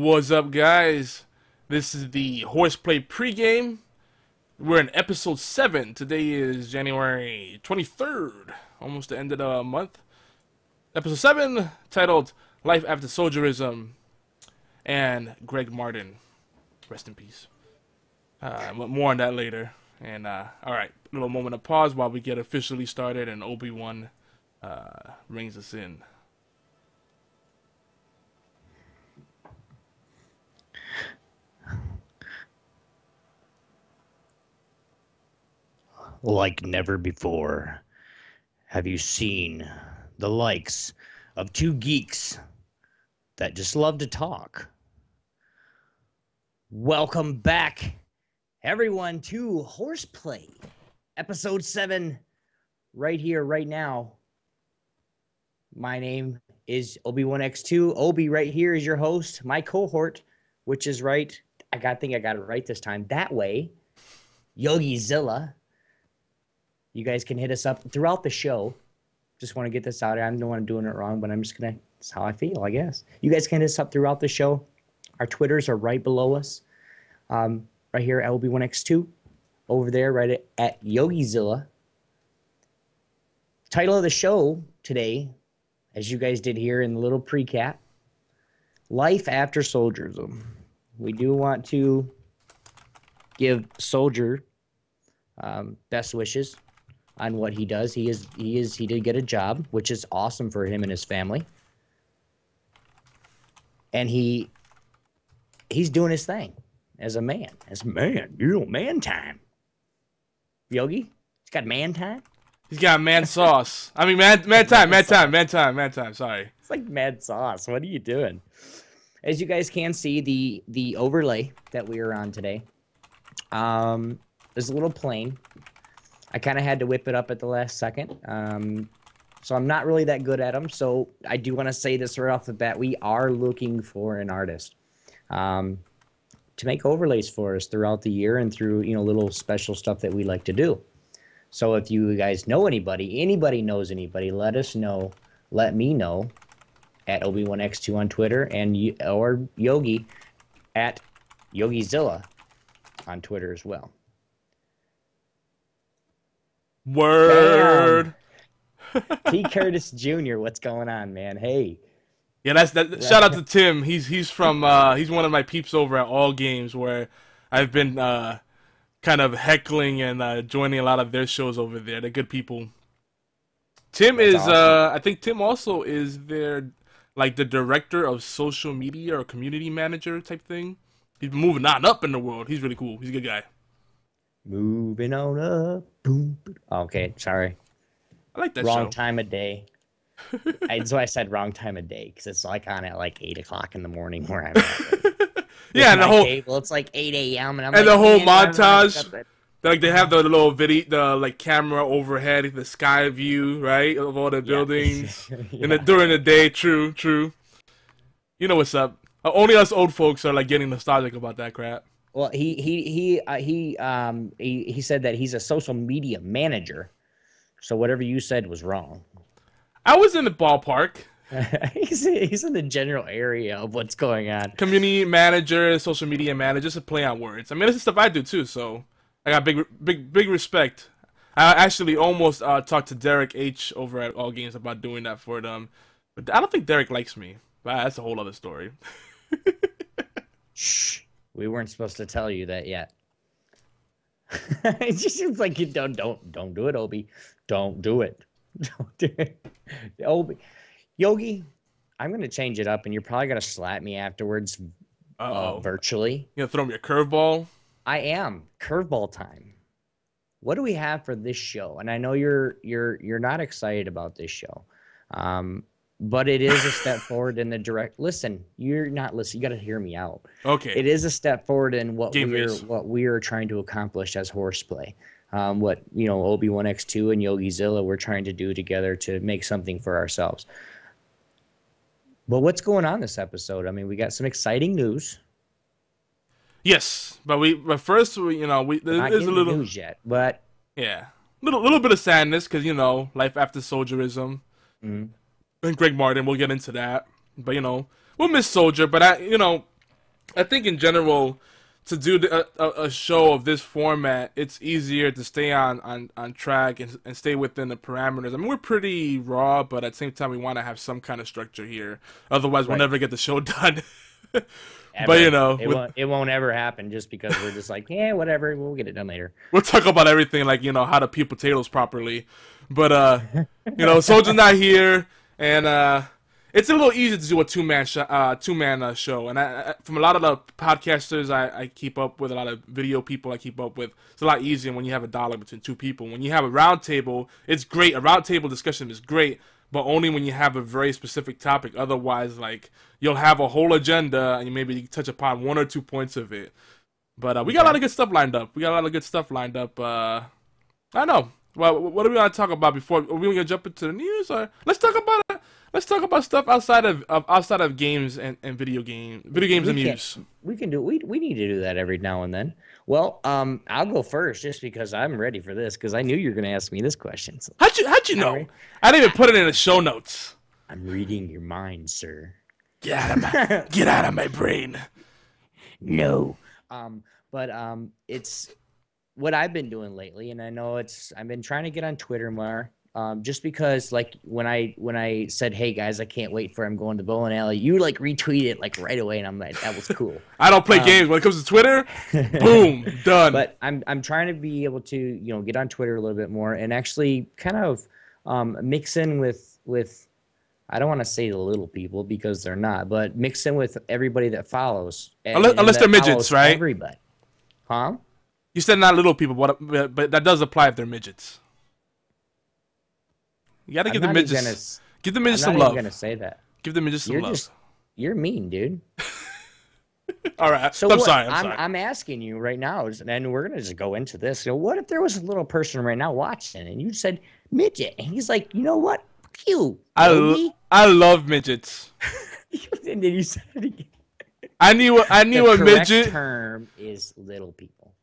What's up, guys? This is the Horseplay pregame. We're in episode 7. Today is January 23rd, almost the end of the month. Episode 7, titled Life After Soldierism, and Greg Martin. Rest in peace. More on that later. And alright, a little moment of pause while we get officially started and Obi-Wan rings us in. Like never before, have you seen the likes of two geeks that just love to talk? Welcome back, everyone, to Horseplay, episode 7, right here, right now. My name is Obi-Wan X2. Obi right here is your host, my cohort, which is right. I think I got it right this time. That way, Yogi Zilla. You guys can hit us up throughout the show. Just want to get this out. I'm the one doing it wrong, but I'm just going to. It's how I feel, I guess. You guys can hit us up throughout the show. Our Twitters are right below us. Right here at LB1X2. Over there, right at YogiZilla. Title of the show today, as you guys did here in the little pre-cap, Life After Soldierism. We do want to give Soldier best wishes on what he does. He did get a job, which is awesome for him and his family. And he's doing his thing as a man. As a man, you man time. Yogi, he's got man time. He's got man sauce. I mean, man time. Sorry. It's like mad sauce. What are you doing? As you guys can see, the overlay that we are on today, is a little plain. I kind of had to whip it up at the last second, so I'm not really that good at them. So I do want to say this right off the bat: we are looking for an artist to make overlays for us throughout the year and through little special stuff that we like to do. So if you guys know anybody, let us know. Let me know at Obi1X2 on Twitter, and or Yogi at YogiZilla on Twitter as well. Word. T. Curtis Jr. What's going on, man? Hey. Yeah, that's that. Shout out to Tim. He's from he's one of my peeps over at All Games, where I've been kind of heckling and joining a lot of their shows over there. They're good people. Tim that's is awesome. I think Tim also is their the director of social media or community manager type thing. He's moving on up in the world. He's really cool. He's a good guy. Moving on up. Boom. Okay, sorry. I like that wrong show. Time of day. That's why I said wrong time of day, because it's like on at like 8 o'clock in the morning where I'm at. Yeah, and the whole table, it's like 8 a.m. and the whole montage. Like they have the little video, the camera overhead, the sky view, right, of all the buildings. Yeah. And during the day, true. You know what's up? Only us old folks are like getting nostalgic about that crap. Well, he said that he's a social media manager, so whatever you said was wrong. I was in the ballpark. He's in the general area of what's going on. Community manager, social media manager, just a play on words. I mean, this is stuff I do too, so I got big respect. I actually almost talked to Derek H over at All Games about doing that for them, but I don't think Derek likes me. But that's a whole other story. Shh. We weren't supposed to tell you that yet. It just seems like you don't do it, Obi. Don't do it. Don't do it. Obi. Yogi, I'm going to change it up, and you're probably going to slap me afterwards virtually. You're going to throw me a curveball? I am. Curveball time. What do we have for this show? And I know you're not excited about this show. But it is a step forward in the direct. Listen, you're not listening. You got to hear me out. Okay. It is a step forward in what we are trying to accomplish as Horseplay. What Obi-Wan X2 and Yogi Zilla we're trying to do together to make something for ourselves. But what's going on this episode? I mean, we got some exciting news. Yes, but first there's a little news yet, but yeah, little bit of sadness because life after soldierism. Mm-hmm. And Greg Martin, we'll get into that, but we'll miss Soldier. But I think in general, to do a show of this format, it's easier to stay on track and stay within the parameters. I mean, we're pretty raw, but at the same time, we want to have some kind of structure here. Otherwise, we'll never get the show done. But, you know. It won't ever happen just because we're just like, yeah, whatever, we'll get it done later. We'll talk about everything, like, you know, how to peel potatoes properly. But, you know, Soldier's not here, and... It's a little easier to do a two-man show, and from a lot of the podcasters I keep up with, a lot of video people I keep up with, it's a lot easier when you have a dialogue between two people. When you have a round table, it's great. A round table discussion is great, but only when you have a very specific topic. Otherwise, like, you'll have a whole agenda, and you maybe touch upon 1 or 2 points of it. But we got a lot of good stuff lined up. I know. Well, what do we want to talk about before? Are we going to jump into the news? Or let's talk about it. Let's talk about stuff outside of games and video games and news. We can do we need to do that every now and then. Well, I'll go first just because I'm ready for this because I knew you were going to ask me this question. So. How'd you know? I didn't even put it in the show notes. I'm reading your mind, sir. Get out of my brain. No. It's what I've been doing lately, and I know I've been trying to get on Twitter more. Just because, like, when I said, "Hey guys, I can't wait for I'm going to bowling alley," you like retweeted it like right away, and I'm like, "That was cool." I don't play games when it comes to Twitter. Boom, done. But I'm trying to be able to, you know, get on Twitter a little bit more and actually kind of mix in with I don't want to say the little people because they're not, but mix in with everybody that follows. Unless they're midgets, right? Everybody, huh? You said not little people, but that does apply if they're midgets. You gotta give the midgets some love. I'm not even gonna say that. Give the midgets some love. You're mean, dude. All right. So I'm sorry. I'm asking you right now, and we're gonna just go into this. So what if there was a little person right now watching, and you said midget, and he's like, you know what? Cute. I love midgets. And then you said it again. I knew a midget. The correct term is little people.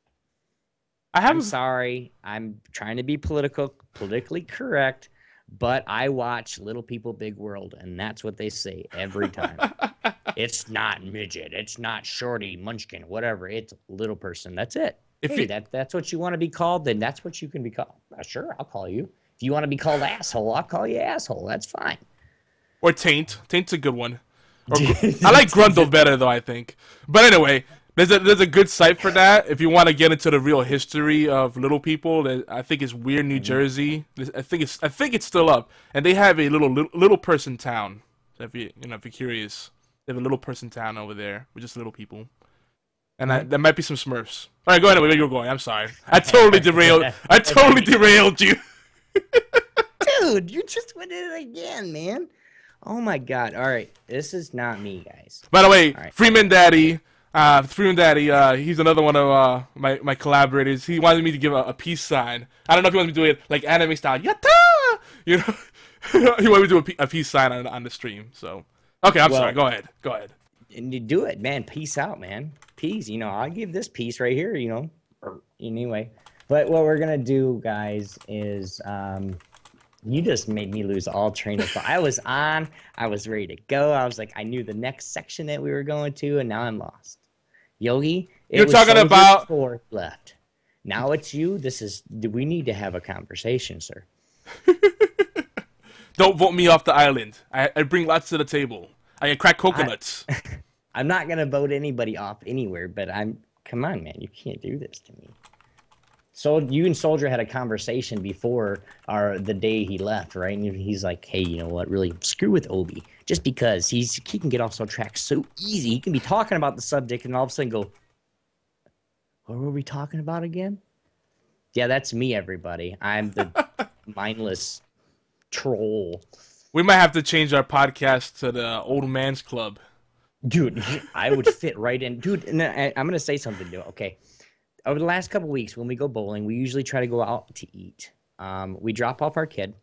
I'm sorry. I'm trying to be politically correct. But I watch Little People Big World, and that's what they say every time. It's not midget. It's not shorty, munchkin, whatever. It's little person. That's it. If hey, that's what you want to be called, then that's what you can be called. Sure, I'll call you. If you want to be called asshole, I'll call you asshole. That's fine. Or taint. Taint's a good one. Or, I like Grundle better, though, I think. But anyway, there's a good site for that. If you want to get into the real history of little people, I think it's Weird New Jersey. I think it's still up, and they have a little person town. So if you're curious, they have a little person town over there with just little people, and there might be some Smurfs. All right, go ahead. Where you're going? I'm sorry. I totally derailed you. Dude, you just went in it again, man. Oh my God. All right, this is not me, guys. By the way, right. Freeman Daddy. Freeman Daddy, he's another one of my collaborators. He wanted me to give a peace sign. I don't know if he wants me to do it like anime style, yatta! You know, he wanted me to do a peace sign on the stream. So, okay, sorry. Go ahead. And you do it, man. Peace out, man. Peace. You know, I'll give this peace right here. You know, anyway. But what we're gonna do, guys, is you just made me lose all train of thought. I was ready to go. I was like, I knew the next section that we were going to, and now I'm lost. Yogi, you're talking about fourth left. Now it's you. We need to have a conversation, sir. Don't vote me off the island. I bring lots to the table. I crack coconuts. I'm not gonna vote anybody off anywhere, but come on, man, you can't do this to me. So you and Soldier had a conversation before the day he left, right? And he's like, hey, you know what? Really, screw with Obi. Just because he can get off some track so easy. He can be talking about the subject and all of a sudden go, what were we talking about again? Yeah, that's me, everybody. I'm the mindless troll. We might have to change our podcast to the Old Man's Club. Dude, I would fit right in. Dude, and I'm going to say something new, okay? Over the last couple of weeks, when we go bowling, we usually try to go out to eat. We drop off our kid,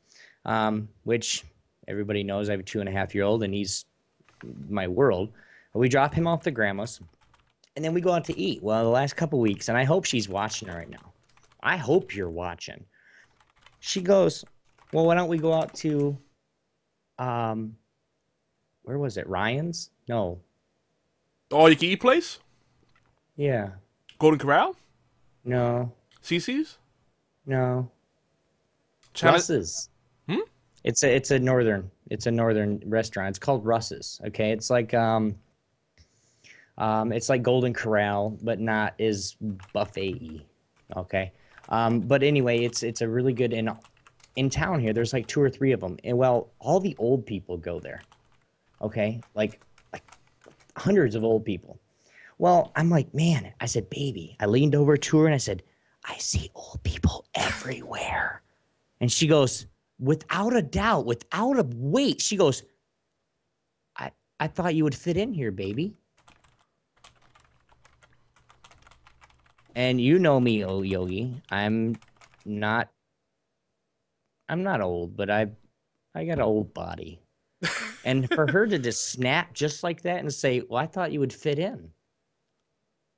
which everybody knows I have a 2.5-year-old, and he's my world. We drop him off to grandma's, and then we go out to eat. Well, the last couple of weeks, and I hope she's watching right now. I hope you're watching. She goes, well, why don't we go out to, where was it, Ryan's? No. All You Can Eat Place? Yeah. Golden Corral? No. CC's? No. Russ's. Hmm? It's a northern restaurant. It's called Russ's. Okay. It's like Golden Corral, but not as buffet-y. Okay. But anyway, it's a really good in town here. There's like 2 or 3 of them, and well, all the old people go there. Okay, like hundreds of old people. Well, I'm like, man, I said, baby, I leaned over to her and I said, I see old people everywhere. And she goes, without a doubt, without a wait, she goes, I thought you would fit in here, baby. And you know me, old Yogi. I'm not old, but I got an old body. And for her to just snap just like that and say, well, I thought you would fit in.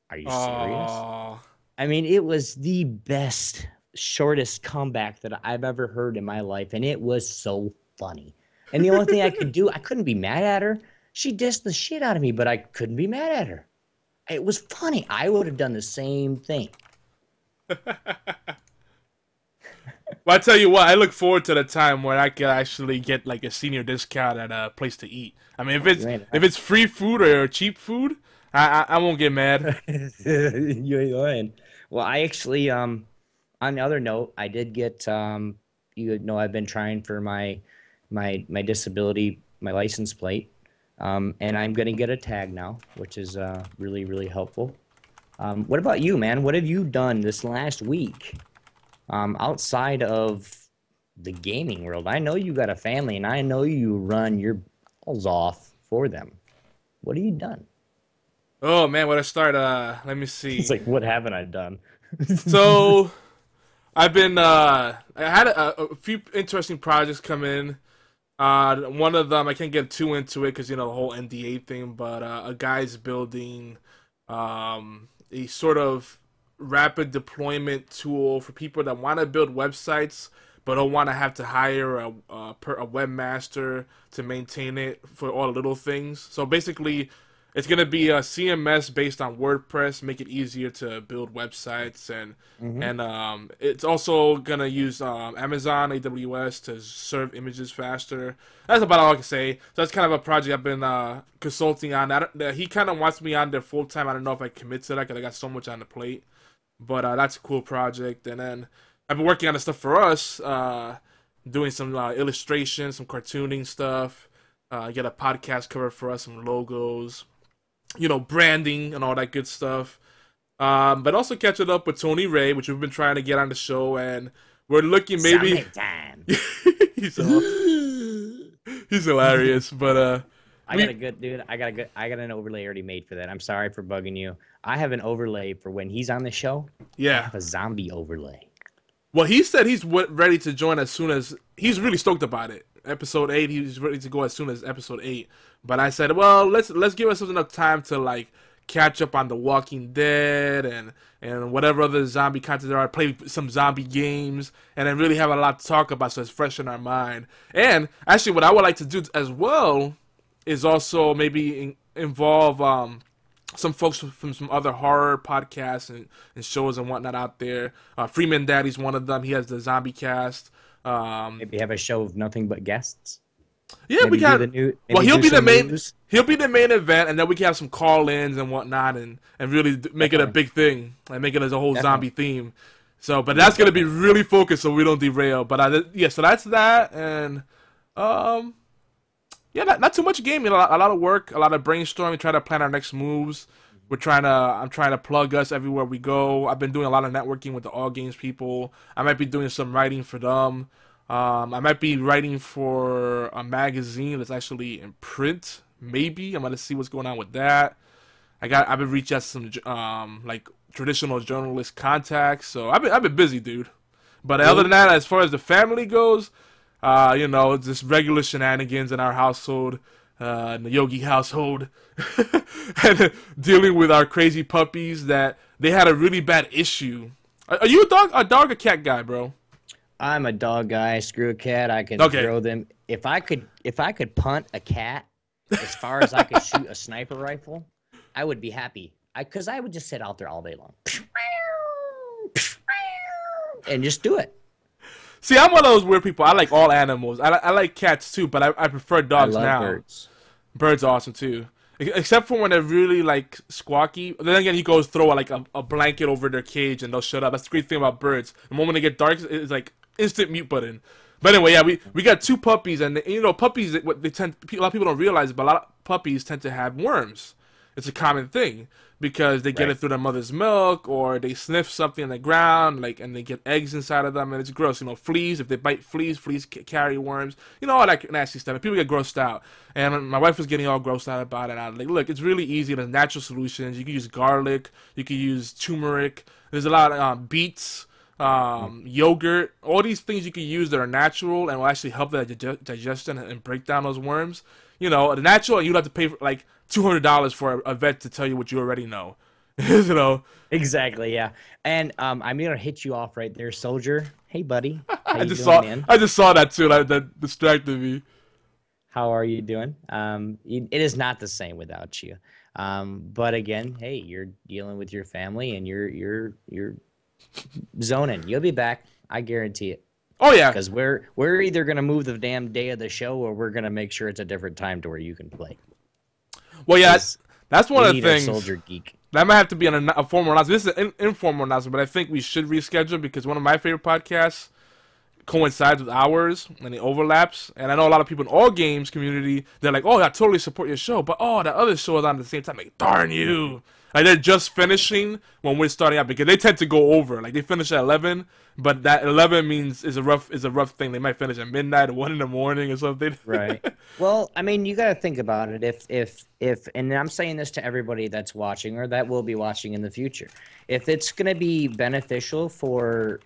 Are you serious? I mean, it was the best, shortest comeback that I've ever heard in my life. And it was so funny. And the only thing I could do, I couldn't be mad at her. She dissed the shit out of me, but I couldn't be mad at her. It was funny. I would have done the same thing. Well, I tell you what, I look forward to the time when I can actually get like a senior discount at a place to eat. I mean, if it's free food or cheap food, I won't get mad. You ain't lying. Well, I actually, on the other note, I did get, you know, I've been trying for my disability, my license plate, and I'm gonna get a tag now, which is really, really helpful. What about you, man? What have you done this last week? Outside of the gaming world? I know you got a family, and I know you run your balls off for them. What have you done? Oh, man, when I start, let me see. It's like, what haven't I done? So, I've been, I had a few interesting projects come in. One of them, I can't get too into it because, you know, the whole NDA thing, but a guy's building a sort of rapid deployment tool for people that want to build websites but don't want to have to hire a webmaster to maintain it for all the little things. So basically, it's going to be a CMS based on WordPress, make it easier to build websites, and it's also going to use Amazon AWS to serve images faster. That's about all I can say. So that's kind of a project I've been consulting on. He kind of wants me on there full time. I don't know if I commit to that because I got so much on the plate. But that's a cool project. And then I've been working on the stuff for us, doing some illustration, some cartooning stuff, get a podcast cover for us, some logos, you know, branding and all that good stuff. But also catching up with Tony Rey, which we've been trying to get on the show, and we're looking maybe... He's hilarious, but... I got an overlay already made for that. I'm sorry for bugging you. I have an overlay for when he's on the show. Yeah. I have a zombie overlay. Well, he said he's ready to join as soon as... He's really stoked about it. Episode 8, he's ready to go as soon as episode 8. But I said, well, let's give us enough time to, like, catch up on The Walking Dead and whatever other zombie content there are, play some zombie games, and then really have a lot to talk about so it's fresh in our mind. And, actually, what I would like to do as well... is also maybe involve some folks from some other horror podcasts and shows and whatnot out there. Freeman Daddy's one of them. He has the Zombie Cast. Maybe have a show of nothing but guests. Yeah, maybe we got. Well, he'll be the main. News. He'll be the main event, and then we can have some call-ins and whatnot, and really make it a big thing and make it as a whole zombie theme. So, but that's gonna be really focused, so we don't derail. But yeah, so that's that, and yeah, not too much gaming. A lot of work, a lot of brainstorming, trying to plan our next moves. I'm trying to plug us everywhere we go. I've been doing a lot of networking with the All Games people. I might be doing some writing for them. I might be writing for a magazine that's actually in print. Maybe I'm gonna see what's going on with that. I've been reaching out to some like traditional journalist contacts. So I've been busy, dude. But other than that, as far as the family goes. You know, just regular shenanigans in our household, in the Yogi household, and dealing with our crazy puppies that they had a really bad issue. Are you a dog or cat guy, bro? I'm a dog guy. Screw a cat. I can throw them. If I could punt a cat as far as I could shoot a sniper rifle, I would be happy. Because I would just sit out there all day long and just do it. See, I'm one of those weird people. I like all animals. I like cats too, but I prefer dogs now. Birds. Birds are awesome too, except for when they're really like squawky. Then again, he goes throw like a blanket over their cage and they'll shut up. That's the great thing about birds. The moment they get dark, it's like instant mute button. But anyway, yeah, we got two puppies, and you know, puppies. What they tend, a lot of people don't realize, but a lot of puppies tend to have worms. It's a common thing because they get it through their mother's milk, or they sniff something on the ground, like, and they get eggs inside of them, and it's gross. You know, fleas. If they bite fleas, fleas carry worms. You know, all that nasty stuff. And people get grossed out, and my wife was getting all grossed out about it. I was like, look, it's really easy. There's natural solutions. You can use garlic. You can use turmeric. There's a lot of beets. Yogurt, all these things you can use that are natural and will actually help that digestion and break down those worms. You know, the natural, you'd have to pay for, like, $200 for a vet to tell you what you already know. You know? Exactly, yeah. And I'm going to hit you off right there, Soldier. Hey, buddy. I just saw that, too. That distracted me. How are you doing? It is not the same without you. But, again, hey, you're dealing with your family and you're zoning. You'll be back. I guarantee it. Oh yeah. Because we're either gonna move the damn day of the show, or we're gonna make sure it's a different time to where you can play. Well, yeah, that's one of the things. Soldier geek. That might have to be a formal announcement. This is an informal announcement, but I think we should reschedule because one of my favorite podcasts coincides with ours and it overlaps. And I know a lot of people in All Games community, they're like, oh, I totally support your show, but oh, that other show is on at the same time. Like, darn you. Like, they're just finishing when we're starting out because they tend to go over. Like, they finish at 11, but that 11 means is a rough thing. They might finish at midnight or 1 in the morning or something. Right. Well, I mean, you got to think about it. If and I'm saying this to everybody that's watching or that will be watching in the future. If it's going to be beneficial for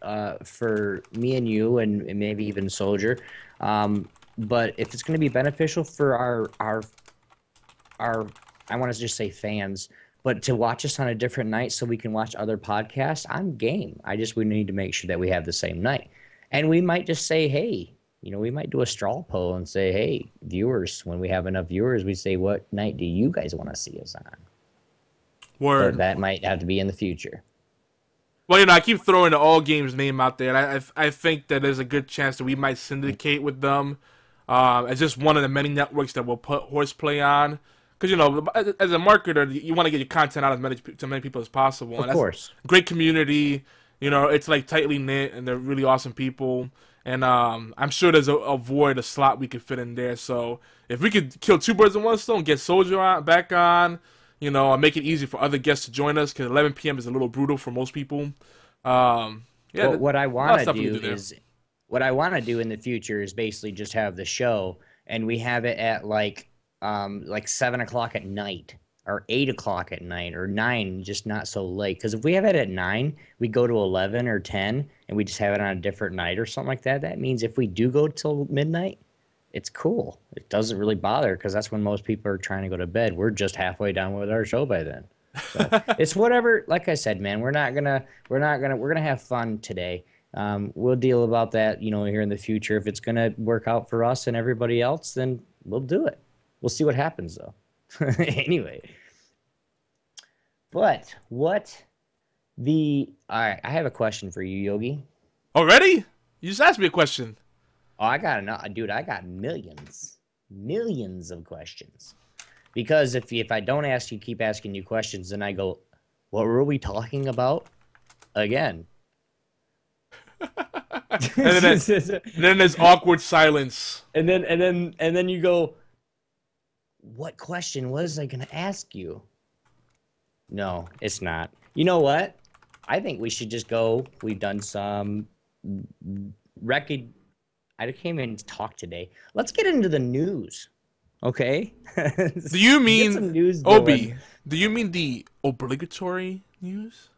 me and you and maybe even Soldier, but if it's going to be beneficial for our I want to just say fans. But to watch us on a different night so we can watch other podcasts, I'm game. We need to make sure that we have the same night. And we might just say, hey, you know, we might do a straw poll and say, hey, viewers, when we have enough viewers, we say, what night do you guys want to see us on? Word. Or that might have to be in the future. Well, you know, I keep throwing the All Games name out there. And I think that there's a good chance that we might syndicate with them. It's just one of the many networks that will put Horseplay on. Because, you know, as a marketer, you want to get your content out to as many people as possible. And of course. Great community. You know, it's, like, tightly knit, and they're really awesome people. And I'm sure there's a void, a slot we could fit in there. So if we could kill two birds in one stone, get Soldier back on, you know, and make it easy for other guests to join us because 11 p.m. is a little brutal for most people. Yeah, well, what I want to do is what I want to do in the future is basically just have the show, and we have it at, like 7 o'clock at night or 8 o'clock at night or 9, just not so late. Because if we have it at 9, we go to 11 or 10 and we just have it on a different night or something like that. That means if we do go till midnight, it's cool. It doesn't really bother because that's when most people are trying to go to bed. We're just halfway done with our show by then. So it's whatever. Like I said, man, we're gonna have fun today. We'll deal about that, you know, here in the future. If it's gonna work out for us and everybody else, then we'll do it. We'll see what happens, though. Anyway. But what the... All right, I have a question for you, Yogi. Already? You just asked me a question. Oh, I got enough. Dude, I got millions. Millions of questions. Because if I don't ask you, keep asking you questions, then I go, what were we talking about? Again. and then there's awkward silence. And then you go... What question was I going to ask you? No, it's not. You know what? I think we should just go. We've done some record. I can't even talk today. Let's get into the news. Okay? Do you mean, news Obi, going. Do you mean the obligatory news?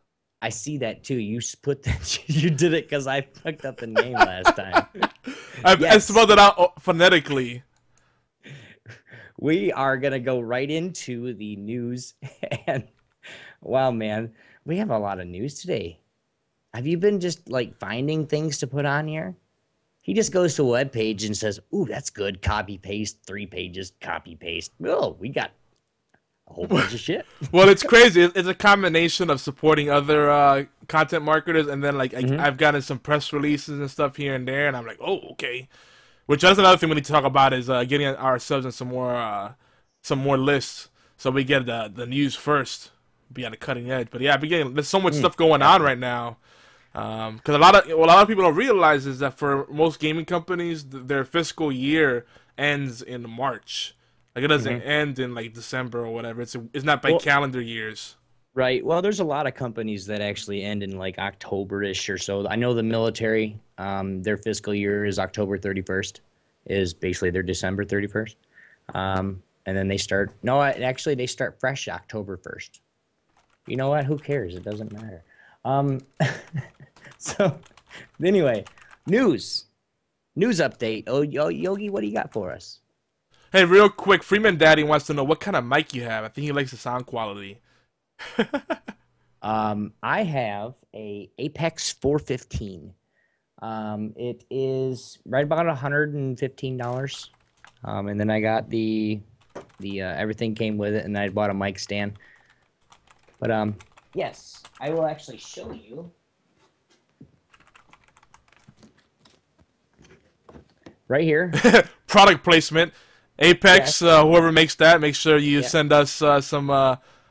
I see that, too. You put that. You did it because I fucked up the name last time. I spelled it out phonetically. We are going to go right into the news. And wow, man, we have a lot of news today. Have you been just like finding things to put on here? He just goes to a web page and says, ooh, that's good. Copy paste 3 pages, copy paste. Oh, we got a whole bunch of shit. Well, it's crazy. It's a combination of supporting other content marketers, and then like I've gotten some press releases and stuff here and there, and I'm like, oh, okay. Which that's another thing we need to talk about is getting ourselves in some more lists, so we get the news first, be on the cutting edge. But yeah, there's so much stuff going on right now. Because a lot of people don't realize is that for most gaming companies, their fiscal year ends in March. Like it doesn't end in like December or whatever. It's not by calendar years. Right. Well, there's a lot of companies that actually end in like October-ish or so. I know the military, their fiscal year is October 31st, is basically their December 31st. And then they start. No, actually they start fresh October 1st. You know what? Who cares? It doesn't matter. So anyway, news update. Oh, Yogi, what do you got for us? Hey, real quick, Freeman Daddy wants to know what kind of mic you have. I think he likes the sound quality. I have a Apex 415. It is right about $115. And then I got the everything came with it, and I bought a mic stand. But yes, I will actually show you. Right here. Product placement. Apex, yeah. Whoever makes that, make sure you send us some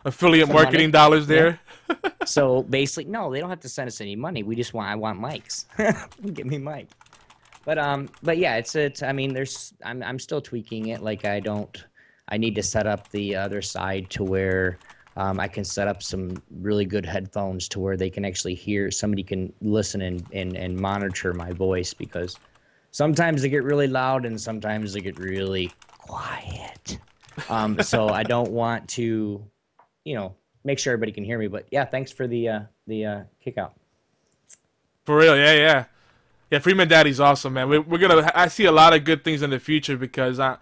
affiliate some marketing dollars there. Yeah. So basically, no, they don't have to send us any money. We just I want mics. Give me mic. But yeah, it's I mean, I'm still tweaking it. Like I need to set up the other side to where I can set up some really good headphones to where they can actually hear, somebody can listen and monitor my voice, because sometimes they get really loud and sometimes they get really quiet. So I don't want to, you know, make sure everybody can hear me. But yeah, thanks for the kick out. For real, yeah. Freeman Daddy's awesome, man. We're gonna. I see a lot of good things in the future, because I'm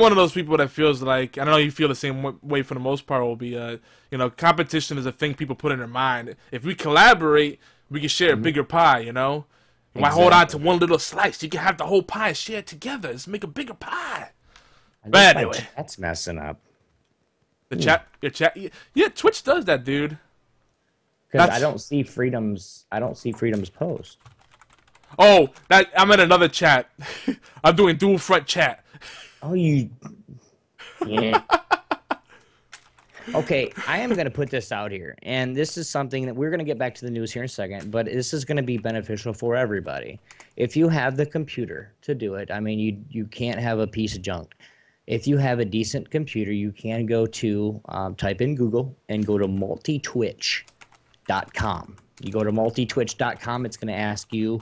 one of those people that feels like, I know you feel the same way for the most part, will be, you know, competition is a thing people put in their mind. If we collaborate, we can share a bigger pie, you know? Exactly. Why hold on to one little slice? You can have the whole pie shared together. Let's make a bigger pie. But anyway. That's messing up. The chat. Yeah, Twitch does that, dude. Because I don't see Freedom's post. Oh, that I'm in another chat. I'm doing dual front chat. Oh, you... Yeah. Okay, I am going to put this out here. And this is something that we're going to get back to the news here in a second, but this is going to be beneficial for everybody. If you have the computer to do it, I mean, you can't have a piece of junk. If you have a decent computer, you can go to, type in Google and go to multitwitch.com. You go to multitwitch.com, it's going to ask you,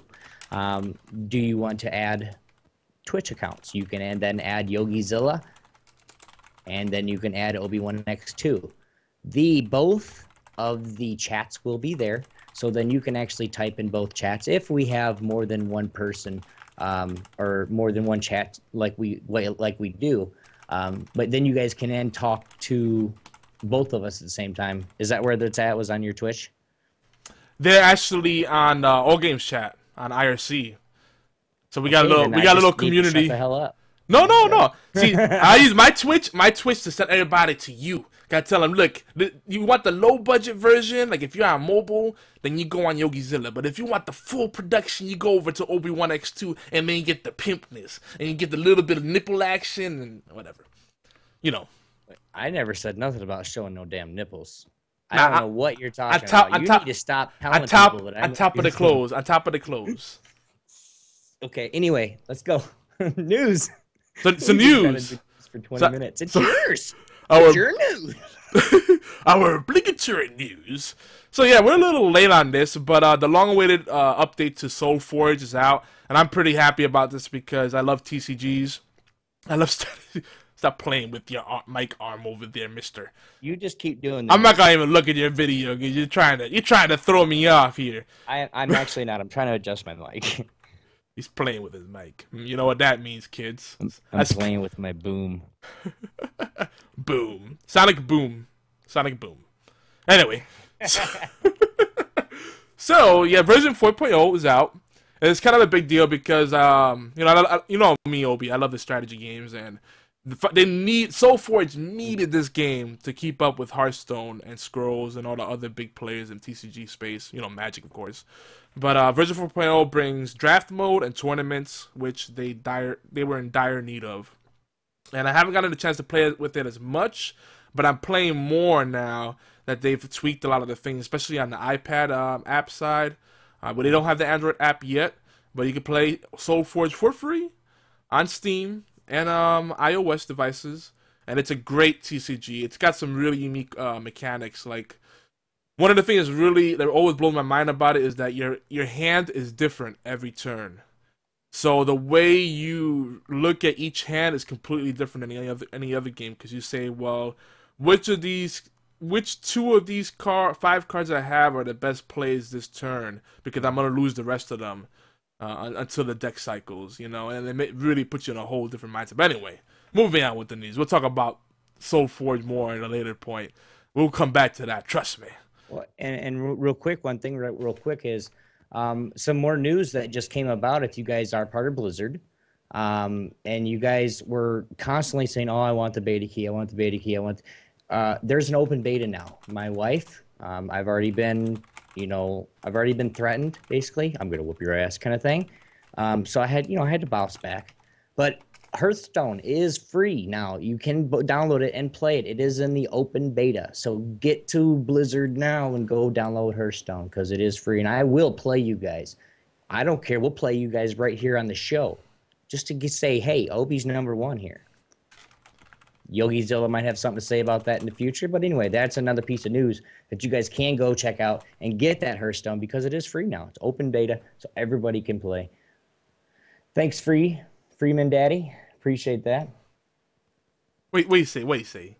do you want to add Twitch accounts? You can then add Yogi Zilla, and then you can add Obi-Wan X2. Both of the chats will be there, so then you can actually type in both chats. If we have more than one person or more than one chat, like we do, but then you guys can then talk to both of us at the same time. Is that where the chat was on your Twitch? They're actually on All Games chat on IRC. So we got a little community. Shut the hell up. No. See, I use my Twitch to send everybody to you. Gotta tell them, look, you want the low budget version? Like if you're on mobile, then you go on Yogi Zilla. But if you want the full production, you go over to Obi-Wan X2, and then you get the pimpness and you get the little bit of nipple action and whatever. You know. I never said nothing about showing no damn nipples. Now, I don't know what you're talking about. You need to stop telling people that. On top of the clothes. Okay, anyway, let's go. News. So news. For 20 minutes. It's yours. It's your news. Our obligatory news. So yeah, we're a little late on this, but the long-awaited update to SolForge is out, and I'm pretty happy about this because I love TCGs. I love Stop playing with your mic arm over there, mister. You just keep doing that. I'm not going to even look at your video because you're trying to throw me off here. I'm actually not. I'm trying to adjust my mic. He's playing with his mic. You know what that means, kids. I'm playing with my boom. Boom. Sonic boom. Sonic boom. Anyway. So yeah, version 4.0 is out. And it's kind of a big deal because, you know, I, you know me, Obi. I love the strategy games, and They need, SolForge needed this game to keep up with Hearthstone and Scrolls and all the other big players in TCG space. You know, Magic, of course. But version 4.0 brings draft mode and tournaments, which they were in dire need of. And I haven't gotten a chance to play with it as much, but I'm playing more now that they've tweaked a lot of the things, especially on the iPad app side. But they don't have the Android app yet, but you can play SolForge for free on Steam and iOS devices, and it's a great TCG. It's got some really unique mechanics. Like, one of the things that always blows my mind about it is that your hand is different every turn. So the way you look at each hand is completely different than any other game, because you say, well, which two of these five cards I have are the best plays this turn, because I'm gonna lose the rest of them. Until the deck cycles, you know, and it really puts you in a whole different mindset. But anyway, moving on with the news. We'll talk about SolForge more at a later point. We'll come back to that. Trust me. Well, and real quick, one thing real quick is some more news that just came about. If you guys are part of Blizzard, and you guys were constantly saying, oh, I want the beta key. I want the beta key. There's an open beta now. My wife, I've already been... You know, I've already been threatened, basically. I'm going to whoop your ass kind of thing. So I had, you know, I had to bounce back. But Hearthstone is free now. You can download it and play it. It is in the open beta. So get to Blizzard now and go download Hearthstone, because it is free. And I will play you guys. I don't care. We'll play you guys right here on the show just to say, hey, Obi's #1 here. Yogi Zilla might have something to say about that in the future. But anyway, that's another piece of news that you guys can go check out and get that Hearthstone, because it is free now. It's open beta, so everybody can play. Thanks, Freeman Daddy. Appreciate that. Wait, see.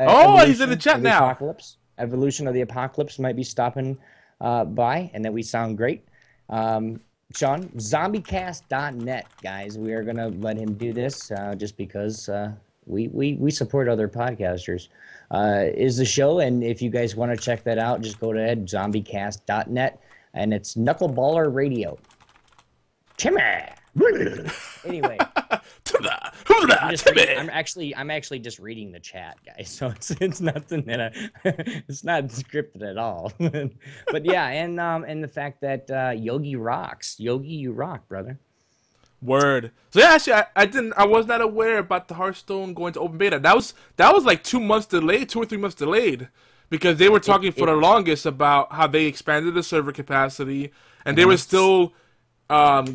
Oh, he's in the chat now. Apocalypse. Evolution of the Apocalypse might be stopping by, and that we sound great. Sean, zombiecast.net, guys. We are going to let him do this just because... We support other podcasters, is the show. And if you guys want to check that out, just go to zombiecast.net, and it's Knuckleballer Radio. Timmy! Anyway. I'm actually just reading the chat, guys, so it's nothing that it's not scripted at all. But yeah, and the fact that Yogi rocks. Yogi, you rock, brother. Word. So yeah, actually, I was not aware about the Hearthstone going to open beta. That was like 2 months delayed, 2 or 3 months delayed, because they were talking for the longest about how they expanded the server capacity, and they were still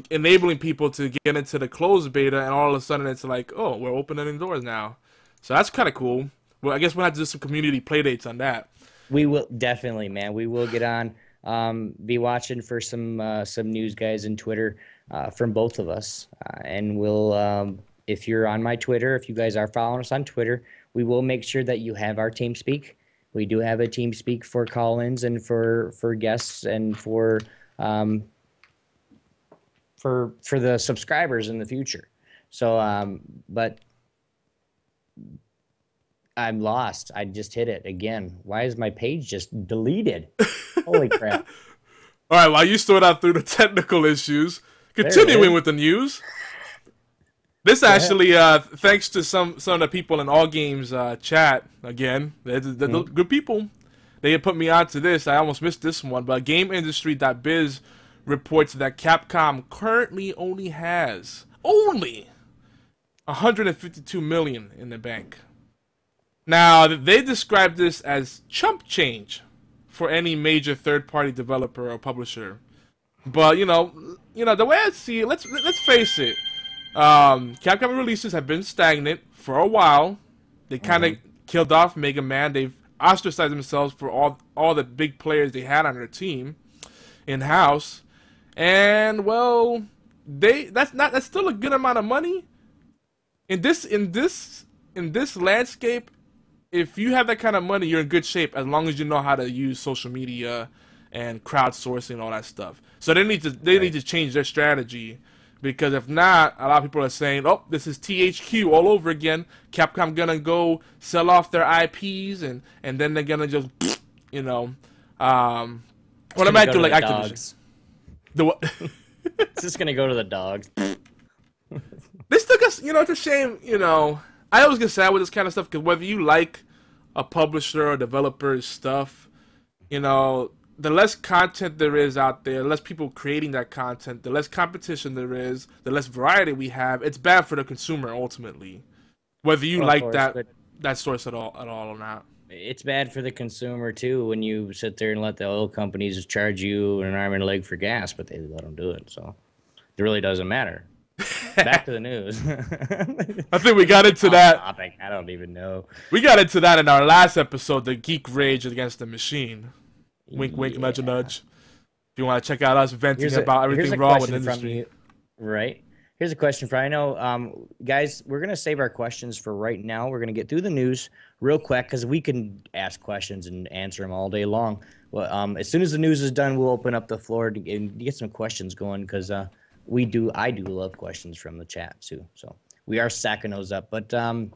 enabling people to get into the closed beta. And all of a sudden, it's like, oh, we're opening doors now. So that's kind of cool. Well, I guess we'll have to do some community playdates on that. We will definitely, man. We will get on. Be watching for some news, guys, in Twitter. From both of us, and we'll if you're on my Twitter, if you guys are following us on Twitter, we will make sure that you have our team speak. We do have a team speak for call-ins and for guests and for the subscribers in the future. So but I'm lost. I just hit it again. Why is my page just deleted? Holy crap. All right, while you sort out through the technical issues, continuing with the news, this actually, thanks to some of the people in All Games chat, again, they're good people. They put me on to this. I almost missed this one, but GameIndustry.biz reports that Capcom currently only has $152 million in the bank. Now, they describe this as chump change for any major third-party developer or publisher. But you know the way I see it, let's face it. Capcom releases have been stagnant for a while. They kind of killed off Mega Man. They've ostracized themselves for all the big players they had on their team in house, and well, that's still a good amount of money in this landscape. If you have that kind of money, you're in good shape as long as you know how to use social media and crowdsourcing, all that stuff. So they need to change their strategy, because if not, a lot of people are saying, oh, this is THQ all over again. Capcom gonna go sell off their IPs, and then they're gonna just, you know, what am I doing? Like Activision. It's just gonna go to the dogs. This took us, you know, it's a shame, you know. I always get sad with this kind of stuff, because whether you like a publisher or developer's stuff, you know, the less content there is out there, the less people creating that content, the less competition there is, the less variety we have. It's bad for the consumer, ultimately, whether you like that source at all or not. It's bad for the consumer, too, when you sit there and let the oil companies charge you an arm and a leg for gas, but they let them do it, so it really doesn't matter. Back to the news. I think we got into that topic. I don't even know. We got into that in our last episode, the Geek Rage Against the Machine. Wink, wink, nudge, nudge. If you want to check out us venting about everything wrong with the industry. Right. Here's a question for you. I know, guys, we're going to save our questions for right now. We're going to get through the news real quick because we can ask questions and answer them all day long. Well, as soon as the news is done, we'll open up the floor to get some questions going because I do love questions from the chat, too. So we are sacking those up. But go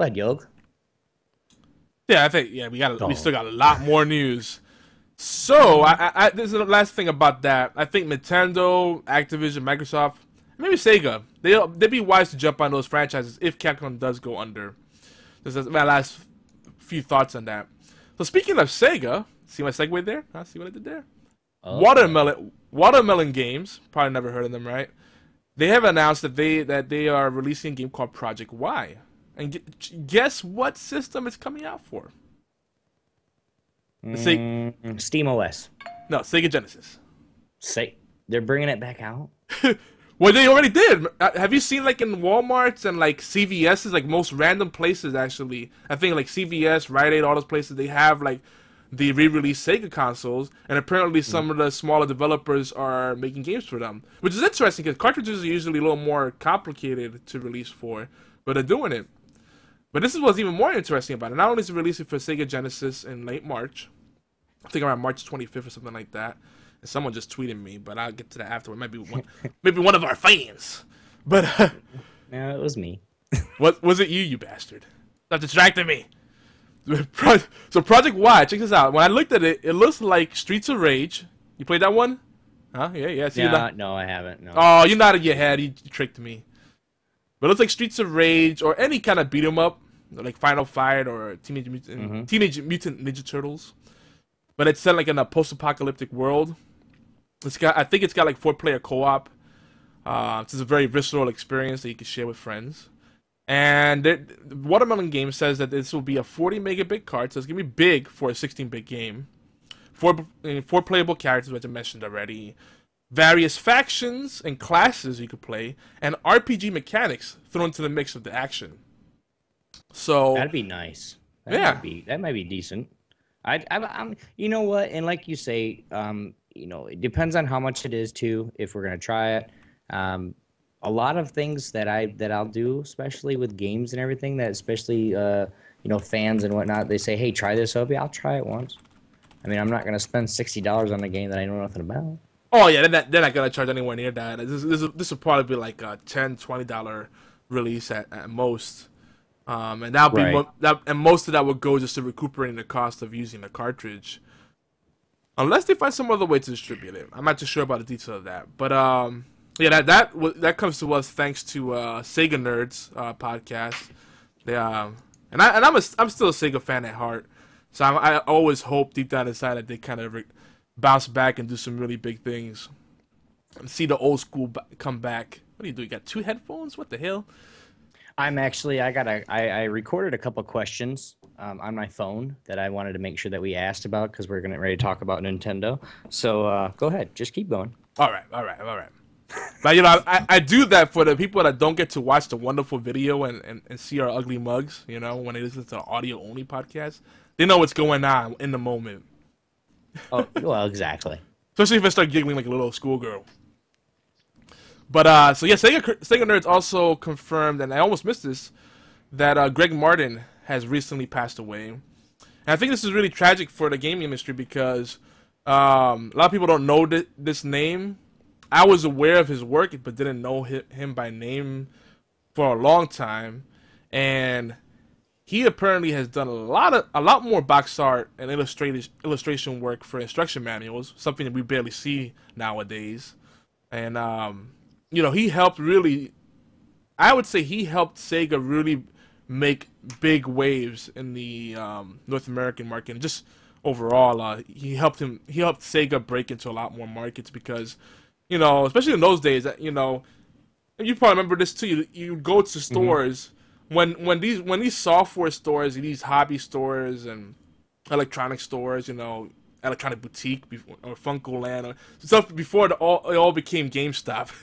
ahead, Yog. Yeah, I think we still got a lot more news. So this is the last thing about that. I think Nintendo, Activision, Microsoft, maybe Sega. They'd be wise to jump on those franchises if Capcom does go under. This is my last few thoughts on that. So speaking of Sega, see my segue there? Huh? See what I did there? Oh. Watermelon Games. Probably never heard of them, right? They have announced that they are releasing a game called Project Y. And guess what system it's coming out for? Steam OS. No, Sega Genesis. They're bringing it back out? Well, they already did. Have you seen, like, in Walmarts and, like, CVS's, like, most random places, actually? I think, like, CVS, Rite Aid, all those places, they have, like, the re-released Sega consoles, and apparently some of the smaller developers are making games for them. Which is interesting, because cartridges are usually a little more complicated to release for, but they're doing it. But this is what's even more interesting about it. Not only is it releasing for Sega Genesis in late March, I think around March 25th or something like that. And someone just tweeted me, but I'll get to that afterward. Maybe one of our fans. But no, it was me. What was it? You bastard! Stop distracting me. So Project Y, check this out. When I looked at it, it looks like Streets of Rage. You played that one? Huh? Yeah. See, no, I haven't. No. Oh, you nodded your head. You tricked me. But it looks like Streets of Rage or any kind of beat 'em up, like Final Fight or Teenage Mutant Ninja Turtles. But it's set like in a post-apocalyptic world. I think it's got like 4-player co-op. It's a very visceral experience that you can share with friends. And Watermelon Games says that this will be a 40 megabit card, so it's gonna be big for a 16-bit game. Four playable characters, which I mentioned already. Various factions and classes you could play, and RPG mechanics thrown into the mix of the action. So that'd be nice. That might be decent. I'm, you know what? And like you say, you know, it depends on how much it is too. If we're gonna try it, a lot of things that I'll do, especially with games and everything, that especially you know, fans and whatnot, they say, hey, try this, Obi. I'll try it once. I mean, I'm not gonna spend $60 on a game that I know nothing about. Oh, yeah, they're not going to charge anywhere near that. This will probably be like a $10, $20 release at most. And that'll be and most of that will go just to recuperating the cost of using the cartridge. Unless they find some other way to distribute it. I'm not too sure about the detail of that. But, yeah, that comes to us thanks to Sega Nerds podcast. They, I'm still a Sega fan at heart. So I always hope deep down inside that they kind of bounce back and do some really big things and see the old school come back. What do you do? You got two headphones? What the hell? I recorded a couple questions on my phone that I wanted to make sure that we asked about because we're getting ready to talk about Nintendo. So go ahead. Just keep going. All right. Now, you know, I do that for the people that don't get to watch the wonderful video and see our ugly mugs, you know, when they listen to audio-only podcasts. They know what's going on in the moment. Oh, well, exactly. Especially if I start giggling like a little schoolgirl. But, so yeah, Sega Nerds also confirmed, and I almost missed this, that Greg Martin has recently passed away. And I think this is really tragic for the gaming industry because a lot of people don't know this name. I was aware of his work, but didn't know him by name for a long time. And he apparently has done a lot more box art and illustration work for instruction manuals, something that we barely see nowadays. And you know, he helped really I would say he helped Sega really make big waves in the North American market. And just overall, he helped Sega break into a lot more markets because, you know, especially in those days, you know, and you probably remember this too. You go to stores when these software stores, these hobby stores and electronic stores, you know, Electronic Boutique before, or Funko Land or stuff before it all became GameStop.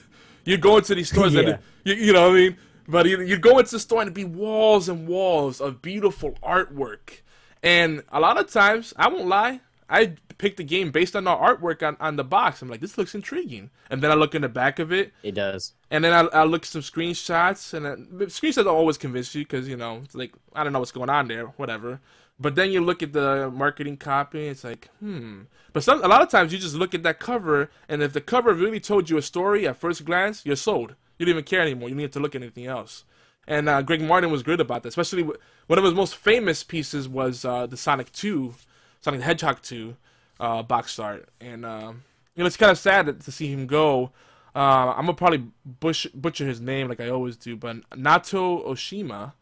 You go into these stores, yeah. And you know what I mean. But you go into the store and it'd be walls and walls of beautiful artwork. And a lot of times, I won't lie, I picked a game based on the artwork on the box. I'm like, this looks intriguing. And then I look in the back of it. It does. And then I look at some screenshots. And screenshots don't always convince you because, you know, it's like, I don't know what's going on there, whatever. But then you look at the marketing copy, it's like, But a lot of times you just look at that cover, and if the cover really told you a story at first glance, you're sold. You don't even care anymore. You need to look at anything else. And Greg Martin was great about that. Especially one of his most famous pieces was the Sonic the Hedgehog 2 box art. And you know, it's kind of sad to see him go. I'm gonna probably butcher his name like I always do, but Naoto Oshima,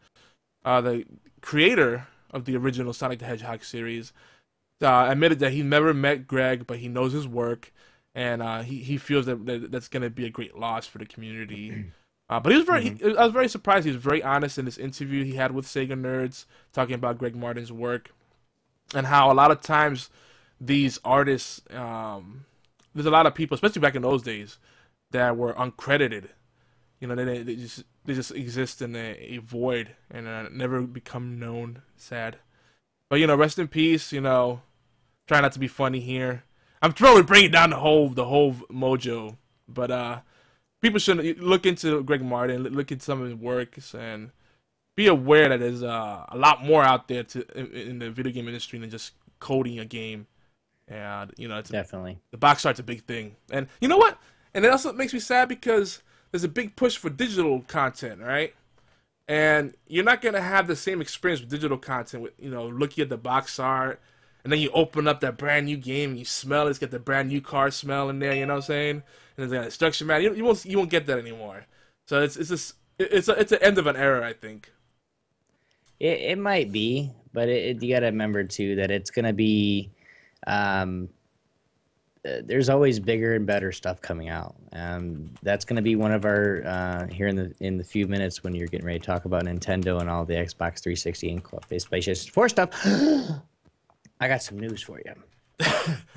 the creator of the original Sonic the Hedgehog series, admitted that he never met Greg, but he knows his work, and he feels that that's going to be a great loss for the community. But he was very, I was very surprised. He was very honest in this interview he had with Sega Nerds, talking about Greg Martin's work, and how a lot of times these artists, there's a lot of people, especially back in those days, that were uncredited. You know, they just exist in a void and never become known. Sad, but you know, rest in peace. You know, try not to be funny here. I'm throwing bringing down the whole mojo, but people should look into Greg Martin, look at some of his works, and be aware that there's a lot more out there in the video game industry than just coding a game. And you know, it's definitely the box art's a big thing, and you know what? And it also makes me sad because there's a big push for digital content, right? And you're not gonna have the same experience with digital content, with, you know, looking at the box art, and then you open up that brand new game and you smell it. It's got the brand new car smell in there, you know what I'm saying? And it's got instruction manual. You won't get that anymore. So it's the end of an era, I think. It might be, but you gotta remember too that it's gonna be. There's always bigger and better stuff coming out. That's going to be one of our here in the few minutes when you're getting ready to talk about Nintendo and all the Xbox 360 and PlayStation 4 stuff. I got some news for you.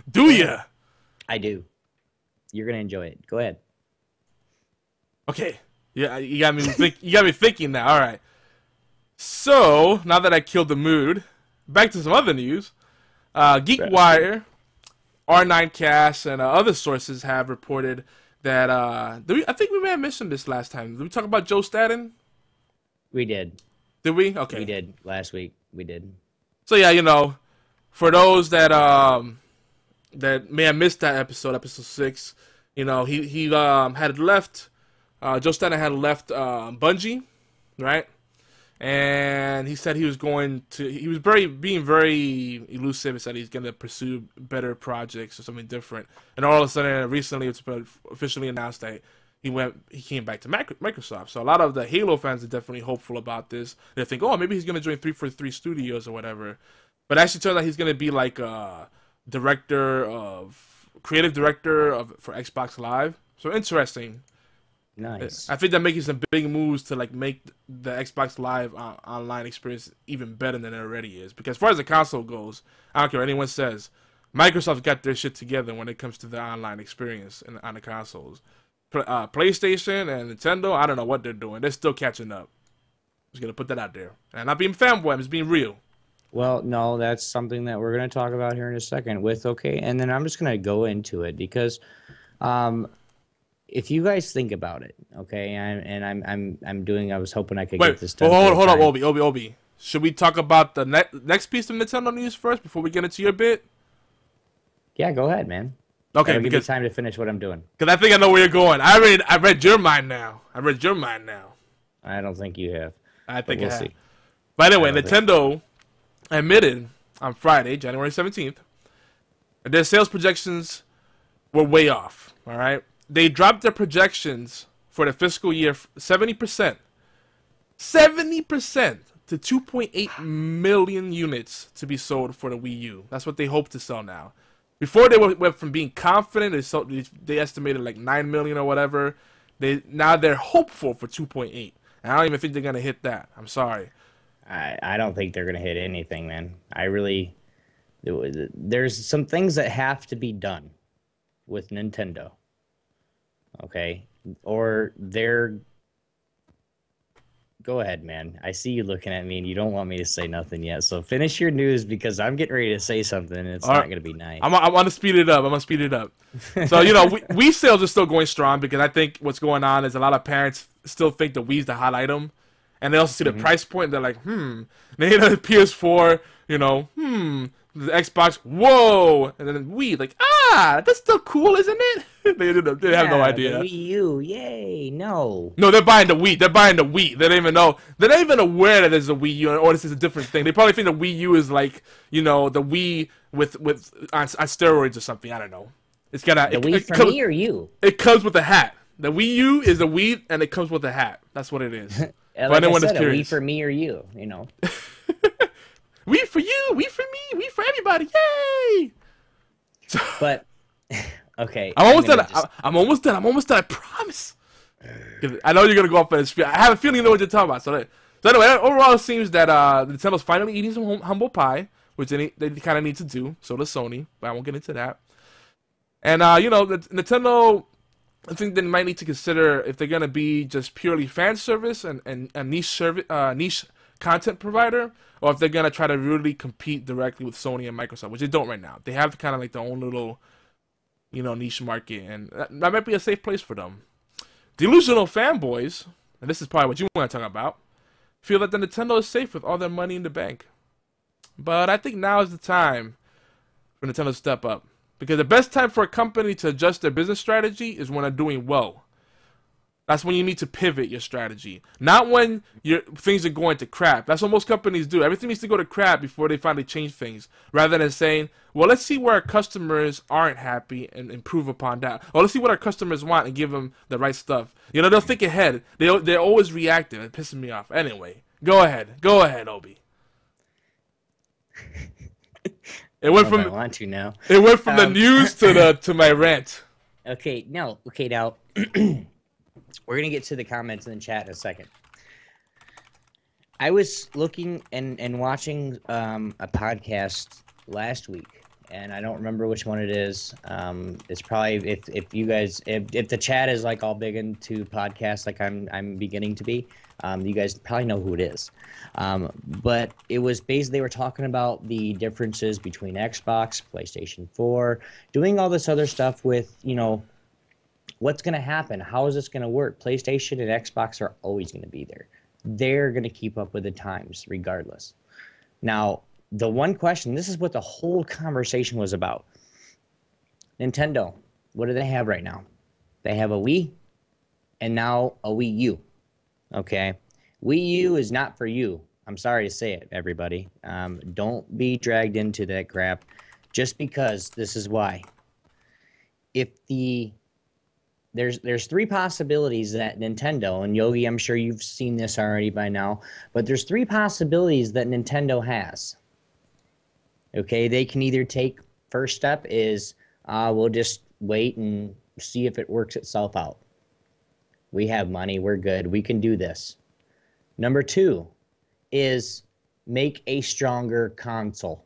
Do you? I do. You're going to enjoy it. Go ahead. Okay. Yeah, you got me thinking now. All right. So now that I killed the mood, back to some other news. GeekWire, R9Cast, and other sources have reported that I think we may have mentioned this last time. Did we talk about Joe Staten? We did. Did we? Okay. We did. Last week we did. So yeah, you know, for those that that may have missed that episode 6, you know, he had left. Joe Staten had left Bungie, right? And he said he was going to. He was being very elusive. He said he's going to pursue better projects or something different. And all of a sudden, recently, it's been officially announced that he came back to Microsoft. So a lot of the Halo fans are definitely hopeful about this. They think, oh, maybe he's going to join 343 Studios or whatever. But it actually turns out he's going to be like a creative director for Xbox Live. So interesting. Nice. I think they're making some big moves to like make the Xbox Live online experience even better than it already is. Because as far as the console goes, I don't care what anyone says, Microsoft's got their shit together when it comes to the online experience on the consoles. PlayStation and Nintendo, I don't know what they're doing. They're still catching up. I'm just gonna put that out there. And I'm not being fanboy, I'm just being real. Well, no, that's something that we're gonna talk about here in a second. And then I'm just gonna go into it because. If you guys think about it, okay, I was hoping I could get this done. Hold on, Obi. Should we talk about the next piece of Nintendo news first before we get into your bit? Yeah, go ahead, man. Okay, give me time to finish what I'm doing. Because I think I know where you're going. I read your mind now. I don't think you have. I think we'll see. But anyway, Nintendo admitted on Friday, January 17th, that their sales projections were way off. All right. They dropped their projections for the fiscal year 70% to 2.8 million units to be sold for the Wii U. That's what they hope to sell now. Before they went from being confident, they estimated like 9 million or whatever. Now they're hopeful for 2.8. And I don't even think they're going to hit that. I'm sorry. I don't think they're going to hit anything, man. I really... There's some things that have to be done with Nintendo. Okay? Or they're... Go ahead, man. I see you looking at me, and you don't want me to say nothing yet. So finish your news, because I'm getting ready to say something, and it's not going to be nice. I'm going to speed it up. So, you know, Wii sales are still going strong, because I think what's going on is a lot of parents still think the Wii's the hot item. And they also see the price point, and they're like, They hit the PS4, you know, the Xbox, whoa. And then Wii, like, ah, that's still cool, isn't it? they have no idea. The Wii U, yay, no. No, they're buying the Wii. They're buying the Wii. They don't even know. They're not even aware that there's a Wii U, or this is a different thing. They probably think the Wii U is like, you know, the Wii on steroids or something. I don't know. It's got a... It comes with a hat. The Wii U is a Wii, and it comes with a hat. That's what it is. Like I said, a Wii for me or you, you know. Wii for you, Wii for me, Wii for everybody, yay! But, okay. I'm almost done, I promise. I know you're going to go up for this. I have a feeling you know what you're talking about. So anyway, overall it seems that Nintendo's finally eating some humble pie, which they kind of need to do. So does Sony, but I won't get into that. And, you know, Nintendo... I think they might need to consider if they're going to be just purely fan service and a niche content provider, or if they're going to try to really compete directly with Sony and Microsoft, which they don't right now. They have kind of like their own little, you know, niche market, and that might be a safe place for them. Delusional fanboys, and this is probably what you want to talk about, feel that the Nintendo is safe with all their money in the bank. But I think now is the time for Nintendo to step up. Because the best time for a company to adjust their business strategy is when they're doing well. That's when you need to pivot your strategy. Not when things are going to crap. That's what most companies do. Everything needs to go to crap before they finally change things. Rather than saying, well, let's see where our customers aren't happy and improve upon that. Or let's see what our customers want and give them the right stuff. You know, they'll think ahead. They're always reactive. It pisses me off. Anyway, go ahead. Go ahead, Obi. It went from the news to my rant. Okay, now we're gonna get to the comments in the chat in a second. I was looking and watching a podcast last week, and I don't remember which one it is. It's probably if you guys if the chat is like all big into podcasts like I'm beginning to be. You guys probably know who it is, but it was basically they were talking about the differences between Xbox, PlayStation 4, doing all this other stuff with, you know, what's going to happen, how is this going to work? PlayStation and Xbox are always going to be there. They're going to keep up with the times regardless. Now, the one question, this is what the whole conversation was about. Nintendo, what do they have right now? They have a Wii and now a Wii U. Okay, Wii U is not for you. I'm sorry to say it, everybody. Don't be dragged into that crap just because this is why. If there's three possibilities that Nintendo, and Yogi, I'm sure you've seen this already by now, but there's three possibilities that Nintendo has. Okay, they can either take first step is we'll just wait and see if it works itself out. We have money, we're good, we can do this. Number two is make a stronger console,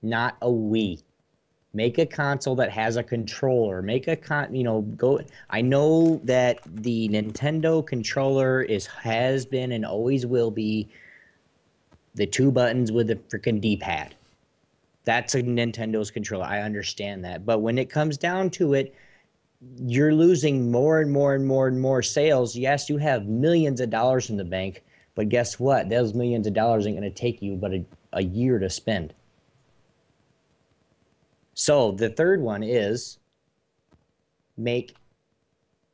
not a Wii. Make a console that has a controller, make a I know that the Nintendo controller has been and always will be the two buttons with the freaking D-pad. That's a Nintendo's controller, I understand that. But when it comes down to it, you're losing more and more and more and more sales. Yes, you have millions of dollars in the bank, but guess what? Those millions of dollars ain't going to take you but a year to spend. So the third one is make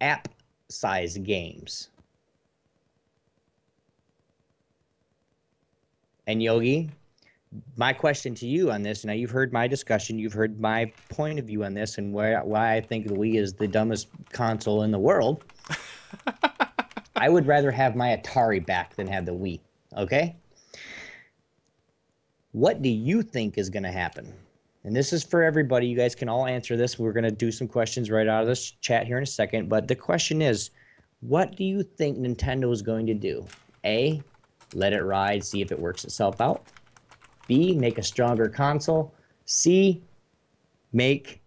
app-size games. And Yogi, my question to you on this, now you've heard my discussion, you've heard my point of view on this and why I think the Wii is the dumbest console in the world. I would rather have my Atari back than have the Wii, okay? What do you think is going to happen? And this is for everybody. You guys can all answer this. We're going to do some questions right out of this chat here in a second. But the question is, what do you think Nintendo is going to do? A, let it ride, see if it works itself out. B, make a stronger console. C, make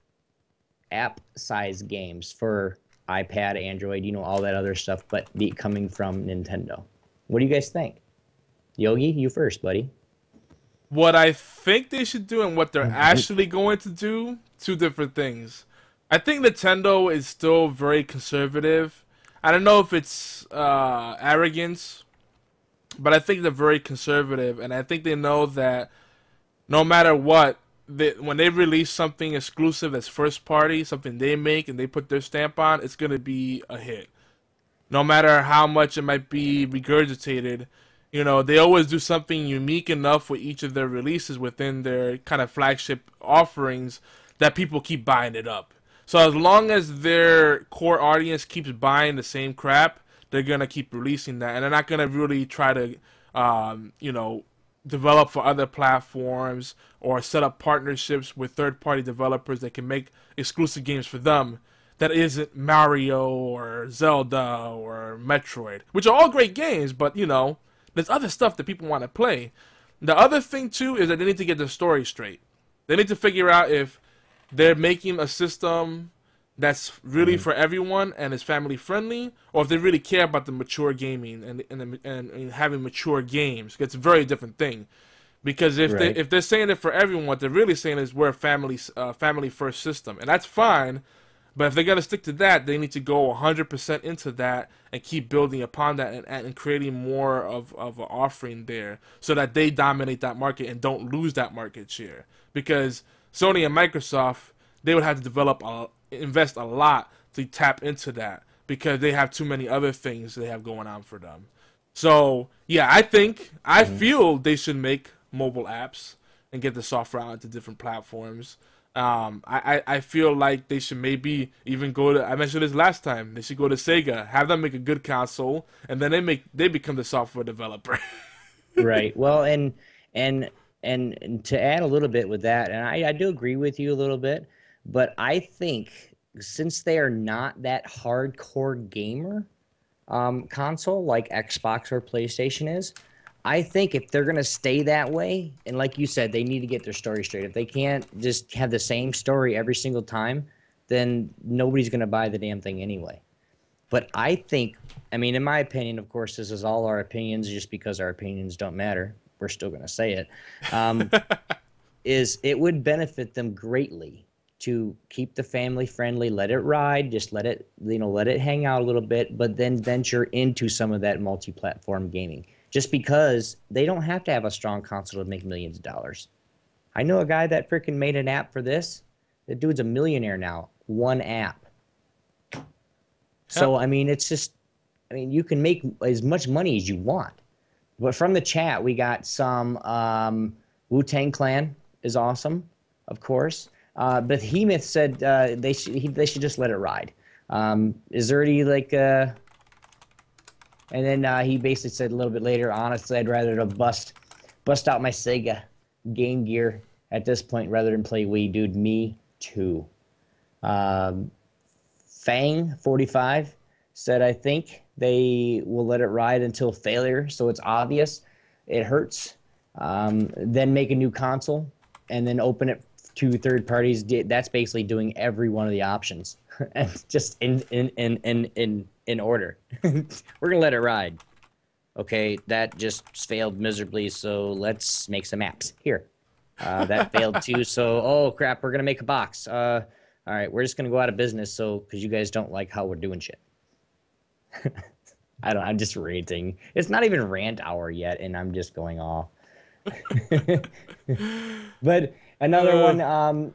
app-sized games for iPad, Android, you know, all that other stuff, but coming from Nintendo. What do you guys think? Yogi, you first, buddy. What I think they should do and what they're actually going to do, two different things. I think Nintendo is still very conservative. I don't know if it's arrogance, but I think they're very conservative, and I think they know that no matter what, when they release something exclusive that's first party, something they make and they put their stamp on, it's going to be a hit. No matter how much it might be regurgitated, you know, they always do something unique enough with each of their releases within their kind of flagship offerings that people keep buying it up. So as long as their core audience keeps buying the same crap, they're going to keep releasing that. And they're not going to really try to, you know, develop for other platforms or set up partnerships with third-party developers that can make exclusive games for them that isn't Mario or Zelda or Metroid, which are all great games, but, you know, there's other stuff that people want to play. The other thing, too, is that they need to get their story straight. They need to figure out if they're making a system that's really for everyone and is family-friendly, or if they really care about the mature gaming and having mature games. It's a very different thing. Because if, if they're saying it for everyone, what they're really saying is we're a family-first system. And that's fine, but if they're going to stick to that, they need to go 100% into that and keep building upon that and creating more of an offering there so that they dominate that market and don't lose that market share. Because Sony and Microsoft, they would have to develop, invest a lot to tap into that because they have too many other things they have going on for them. So, yeah, I think, I feel they should make mobile apps and get the software out to different platforms. I feel like they should maybe even go to, I mentioned this last time, they should go to Sega, have them make a good console, and then they become the software developer. Right. Well, and to add a little bit with that, and I do agree with you a little bit, but I think since they are not that hardcore gamer console like Xbox or PlayStation is, I think if they're going to stay that way, and like you said, they need to get their story straight. If they can't just have the same story every single time, then nobody's going to buy the damn thing anyway. But I think, I mean, in my opinion, of course, this is all our opinions just because our opinions don't matter. We're still going to say it. Is it would benefit them greatly to keep the family friendly, let it ride, just let it, you know, let it hang out a little bit, but then venture into some of that multi-platform gaming. Just because they don't have to have a strong console to make millions of dollars. I know a guy that freaking made an app for this. The dude's a millionaire now. One app. So, I mean, it's just, I mean, you can make as much money as you want. But from the chat, we got some Wu-Tang Clan is awesome, of course. Behemoth said they should just let it ride. Is there any, like... And then he basically said a little bit later, honestly, I'd rather to bust out my Sega Game Gear at this point rather than play Wii. Dude, me too. Fang45 said, I think they will let it ride until failure, so it's obvious. It hurts. Then make a new console and then open it to third parties. That's basically doing every one of the options. Just in order. We're gonna let it ride. Okay, that just failed miserably, so let's make some apps here. That failed too, so oh crap, we're gonna make a box. All right, we're just gonna go out of business, so because you guys don't like how we're doing shit. I'm just ranting. It's not even rant hour yet, and I'm just going off. But another one,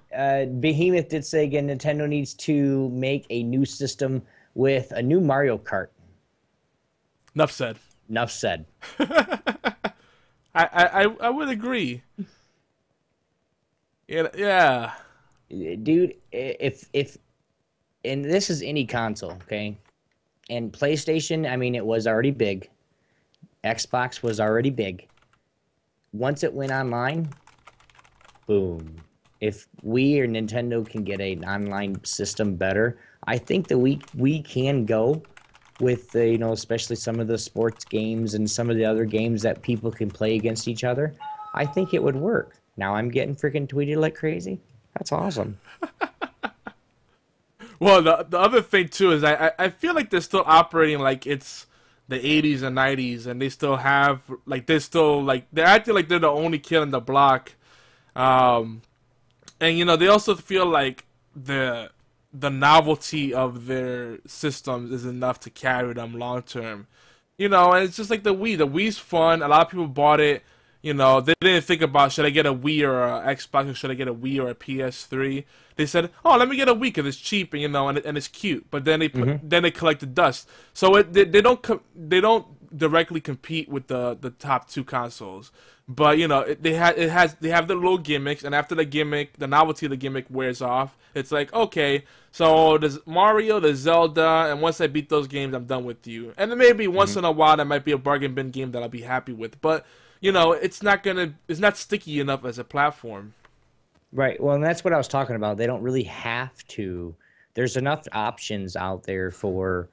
Behemoth did say again, Nintendo needs to make a new system with a new Mario Kart. Enough said. Enough said. I would agree. Yeah. Dude, if and this is any console, okay? And PlayStation, I mean, it was already big. Xbox was already big. Once it went online, boom. If we or Nintendo can get an online system better, I think that we can go with, you know, especially some of the sports games and some of the other games that people can play against each other. I think it would work. Now I'm getting freaking tweeted like crazy. That's awesome. Well, the other thing, too, is I feel like they're still operating like it's the 80s and 90s, and they still have, like, they're still, like, they're acting like they're the only kid on the block. And, you know, they also feel like the novelty of their systems is enough to carry them long-term. You know, and it's just like the Wii. The Wii's fun. A lot of people bought it. You know, they didn't think about, should I get a Wii or an Xbox, or should I get a Wii or a PS3? They said, oh, let me get a Wii because it's cheap and, you know, and it's cute. But then they then they collect the dust. So they don't directly compete with the top two consoles. But, you know, they have the little gimmicks, and after the gimmick, the novelty of the gimmick wears off. It's like, okay, so there's Mario, there's Zelda, and once I beat those games, I'm done with you. And then maybe once in a while, that might be a bargain bin game that I'll be happy with. But you know, it's not sticky enough as a platform. Right. Well, and that's what I was talking about. They don't really have to. There's enough options out there for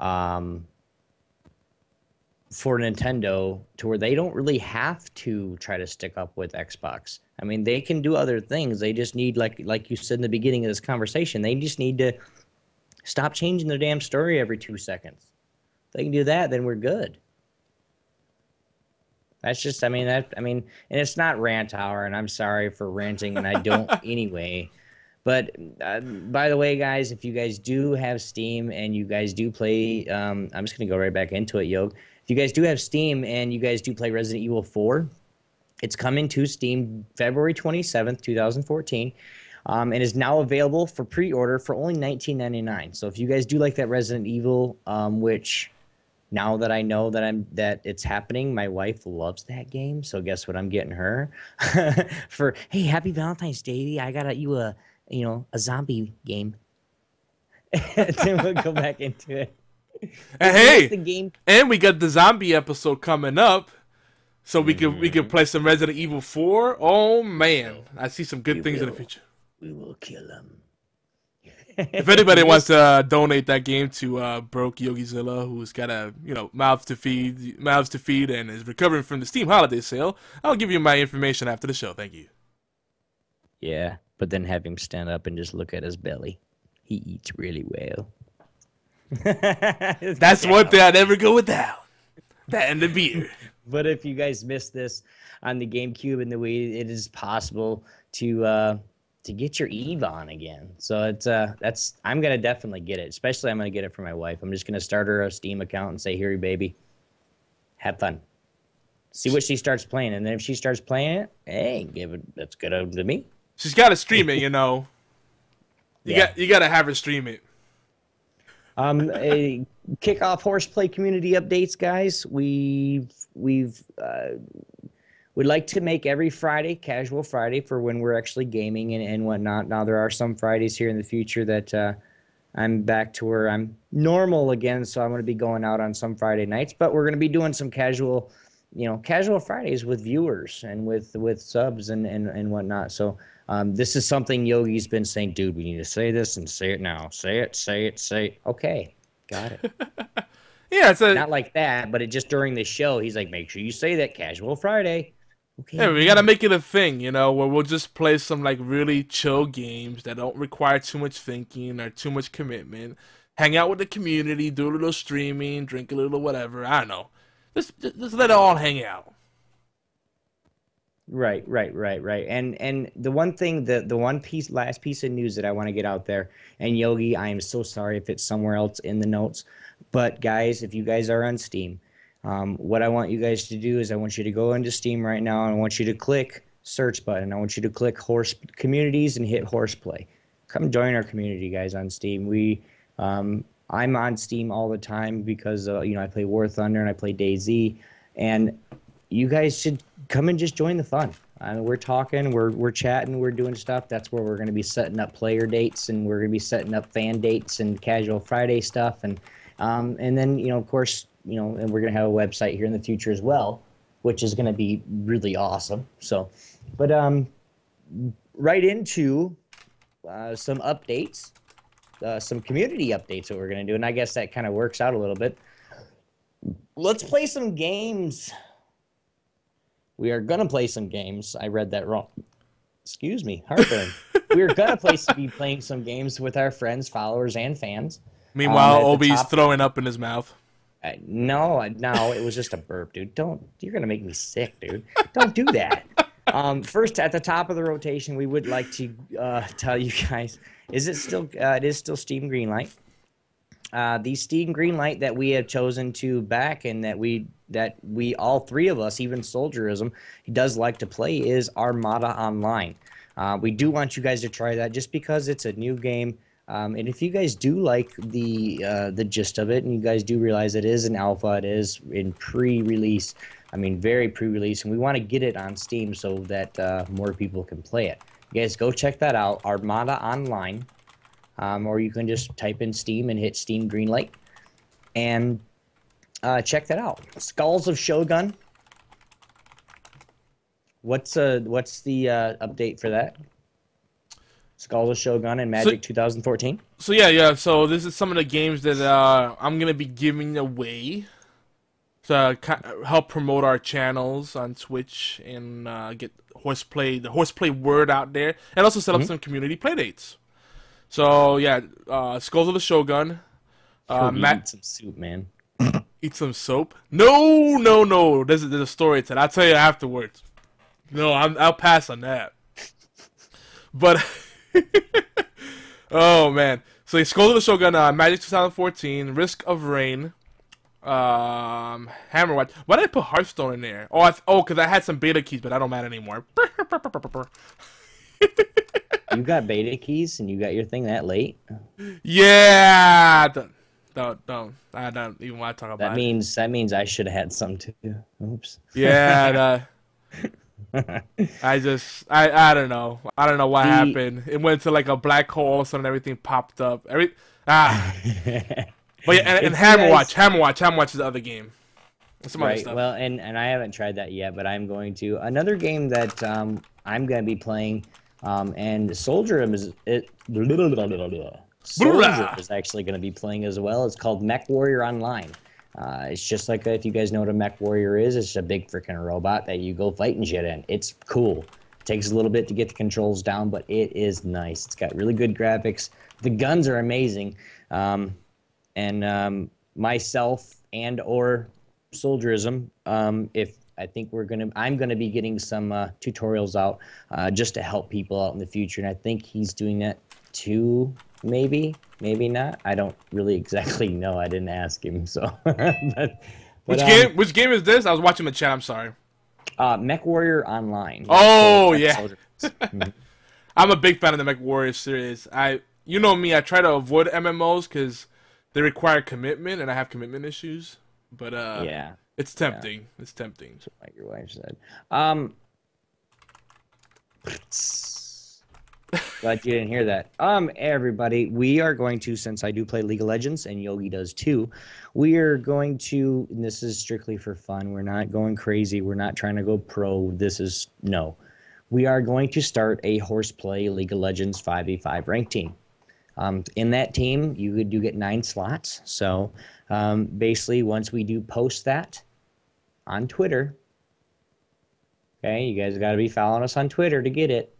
Nintendo to where they don't really have to try to stick up with Xbox. I mean, they can do other things. They just need, like you said in the beginning of this conversation, they just need to stop changing their damn story every 2 seconds. If they can do that, then we're good. That's just, I mean, and it's not rant hour, and I'm sorry for ranting, and I don't anyway. But by the way, guys, if you guys do have Steam and you guys do play, I'm just going to go right back into it, Yog. If you guys do have Steam and you guys do play Resident Evil 4, it's coming to Steam February 27th, 2014, and is now available for pre-order for only $19.99. So if you guys do like that Resident Evil, which... Now that I know that it's happening, my wife loves that game. So guess what I'm getting her for? Hey, happy Valentine's Day! I got you a zombie game. Then we'll go back into it. Hey, the game. And we got the zombie episode coming up, so we can play some Resident Evil 4. Oh man, I see some good things in the future. We will kill them. If anybody wants to donate that game to broke Yogi Zilla, who's got a mouths to feed, and is recovering from the Steam holiday sale, I'll give you my information after the show. Thank you. Yeah, but then have him stand up and just look at his belly. He eats really well. That's one thing I never go without. That and the beer. But if you guys missed this on the GameCube and the Wii, it is possible to get your Eve on again. So it's I'm gonna definitely get it. Especially I'm gonna get it for my wife. I'm just gonna start her a Steam account and say, here, baby, have fun. See what she starts playing, and then if she starts playing it, hey, give it, that's good to me. She's gotta stream it, you know. You gotta have her stream it. Kick off Horseplay community updates, guys. We'd like to make every Friday Casual Friday for when we're actually gaming and whatnot. Now, there are some Fridays here in the future that I'm back to where I'm normal again, so I'm going to be going out on some Friday nights. But we're going to be doing some casual Fridays with viewers and with subs and whatnot. So this is something Yogi's been saying, dude, we need to say this and say it now. Say it. Okay, got it. Yeah, it's not like that, but it just during the show, he's like, make sure you say that Casual Friday. Okay. Yeah, we gotta make it a thing, you know, where we'll just play some like really chill games that don't require too much thinking or too much commitment. Hang out with the community, do a little streaming, drink a little whatever. I don't know. Just let it all hang out. Right. And the one thing, the last piece of news that I want to get out there, and Yogi, I am so sorry if it's somewhere else in the notes. But, guys, if you guys are on Steam, what I want you guys to do is I want you to go into Steam right now, and I want you to click search button. I want you to click Horse Communities and hit Horseplay. Come join our community, guys, on Steam. I'm on Steam all the time because, you know, I play War Thunder and I play DayZ. And you guys should come and just join the fun. I mean, we're talking, we're chatting, we're doing stuff. That's where we're going to be setting up player dates, and we're going to be setting up fan dates and Casual Friday stuff. And And then, of course, and we're going to have a website here in the future as well, which is going to be really awesome. So, but right into some updates, some community updates that we're going to do. And I guess that kind of works out a little bit. Let's play some games. We are going to play some games. I read that wrong. Excuse me, heartburn. We are going to be playing some games with our friends, followers, and fans. Meanwhile, Obi's throwing up in his mouth. No, it was just a burp, dude. Don't. You're going to make me sick, dude. Don't do that. First, at the top of the rotation, we would like to tell you guys, it is still Steam Greenlight. The Steam Greenlight that we have chosen to back and that we all three of us, even Soldierism, does like to play is Armada Online. We do want you guys to try that just because it's a new game. And if you guys do like the gist of it, and you guys do realize it is an alpha, it is in pre-release, I mean very pre-release, and we want to get it on Steam so that more people can play it. You guys go check that out, Armada Online, or you can just type in Steam and hit Steam Greenlight, and check that out. Skulls of Shogun. What's the update for that? Skulls of Shogun and Magic 2014. So yeah. So this is some of the games that I'm gonna be giving away to help promote our channels on Twitch and get the Horseplay word out there, and also set up some community playdates. So yeah, Skulls of the Shogun. Matt, eat some soup, man. Eat some soap? No. There's a story to that. I'll tell you afterwards. No, I'll pass on that. But. Oh man! So Skulls of the Shogun, Magic 2014, Risk of Rain, Hammerwatch. Why did I put Hearthstone in there? Oh, because I had some beta keys, but I don't matter anymore. You got beta keys, and you got your thing that late. Yeah, don't. I don't even want to talk about that. That means I should have had some too. Oops. Yeah. I don't know. I don't know what happened. It went to like a black hole, all of a sudden everything popped up. But yeah, and Hammerwatch is the other game. Some other stuff. Well, and I haven't tried that yet, but I'm going to. Another game that I'm going to be playing, and Soldier is actually going to be playing as well. It's called MechWarrior Online. It's just like if you guys know what a mech warrior is, it's a big freaking robot that you go fighting shit in. It's cool. It takes a little bit to get the controls down, but it is nice. It's got really good graphics. The guns are amazing. Myself and or Soldierism, I'm gonna be getting some tutorials out just to help people out in the future, and I think he's doing that too. Maybe not. I don't really exactly know. I didn't ask him. So, which game is this? I was watching the chat. I'm sorry. MechWarrior Online. Oh yeah. I'm a big fan of the MechWarrior series. You know me, I try to avoid MMOs because they require commitment, and I have commitment issues. But yeah, it's tempting. Yeah. It's tempting. That's what your wife said. Glad you didn't hear that. Everybody, we are going to, since I do play League of Legends and Yogi does too, we are going to, and this is strictly for fun, we're not going crazy, we're not trying to go pro, we are going to start a Horseplay League of Legends 5v5 ranked team. In that team, you do get 9 slots, so basically once we do post that on Twitter, okay, you guys got to be following us on Twitter to get it.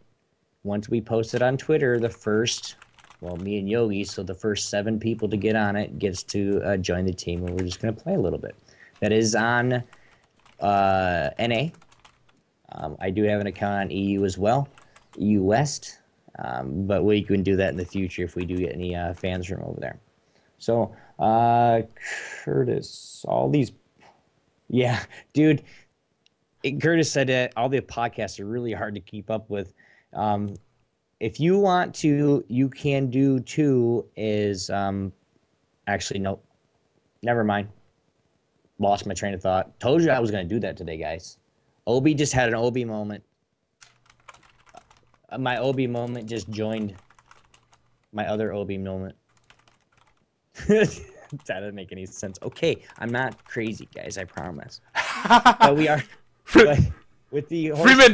Once we post it on Twitter, me and Yogi, so the first 7 people to get on it gets to join the team, and we're just going to play a little bit. That is on NA. I do have an account on EU as well, EU West, but we can do that in the future if we do get any fans from over there. So, Curtis, all these... Yeah, dude, Curtis said that all the podcasts are really hard to keep up with. If you want to, you can do too is, actually, nope, never mind. Lost my train of thought. Told you I was going to do that today, guys. Obi just had an Obi moment. My Obi moment just joined my other Obi moment. That doesn't make any sense. Okay, I'm not crazy, guys. I promise. But we are. But with the Freeman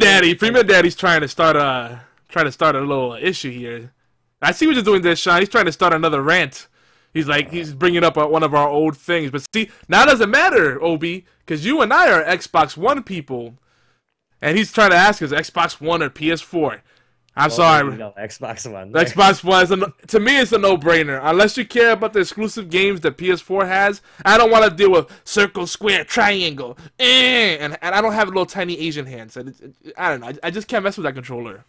Daddy's trying to start a little issue here. I see what you're doing there, Sean. He's trying to start another rant. He's like, he's bringing up one of our old things. But see, now it doesn't matter, Obi, because you and I are Xbox One people. And he's trying to ask us, Xbox One or PS4? I'm sorry. No, Xbox One. There. Xbox One, is to me, it's a no-brainer. Unless you care about the exclusive games that PS4 has, I don't want to deal with circle, square, triangle. And I don't have little tiny Asian hands. So I don't know. I just can't mess with that controller.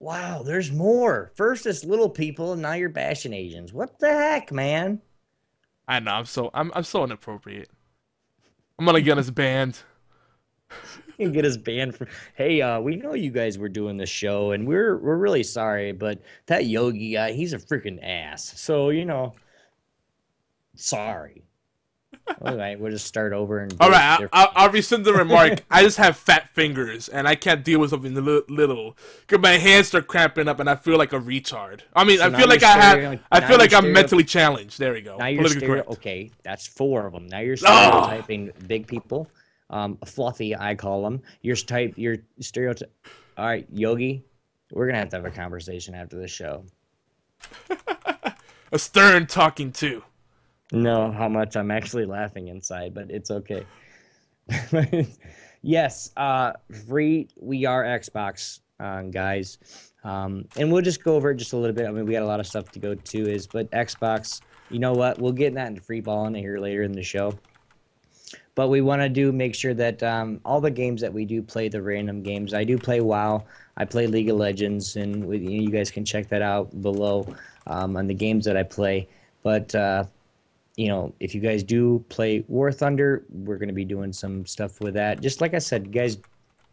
Wow, there's more. First it's little people, and now you're bashing Asians. What the heck, man? I know. I'm so inappropriate. I'm gonna get us banned. You can get us banned from. Hey, we know you guys were doing this show, and we're really sorry, but that Yogi guy, he's a freaking ass. So you know, sorry. All right, we'll just start over. And all right, I'll rescind the remark. I just have fat fingers, and I can't deal with something little. Cause my hands start cramping up, and I feel like a retard. I mean, so I feel like I'm mentally challenged. There we go. Now you're okay, that's four of them. Now you're stereotyping big people, fluffy. I call them. You're stereotype. All right, Yogi, we're gonna have to have a conversation after this show. A stern talking to. No, how much I'm actually laughing inside, but it's okay. Yes, we are Xbox, guys, and we'll just go over it just a little bit. I mean, we got a lot of stuff to go to, but Xbox. You know what? We'll get that into free balling here later in the show. But we want to make sure that all the games that we do play, the random games. I do play WoW. I play League of Legends, and you guys can check that out below on the games that I play. But you know, if you guys do play War Thunder, we're going to be doing some stuff with that. Just like I said, guys,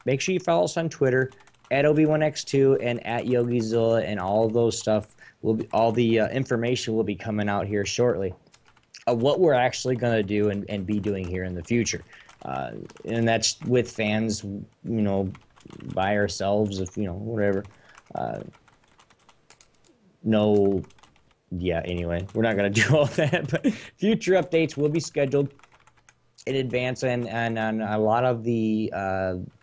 make sure you follow us on Twitter at Obi-Wan X2 and at Yogi Zilla, and all those stuff. All the information will be coming out here shortly. What we're actually going to do and be doing here in the future, and that's with fans, you know, by ourselves, if you know, whatever. No. Yeah, anyway, we're not going to do all that, but future updates will be scheduled in advance, and a lot of the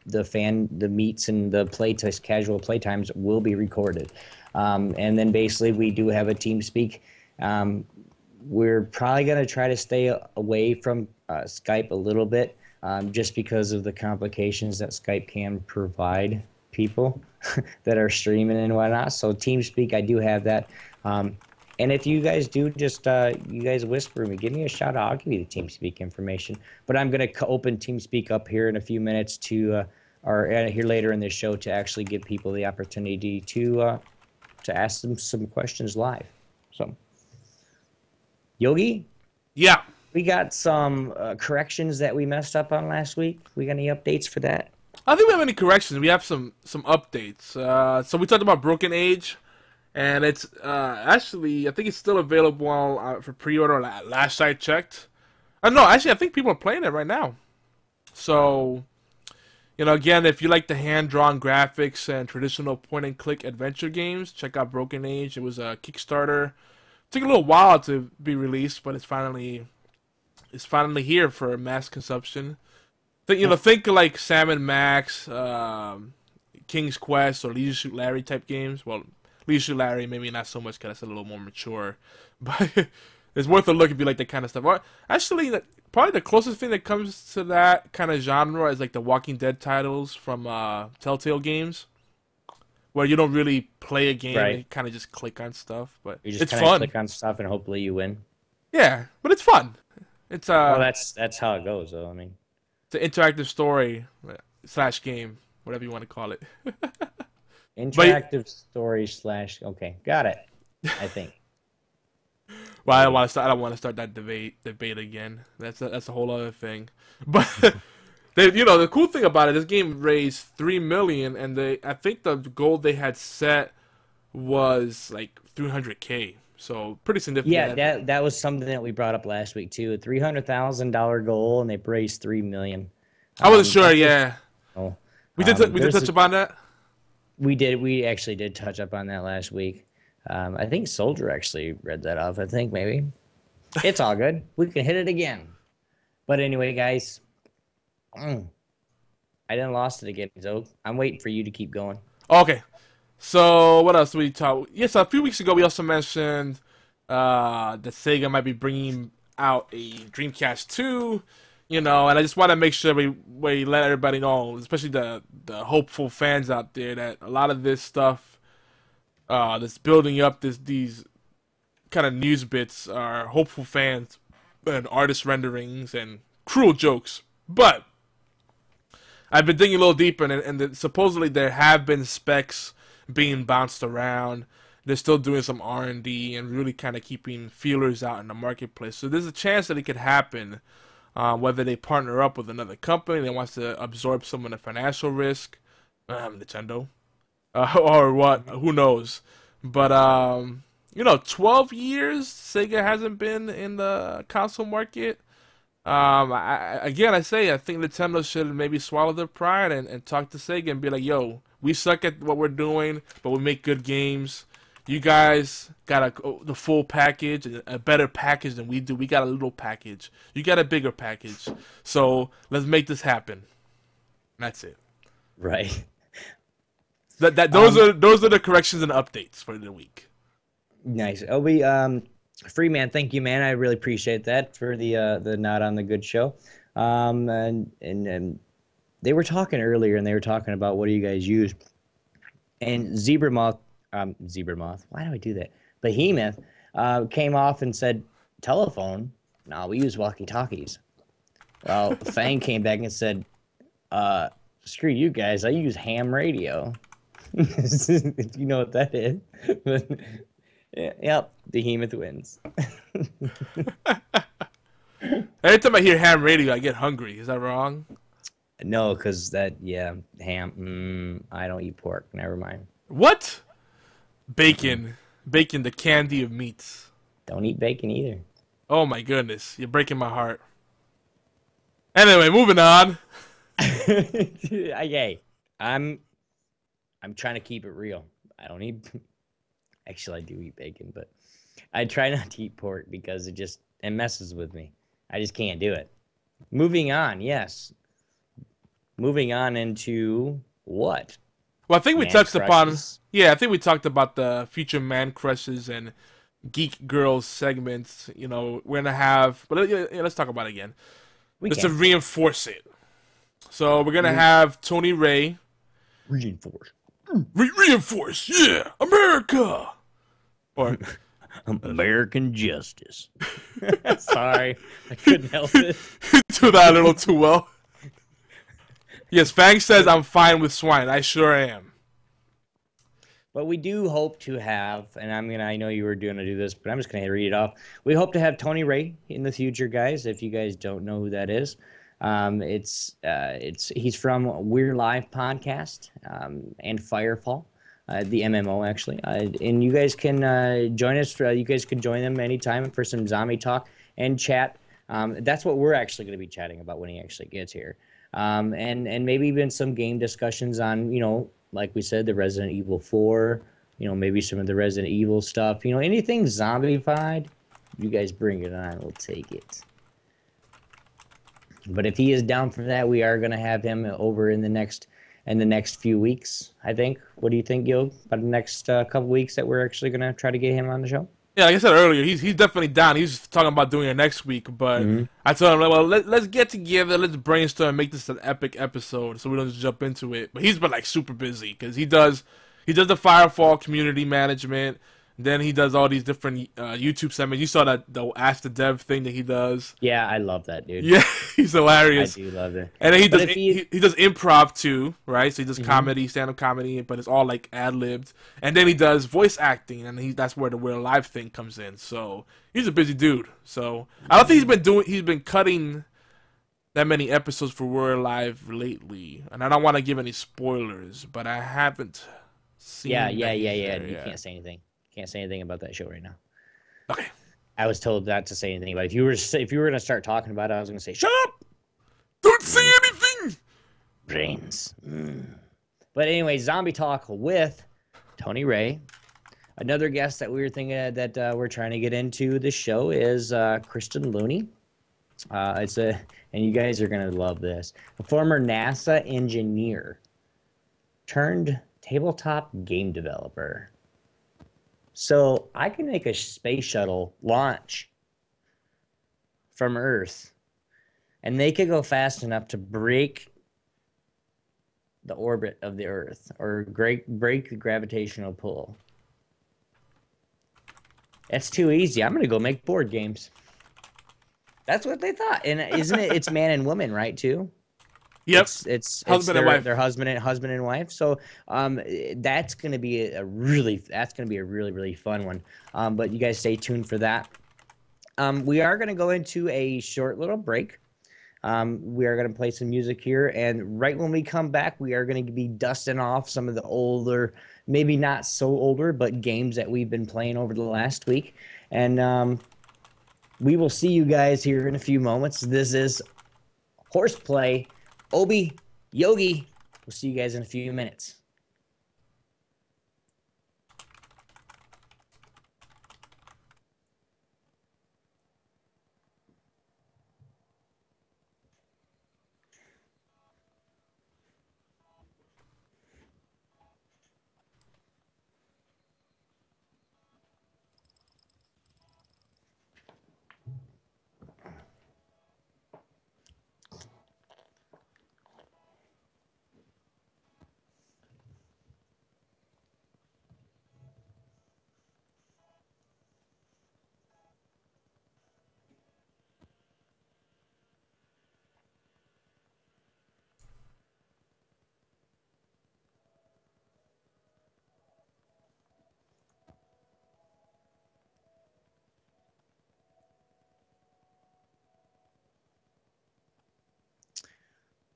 meets and the casual playtimes will be recorded. And then basically we do have a team speak. We're probably going to try to stay away from Skype a little bit, just because of the complications that Skype can provide people that are streaming and whatnot. So TeamSpeak, I do have that. And if you guys do, just you guys whisper me, give me a shout out. I'll give you the TeamSpeak information. But I'm going to open TeamSpeak up here in a few minutes to, or here later in this show, to actually give people the opportunity to ask them some questions live. So, Yogi? Yeah. We got some corrections that we messed up on last week. We got any updates for that? I don't think we have any corrections. We have some updates. So we talked about Broken Age. And it's actually, I think it's still available for pre-order. Last I checked, no, actually, I think people are playing it right now. So, you know, again, if you like the hand-drawn graphics and traditional point-and-click adventure games, check out Broken Age. It was a Kickstarter. It took a little while to be released, but it's finally here for mass consumption. Think like Sam & Max, King's Quest, or Leisure Suit Larry type games. Well, Leisure Larry, maybe not so much because it's a little more mature, but it's worth a look if you like that kind of stuff. Actually, probably the closest thing that comes to that kind of genre is like the Walking Dead titles from Telltale Games, where you don't really play a game, right. You kind of just click on stuff, but you just it's fun. Click on stuff and hopefully you win. Yeah, but it's fun. It's well, that's how it goes, though. I mean, it's an interactive story / game, whatever you want to call it. Interactive story / okay, got it. I think. Well, I don't want to start that debate again. That's a whole other thing. But you know, the cool thing about it, this game raised $3 million, and I think the goal they had set was like 300K. So pretty significant. Yeah, that was something that we brought up last week too. A $300,000 goal, and they raised $3 million. I wasn't sure. Yeah. Oh. We did touch upon that. We actually did touch up on that last week. I think Soldier actually read that off, I think, maybe. It's all good. We can hit it again. But anyway, guys, I didn't lost it again, so I'm waiting for you to keep going. Okay. So what else we talked? Yes, a few weeks ago we also mentioned that Sega might be bringing out a Dreamcast 2, you know, and I just want to make sure we let everybody know, especially the hopeful fans out there, that a lot of this stuff that's building up, these kind of news bits are hopeful fans and artist renderings and cruel jokes. But I've been digging a little deeper, and supposedly there have been specs being bounced around. They're still doing some R&D and really kind of keeping feelers out in the marketplace. So there's a chance that it could happen, whether they partner up with another company that wants to absorb some of the financial risk, Nintendo, or what, who knows. But, you know, 12 years Sega hasn't been in the console market. I think Nintendo should maybe swallow their pride and talk to Sega and be like, yo, we suck at what we're doing, but we make good games. You guys got the full package, a better package than we do. We got a little package. You got a bigger package. So let's make this happen. That's it. Right. Those are the corrections and updates for the week. Nice. Obi, Freeman, thank you, man. I really appreciate that for the nod on the good show. And they were talking earlier, and they were talking about what do you guys use. And Zebra Moth. Why do I do that? Behemoth came off and said, telephone? No, we use walkie-talkies. Well, Fang came back and said, screw you guys. I use ham radio. If you know what that is. But, yeah, yep, Behemoth wins. Every time I hear ham radio, I get hungry. Is that wrong? No, because ham, I don't eat pork. Never mind. What? Bacon. Bacon, the candy of meats. Don't eat bacon either. Oh my goodness. You're breaking my heart. Anyway, moving on. Okay. I'm trying to keep it real. I don't eat... Actually, I do eat bacon, but I try not to eat pork because it messes with me. I just can't do it. Moving on, yes. Moving on into what? Well, I think we touched upon... Yeah, I think we talked about the future man crushes and geek girls segments. You know, we're going to have... But let's talk about it again. Just to reinforce it. So we're going to have Tony Rey. Reinforce. Reinforce, yeah! America! Or... American justice. Sorry. I couldn't help it. Do that a little too well. Yes, Fang says I'm fine with swine. I sure am. But we do hope to have, and I know you were going to do this, but I'm just going to read it off. We hope to have Tony Rey in the future, guys. If you guys don't know who that is, he's from We're Live podcast and Firefall, the MMO actually. And you guys can join us. You guys can join them anytime for some zombie talk and chat. That's what we're actually going to be chatting about when he actually gets here, and maybe even some game discussions on, you know. Like we said, the Resident Evil 4, you know, maybe some of the Resident Evil stuff. You know, anything zombified, you guys bring it on. We'll take it. But if he is down for that, we are going to have him over in the next few weeks, I think. What do you think, Gil, about the next couple weeks that we're actually going to try to get him on the show? Yeah, like I said earlier, he's definitely down. He's talking about doing it next week. But I told him, well, let's get together. Let's brainstorm and make this an epic episode so we don't just jump into it. But he's been, like, super busy because he does the Firefall community management. Then he does all these different YouTube segments. You saw that, the Ask the Dev thing that he does. Yeah, I love that, dude. Yeah, he's hilarious. I do love it. And then he does improv, too, right? So he does comedy, stand-up comedy, but it's all, like, ad-libbed. And then he does voice acting, and that's where the We're Live thing comes in. So he's a busy dude. So I don't think he's been cutting that many episodes for We're Live lately. And I don't want to give any spoilers, but I haven't seen You can't say anything. Can't say anything about that show right now. Okay. I was told not to say anything about it. If you were gonna start talking about it, I was gonna say, shut up! Don't say anything. Brains. But anyway, zombie talk with Tony Rey. Another guest that we were thinking of, that we're trying to get into this show is Kristen Looney. It's a, and you guys are going to love this, a former NASA engineer turned tabletop game developer. So I can make a space shuttle launch from Earth, and they could go fast enough to break the orbit of the Earth, or break the gravitational pull. That's too easy. I'm going to go make board games. That's what they thought. And isn't it, it's man and woman, right, too? Yep. It's husband and wife. They're husband and wife. So that's going to be a really fun one. But you guys stay tuned for that. We are going to go into a short little break. We are going to play some music here, and right when we come back, we are going to be dusting off some of the older, maybe not so older, but games that we've been playing over the last week. And we will see you guys here in a few moments. This is Horseplay, Obi, Yogi. We'll see you guys in a few minutes.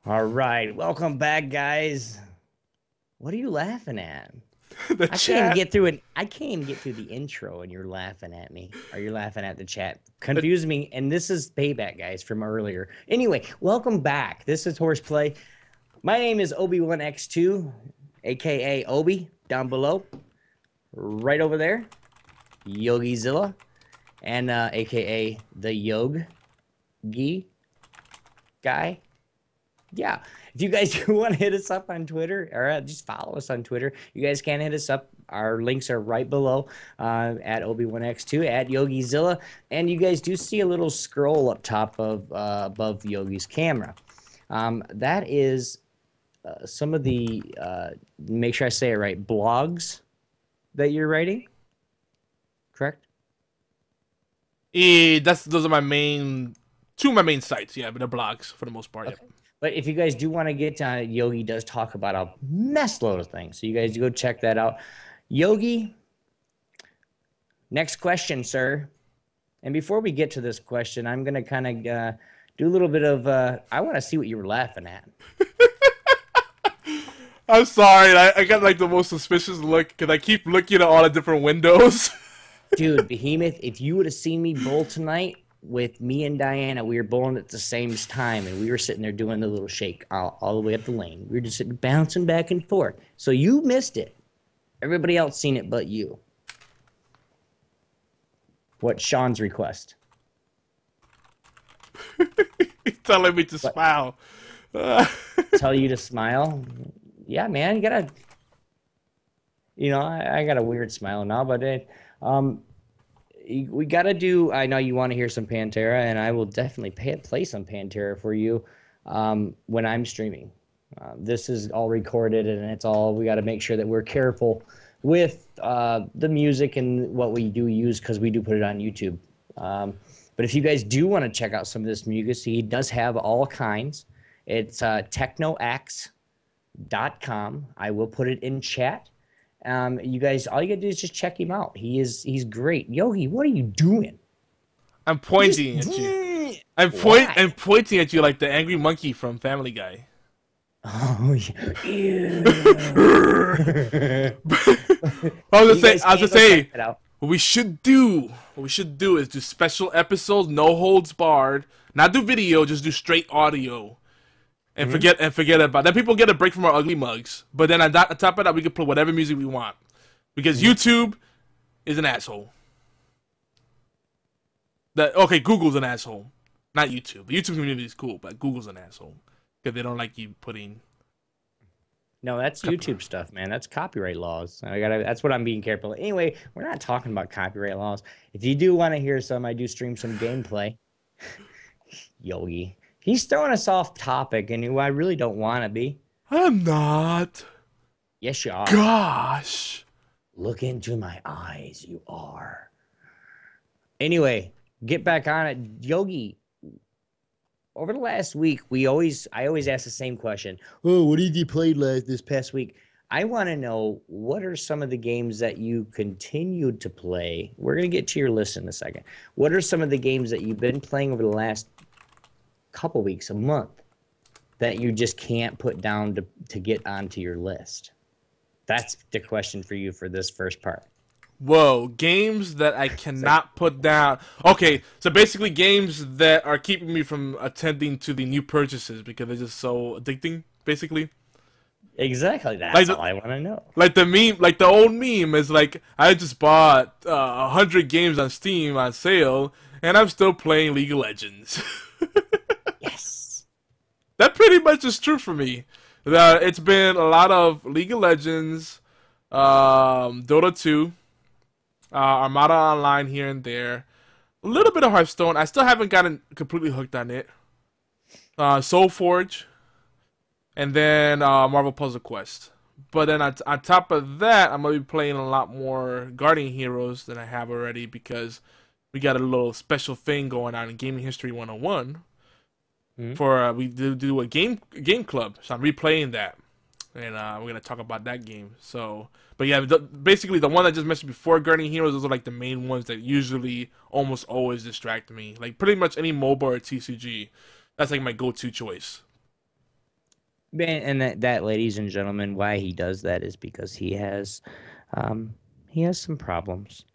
All right, welcome back, guys. What are you laughing at? I can't even get through the intro, and you're laughing at me. Or you're laughing at the chat. Confused me. And this is payback, guys, from earlier. Anyway, welcome back. This is Horseplay. My name is Obi-Wan X2, aka Obi, down below. Right over there, Yogi Zilla, and aka the Yogi guy. Yeah, if you guys do want to hit us up on Twitter, or just follow us on Twitter, you guys can hit us up. Our links are right below, at Obi-Wan X2, at YogiZilla, and you guys do see a little scroll up top of above Yogi's camera. That is some of the, make sure I say it right, blogs that you're writing, correct? Those are my main, two of my main sites, yeah, but they're blogs for the most part, okay. Yeah. But if you guys do want to get to it, Yogi does talk about a mess load of things. So you guys go check that out. Yogi, next question, sir. And before we get to this question, I'm going to kind of do a little bit of, I want to see what you were laughing at. I'm sorry. I got like the most suspicious look because I keep looking at all the different windows. Dude, Behemoth, if you would have seen me bowl tonight, with me and Diana, we were bowling at the same time, and we were sitting there doing the little shake all the way up the lane. We were just sitting, bouncing back and forth. So you missed it. Everybody else seen it but you. What's Sean's request? He's telling me to smile. Tell you to smile? Yeah, man. You gotta. You know, I got a weird smile now, but it. We got to do, I know you want to hear some Pantera, and I will definitely play some Pantera for you when I'm streaming. This is all recorded, and it's all, we got to make sure that we're careful with the music and what we do use, because we do put it on YouTube. But if you guys do want to check out some of this music, he does have all kinds. It's technoax.com. I will put it in chat. You guys, all you gotta do is just check him out. He's great. Yogi, what are you doing? I'm pointing at you. I'm pointing at you like the angry monkey from Family Guy. Oh yeah. I was gonna say what we should do is do special episodes, no holds barred. Not do video, just do straight audio. And forget about that. People get a break from our ugly mugs, but then on top of that, we can play whatever music we want because YouTube is an asshole. Google's an asshole. Not YouTube. The YouTube community is cool, but Google's an asshole because they don't like you putting. No, that's YouTube stuff, man. That's copyright laws. That's what I'm being careful. Anyway, we're not talking about copyright laws. If you do want to hear some, I do stream some gameplay. Yogi, he's throwing us off topic, and I really don't want to be. I'm not. Yes, you are. Gosh. Look into my eyes. You are. Anyway, get back on it, Yogi. Over the last week, I always ask the same question. Oh, what did you play this past week? I want to know, what are some of the games that you continued to play? We're going to get to your list in a second. What are some of the games that you've been playing over the last couple weeks, a month, that you just can't put down to get onto your list? That's the question for you for this first part. Whoa, games that I cannot put down. Okay, so basically games that are keeping me from attending to the new purchases because they're just so addicting, basically. Exactly, that's like all I want to know. Like the meme, like the old meme is like, I just bought 100 games on Steam on sale, and I'm still playing League of Legends. Yes. That pretty much is true for me. It's been a lot of League of Legends, Dota 2. Armada Online here and there. A little bit of Hearthstone. I still haven't gotten completely hooked on it. SolForge. And then Marvel Puzzle Quest. But then on top of that, I'm going to be playing a lot more Guardian Heroes than I have already because we got a little special thing going on in Gaming History 101. Mm-hmm. We do a game club. So I'm replaying that. And we're going to talk about that game. So, but yeah, basically the one I just mentioned before, Guardian Heroes, those are like the main ones that usually almost always distract me. Like pretty much any MOBA or TCG, that's like my go-to choice. Man, and that, ladies and gentlemen, why he does that is because he has some problems.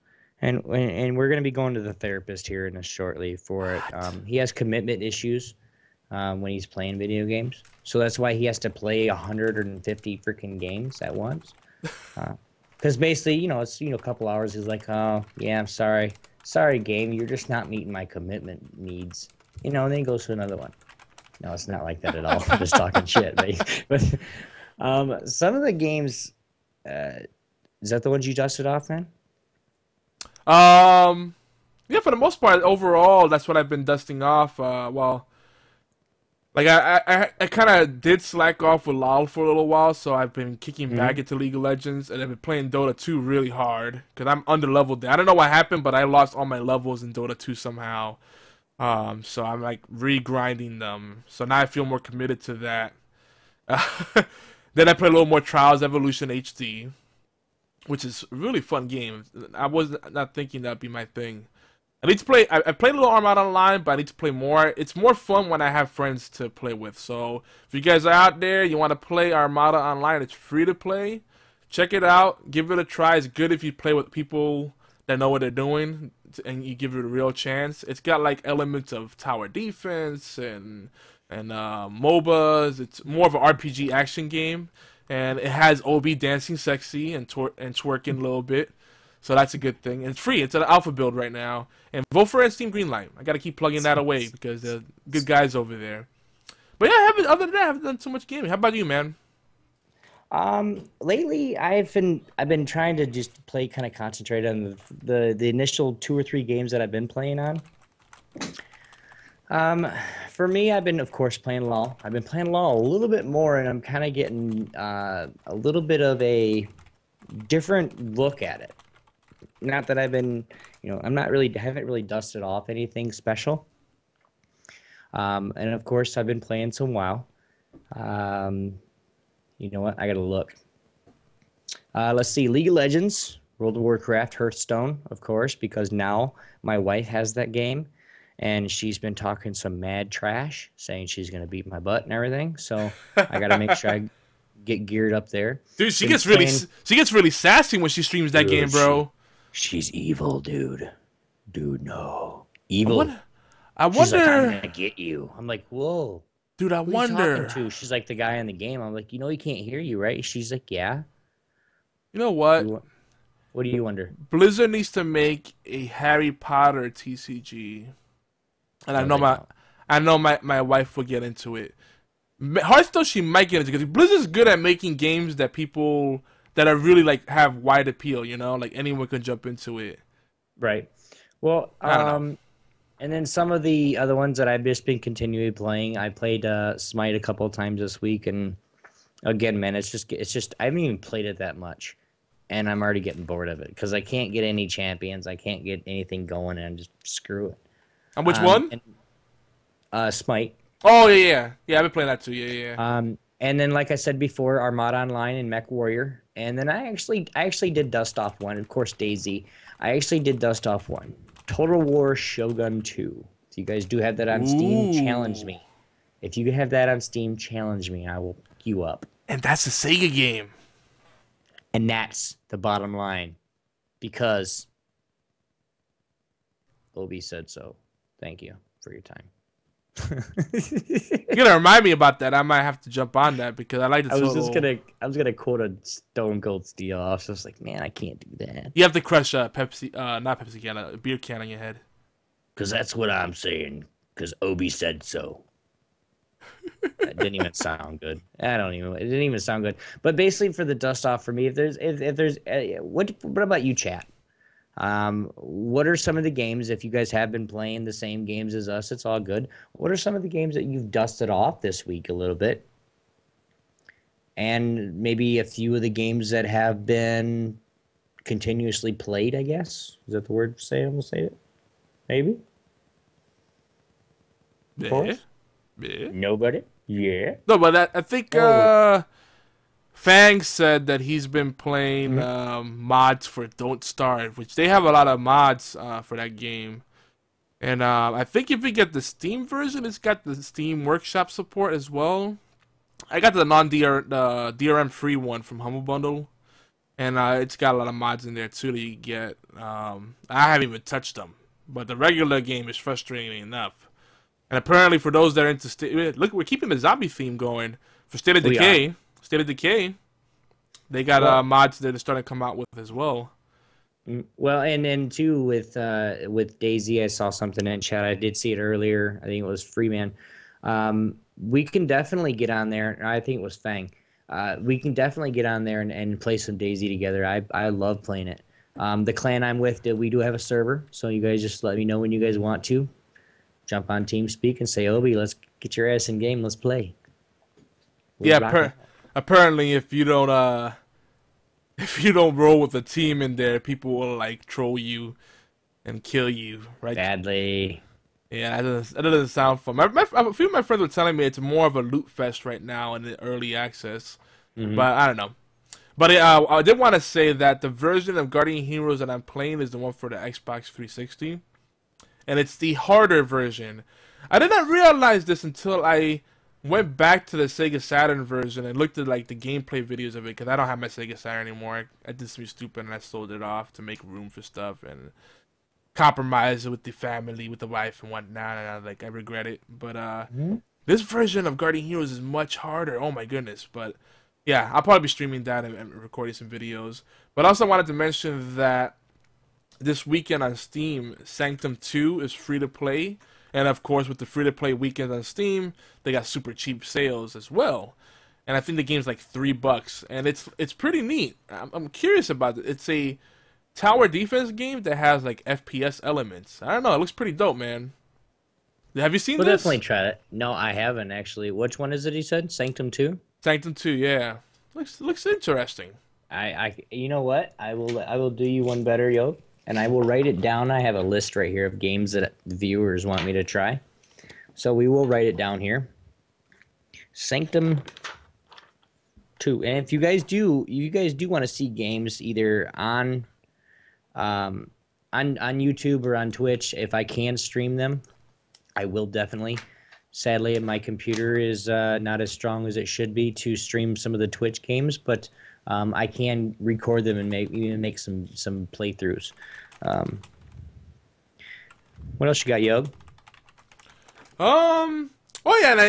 And we're going to be going to the therapist here in shortly for it. He has commitment issues. When he's playing video games. So that's why he has to play 150 freaking games at once. Because basically, it's a couple hours. He's like, oh, yeah, I'm sorry. Sorry, game. You're just not meeting my commitment needs. And then he goes to another one. No, it's not like that at all. I'm just talking shit. But some of the games, is that the ones you dusted off, man? Yeah, for the most part, overall, that's what I've been dusting off. Like, I kind of did slack off with LoL for a little while, so I've been kicking back into League of Legends, and I've been playing Dota 2 really hard, because I'm under-leveled there. I don't know what happened, but I lost all my levels in Dota 2 somehow, so I'm, like, re-grinding them. So now I feel more committed to that. Then I play a little more Trials Evolution HD, which is a really fun game. I was not thinking that would be my thing. I need to play. I played a little Armada Online, but I need to play more. It's more fun when I have friends to play with. So if you guys are out there, you want to play Armada Online, it's free to play. Check it out. Give it a try. It's good if you play with people that know what they're doing and you give it a real chance. It's got like elements of tower defense and MOBAs. It's more of an RPG action game, and it has Obi dancing sexy and twerking a little bit. So that's a good thing. And it's free. It's an alpha build right now. And vote for it on Steam Greenlight. I got to keep plugging that away because they're good guys over there. But yeah, other than that, I haven't done so much gaming. How about you, man? Lately, I've been trying to just play, kind of concentrate on the initial 2 or 3 games that I've been playing on. For me, I've been, of course, playing LoL. I've been playing LoL a little bit more, and I'm kind of getting a little bit of a different look at it. Not that I've been, haven't really dusted off anything special. And of course, I've been playing some WoW. You know what? I gotta look. Let's see, League of Legends, World of Warcraft, Hearthstone, of course, because now my wife has that game, and she's been talking some mad trash, saying she's gonna beat my butt and everything. So I gotta make sure I get geared up there. Dude, she gets really sassy when she streams that game, bro. She's evil, dude. Dude, no. Evil. I wonder. She's like, I'm gonna get you. I'm like, whoa. Dude, I wonder. She's like the guy in the game. I'm like, he can't hear you, right? She's like, yeah. You know what? What do you wonder? Blizzard needs to make a Harry Potter TCG, and I know my wife will get into it. Hearthstone, she might get into it, because Blizzard's good at making games that people that are really like have wide appeal. You know, like anyone can jump into it. Right. Well, and then some of the other ones that I've just been continually playing. I played Smite a couple of times this week, and again, man, it's just I haven't even played it that much, and I'm already getting bored of it because I can't get any champions, I can't get anything going, and I'm just screw it. And which one? And, Smite. Oh yeah. I've been playing that too. Yeah. And then, like I said before, Armada Online and Mech Warrior, and then I actually did Dust Off 1, of course, DayZ. I actually did Dust Off 1. Total War Shogun 2. If you guys do have that on Steam, challenge me. If you have that on Steam, challenge me. I will pick you up. And that's a Sega game. And that's the bottom line. Because Obi said so. Thank you for your time. You're gonna remind me about that. I might have to jump on that because I like to. I was gonna quote a Stone Cold Steve Austin. So I was like, man, I can't do that. You have to crush a beer can on your head. Because that's what I'm saying. Because Obi said so. That didn't even sound good. It didn't even sound good. But basically, for the Dust Off for me, what about you, chat? What are some of the games, if you guys have been playing the same games as us, it's all good. What are some of the games that you've dusted off this week a little bit? And maybe a few of the games that have been continuously played, I guess. Is that the word to say? I'm going to say it. Maybe? Yeah. Yeah. Nobody? Yeah. No, but I think, Fang said that he's been playing mods for Don't Starve, which they have a lot of mods for that game. And I think if you get the Steam version, it's got the Steam Workshop support as well. I got the non-DRM free one from Humble Bundle. And it's got a lot of mods in there, too, that you get. I haven't even touched them. But the regular game is frustrating enough. And apparently for those that are into... Look, we're keeping the zombie theme going for State of Decay. State of Decay, they got mods that are starting to come out with as well. Well, and then too with DayZ, I saw something in chat. I did see it earlier. I think it was Freeman. We can definitely get on there. I think it was Fang. We can definitely get on there and play some DayZ together. I love playing it. The clan I'm with, we do have a server, so you guys just let me know when you guys want to jump on TeamSpeak and say, Obi, let's get your ass in game. Let's play. Apparently, if you don't roll with a team in there, people will like troll you and kill you, right? Badly. Yeah, that doesn't sound fun. A few of my friends were telling me it's more of a loot fest right now in the early access, but I don't know. But I did want to say that the version of Guardian Heroes that I'm playing is the one for the Xbox 360, and it's the harder version. I did not realize this until I went back to the Sega Saturn version and looked at like the gameplay videos of it because I don't have my Sega Saturn anymore. I did something stupid and I sold it off to make room for stuff and compromise with the family, with the wife and whatnot. And I regret it. But this version of Guardian Heroes is much harder. Oh my goodness! But yeah, I'll probably be streaming that and recording some videos. But also wanted to mention that this weekend on Steam, Sanctum 2 is free to play. And, of course, with the free-to-play weekends on Steam, they got super cheap sales as well. And I think the game's like $3. And it's pretty neat. I'm curious about it. It's a tower defense game that has, like, FPS elements. I don't know. It looks pretty dope, man. Have you seen this? We'll definitely try it. No, I haven't, actually. Which one is it, he said? Sanctum 2? Sanctum 2, yeah. Looks interesting. You know what? I will do you one better, yo. And I will write it down. I have a list right here of games that viewers want me to try. So we will write it down here. Sanctum 2. And if you guys do want to see games either on YouTube or on Twitch, if I can stream them, I will definitely. Sadly, my computer is not as strong as it should be to stream some of the Twitch games, but I can record them and make some playthroughs. What else you got, Yog? Oh yeah, and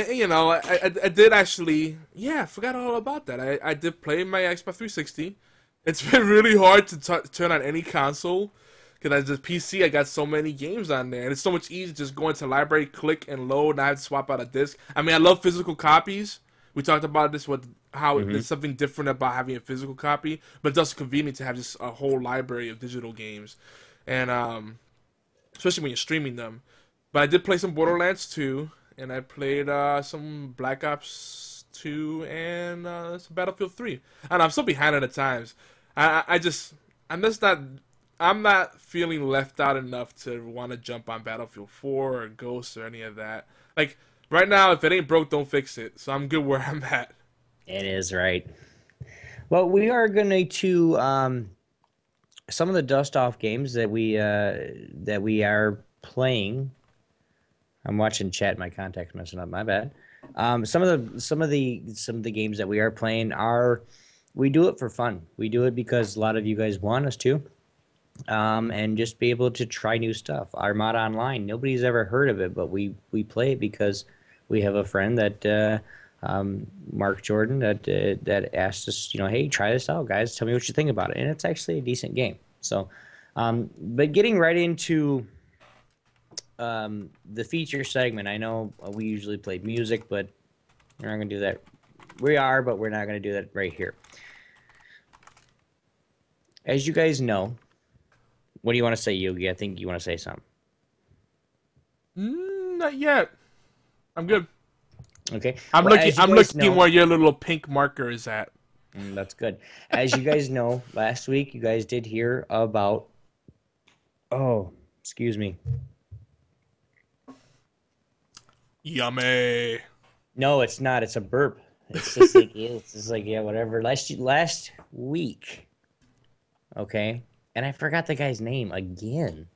I did actually. Yeah, I forgot all about that. I did play my Xbox 360, It's been really hard to turn on any console, because as a PC, I got so many games on there, and it's so much easier just going to the library, click and load, and I have to swap out a disc. I mean, I love physical copies. We talked about this, with how there's something different about having a physical copy, but it's also convenient to have just a whole library of digital games, and especially when you're streaming them. But I did play some Borderlands 2, and I played some Black Ops 2 and some Battlefield 3. And I'm so behind on the times. I'm not feeling left out enough to want to jump on Battlefield 4 or Ghosts or any of that. Like, right now, if it ain't broke, don't fix it. So I'm good where I'm at. It is, right. Well, we are going to some of the dust-off games that we are playing. I'm watching chat. My contact's messing up. My bad. Some of the games that we are playing are, we do it for fun. We do it because a lot of you guys want us to. And just be able to try new stuff. Armada Online, nobody's ever heard of it, but we play it because we have a friend that Mark Jordan that asked us, you know, hey, try this out, guys. Tell me what you think about it. And it's actually a decent game. So, but getting right into the feature segment. I know we usually play music, but we're not going to do that. We are, but we're not going to do that right here. As you guys know. What do you want to say, Yogi? I think you want to say something. Not yet. I'm good. Okay. I'm looking where your little pink marker is at. That's good. As you guys know, last week you guys did hear about... Oh, excuse me. Yummy. No, it's not. It's a burp. It's just like, it's just like, yeah, whatever. Last week, okay... And I forgot the guy's name again.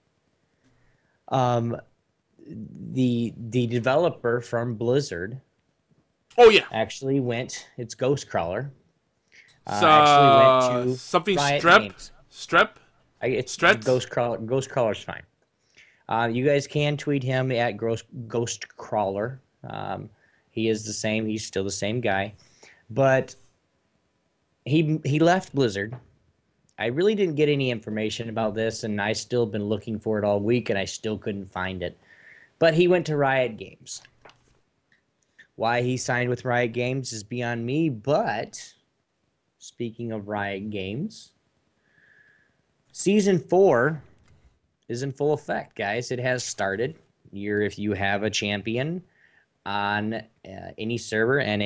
The developer from Blizzard. Oh yeah. Actually went. It's Ghostcrawler. Actually went to something Riot Games. Strep. It's Ghostcrawler. Ghostcrawler's fine. You guys can tweet him at Ghostcrawler. He is the same. He's still the same guy, but he left Blizzard. I really didn't get any information about this, and I still been looking for it all week, and I still couldn't find it. But he went to Riot Games. Why he signed with Riot Games is beyond me, but speaking of Riot Games, Season 4 is in full effect, guys. It has started. You're, if you have a champion on any server, NA,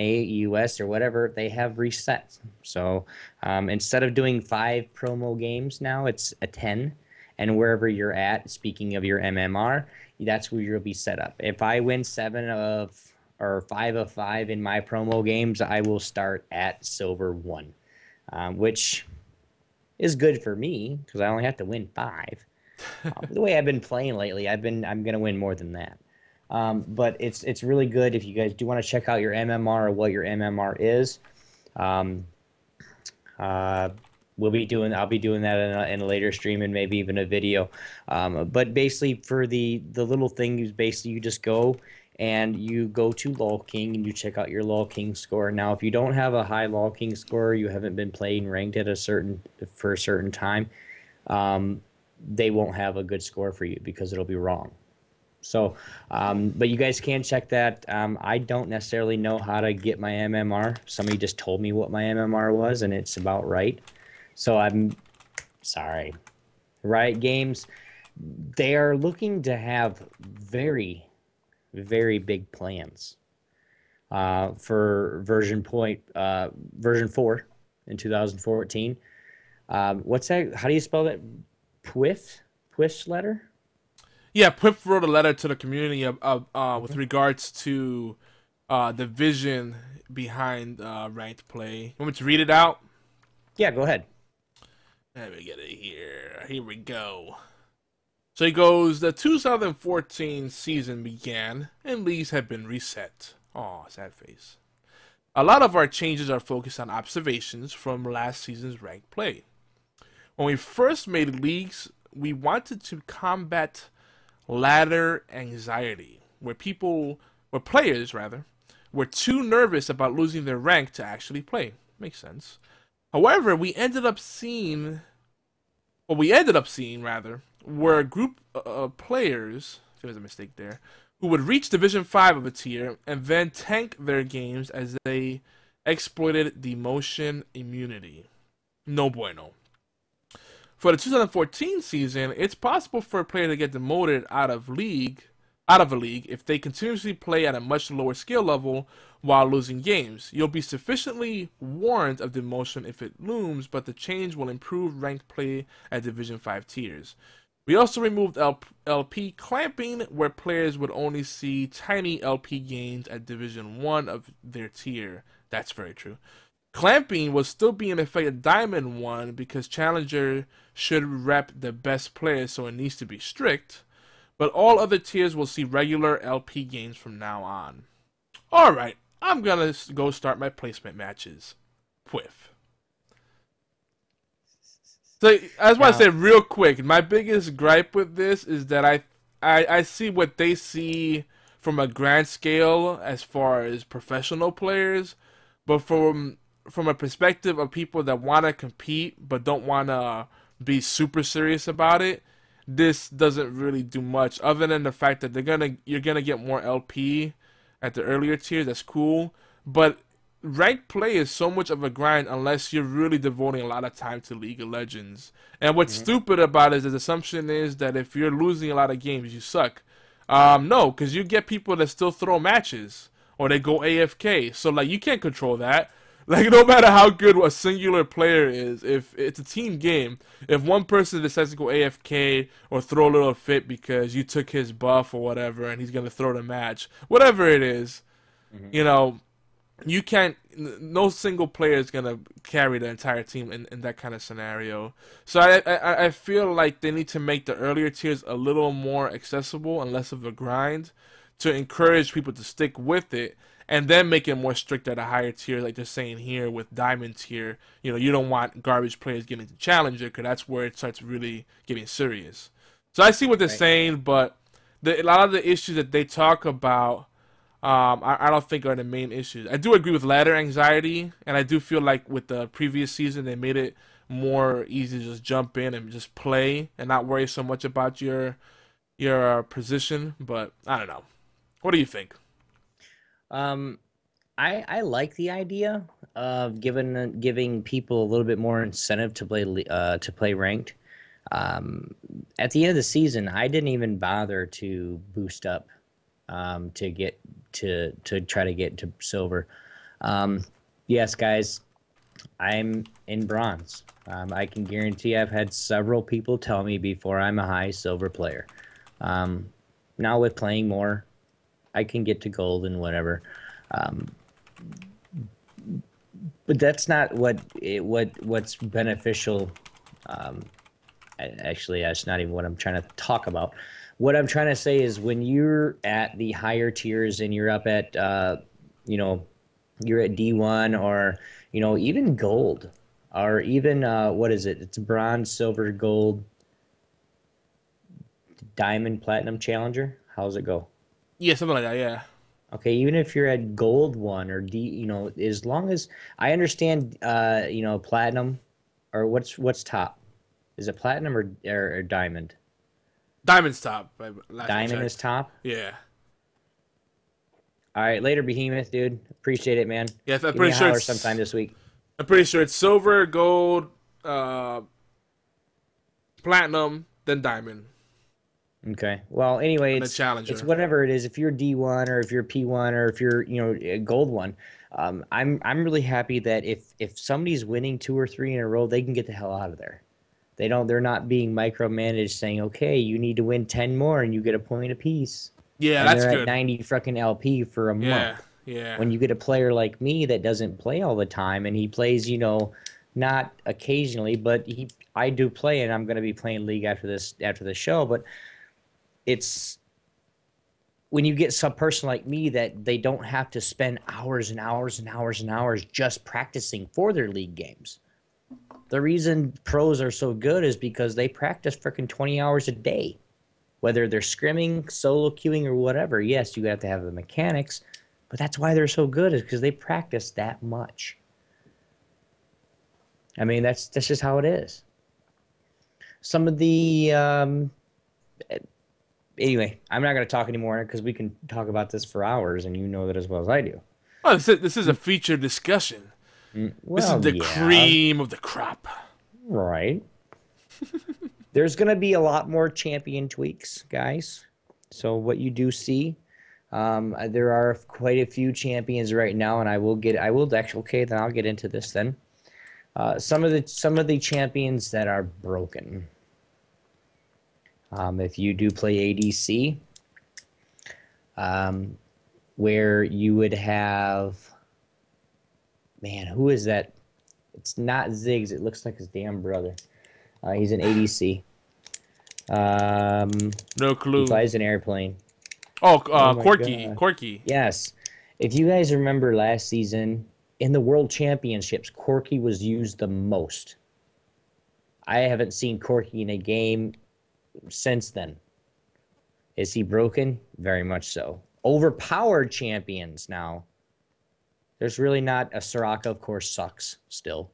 US, or whatever, they have reset. So instead of doing 5 promo games now, it's a 10. And wherever you're at, speaking of your MMR, that's where you'll be set up. If I win 5 of 5 in my promo games, I will start at silver 1, which is good for me because I only have to win 5. The way I've been playing lately, I'm gonna win more than that. But it's really good if you guys do want to check out your MMR or what your MMR is. I'll be doing that in a later stream and maybe even a video. But basically for the little thing is basically you just go and you go to LOL King and you check out your LOL King score. Now if you don't have a high LOL King score, you haven't been playing ranked at a certain time, they won't have a good score for you because it'll be wrong. So, but you guys can check that. I don't necessarily know how to get my MMR. Somebody just told me what my MMR was, and it's about right. So I'm sorry. Riot Games, they are looking to have very, very big plans for version 4 in 2014. What's that? How do you spell that? Pwiff? Pwiff's letter? Yeah, Pwiff wrote a letter to the community with regards to the vision behind ranked play. You want me to read it out? Yeah, go ahead. Let me get it here. Here we go. So he goes, the 2014 season began, and leagues have been reset. Aw, sad face. A lot of our changes are focused on observations from last season's ranked play. When we first made leagues, we wanted to combat... ladder anxiety, where players were too nervous about losing their rank to actually play. Makes sense. However, we ended up seeing, rather, were a group of players, there's a mistake there, who would reach Division 5 of a tier and then tank their games as they exploited demotion immunity. No bueno. For the 2014 season, it's possible for a player to get demoted out of a league if they continuously play at a much lower skill level while losing games. You'll be sufficiently warned of demotion if it looms, but the change will improve ranked play at Division 5 tiers. We also removed LP clamping, where players would only see tiny LP gains at Division 1 of their tier. That's very true. Clamping will still be in effect at Diamond 1 because Challenger should rep the best players, so it needs to be strict. But all other tiers will see regular LP gains from now on. Alright, I'm gonna go start my placement matches. Pwiff. So, I just want to say real quick, my biggest gripe with this is that I see what they see from a grand scale as far as professional players, but from a perspective of people that want to compete but don't want to be super serious about it, this doesn't really do much other than the fact that you're gonna get more LP at the earlier tiers. That's cool, but ranked play is so much of a grind unless you're really devoting a lot of time to League of Legends. And what's stupid about it is the assumption is that if you're losing a lot of games, you suck. No, because you get people that still throw matches or they go AFK. So like you can't control that. Like, no matter how good a singular player is, if it's a team game, if one person decides to go AFK or throw a little fit because you took his buff or whatever and he's going to throw the match, whatever it is, you know, you can't, no single player is going to carry the entire team in that kind of scenario. So I feel like they need to make the earlier tiers a little more accessible and less of a grind to encourage people to stick with it. And then make it more strict at a higher tier, like they're saying here with Diamond tier. You know, you don't want garbage players getting to Challenger because that's where it starts really getting serious. So I see what they're saying, but a lot of the issues that they talk about, I don't think are the main issues. I do agree with ladder anxiety, and I do feel like with the previous season they made it more easy to just jump in and just play and not worry so much about your position. But I don't know. What do you think? I like the idea of giving people a little bit more incentive to play ranked. At the end of the season, I didn't even bother to boost up to get to try to get to silver. Yes, guys, I'm in bronze. I can guarantee I've had several people tell me before I'm a high silver player. Now with playing more, I can get to gold and whatever, but that's not what's beneficial. Actually, that's not even what I'm trying to talk about. What I'm trying to say is when you're at the higher tiers and you're up at, you know, you're at D1 or, you know, even gold or even what is it? It's bronze, silver, gold, diamond, platinum, challenger. How's it go? Yeah, something like that, yeah. Okay, even if you're at gold one or D, you know, as long as I understand, you know, platinum or what's top? Is it platinum or diamond? Diamond's top. Diamond is top? Yeah. All right, later, Behemoth, dude. Appreciate it, man. Yeah, I'm pretty sure it's sometime this week. I'm pretty sure it's silver, gold, platinum, then diamond. Okay. Well, anyway, it's whatever it is. If you're D1 or if you're P1 or if you're, you know, gold one, I'm really happy that if somebody's winning 2 or 3 in a row, they can get the hell out of there. They're not being micromanaged, saying, okay, you need to win 10 more and you get a point apiece. Yeah, and that's good. At 90 fucking LP for a month. Yeah. When you get a player like me that doesn't play all the time and he plays, you know, not occasionally, but I do play, and I'm going to be playing League after the show, but it's when you get some person like me that they don't have to spend hours and hours and hours and hours just practicing for their league games. The reason pros are so good is because they practice freaking 20 hours a day, whether they're scrimming, solo queuing, or whatever. Yes, you have to have the mechanics, but that's why they're so good is because they practice that much. I mean, that's just how it is. Some of the anyway, I'm not going to talk anymore because we can talk about this for hours, and you know that as well as I do. Well, this is a feature discussion. Well, this is the cream of the crop. Right. There's going to be a lot more champion tweaks, guys. So what you do see, there are quite a few champions right now, and I'll get into this then. Some of the champions that are broken. If you do play ADC, where you would have, man, who is that? It's not Ziggs. It looks like his damn brother. He's an ADC. No clue. He flies an airplane. Oh, Corki. Yes. If you guys remember last season, in the World Championships, Corki was used the most. I haven't seen Corki in a game since then. Is he broken? Very much so. Overpowered champions now. There's really not a Soraka, of course, sucks still.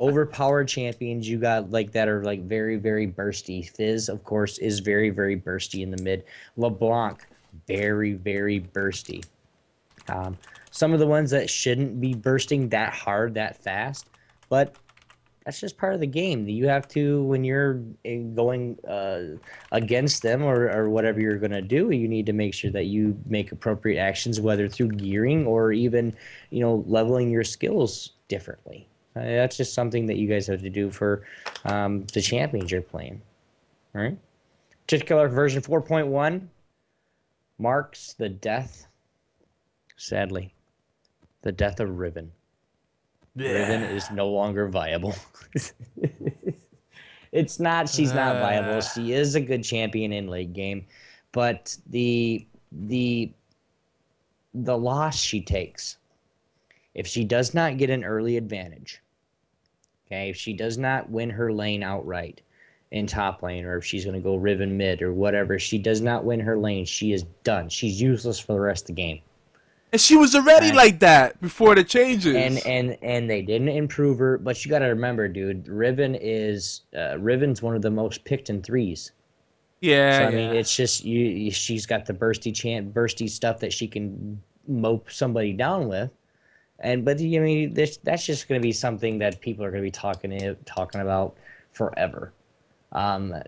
Overpowered champions you got like that are like very, very bursty. Fizz, of course, is very, very bursty in the mid. LeBlanc, very, very bursty. Some of the ones that shouldn't be bursting that hard, that fast, but that's just part of the game. You have to, when you're going against them or whatever you're going to do, you need to make sure that you make appropriate actions, whether through gearing or even, you know, leveling your skills differently. That's just something that you guys have to do for the champions you're playing. All right? Particular version 4.1 marks the death, sadly, the death of Riven. Yeah. Riven is no longer viable. It's not, she's not viable. She is a good champion in late game, but the loss she takes, if she does not get an early advantage, okay, if she does not win her lane outright in top lane, or if she's going to go Riven mid or whatever, if she does not win her lane, she is done. She's useless for the rest of the game. And she was already like that before the changes. And they didn't improve her. But you got to remember, dude, Riven's one of the most picked in threes. Yeah. So, I mean, it's just she's got the bursty stuff that she can mope somebody down with. But I mean, that's just going to be something that people are going to be talking about forever.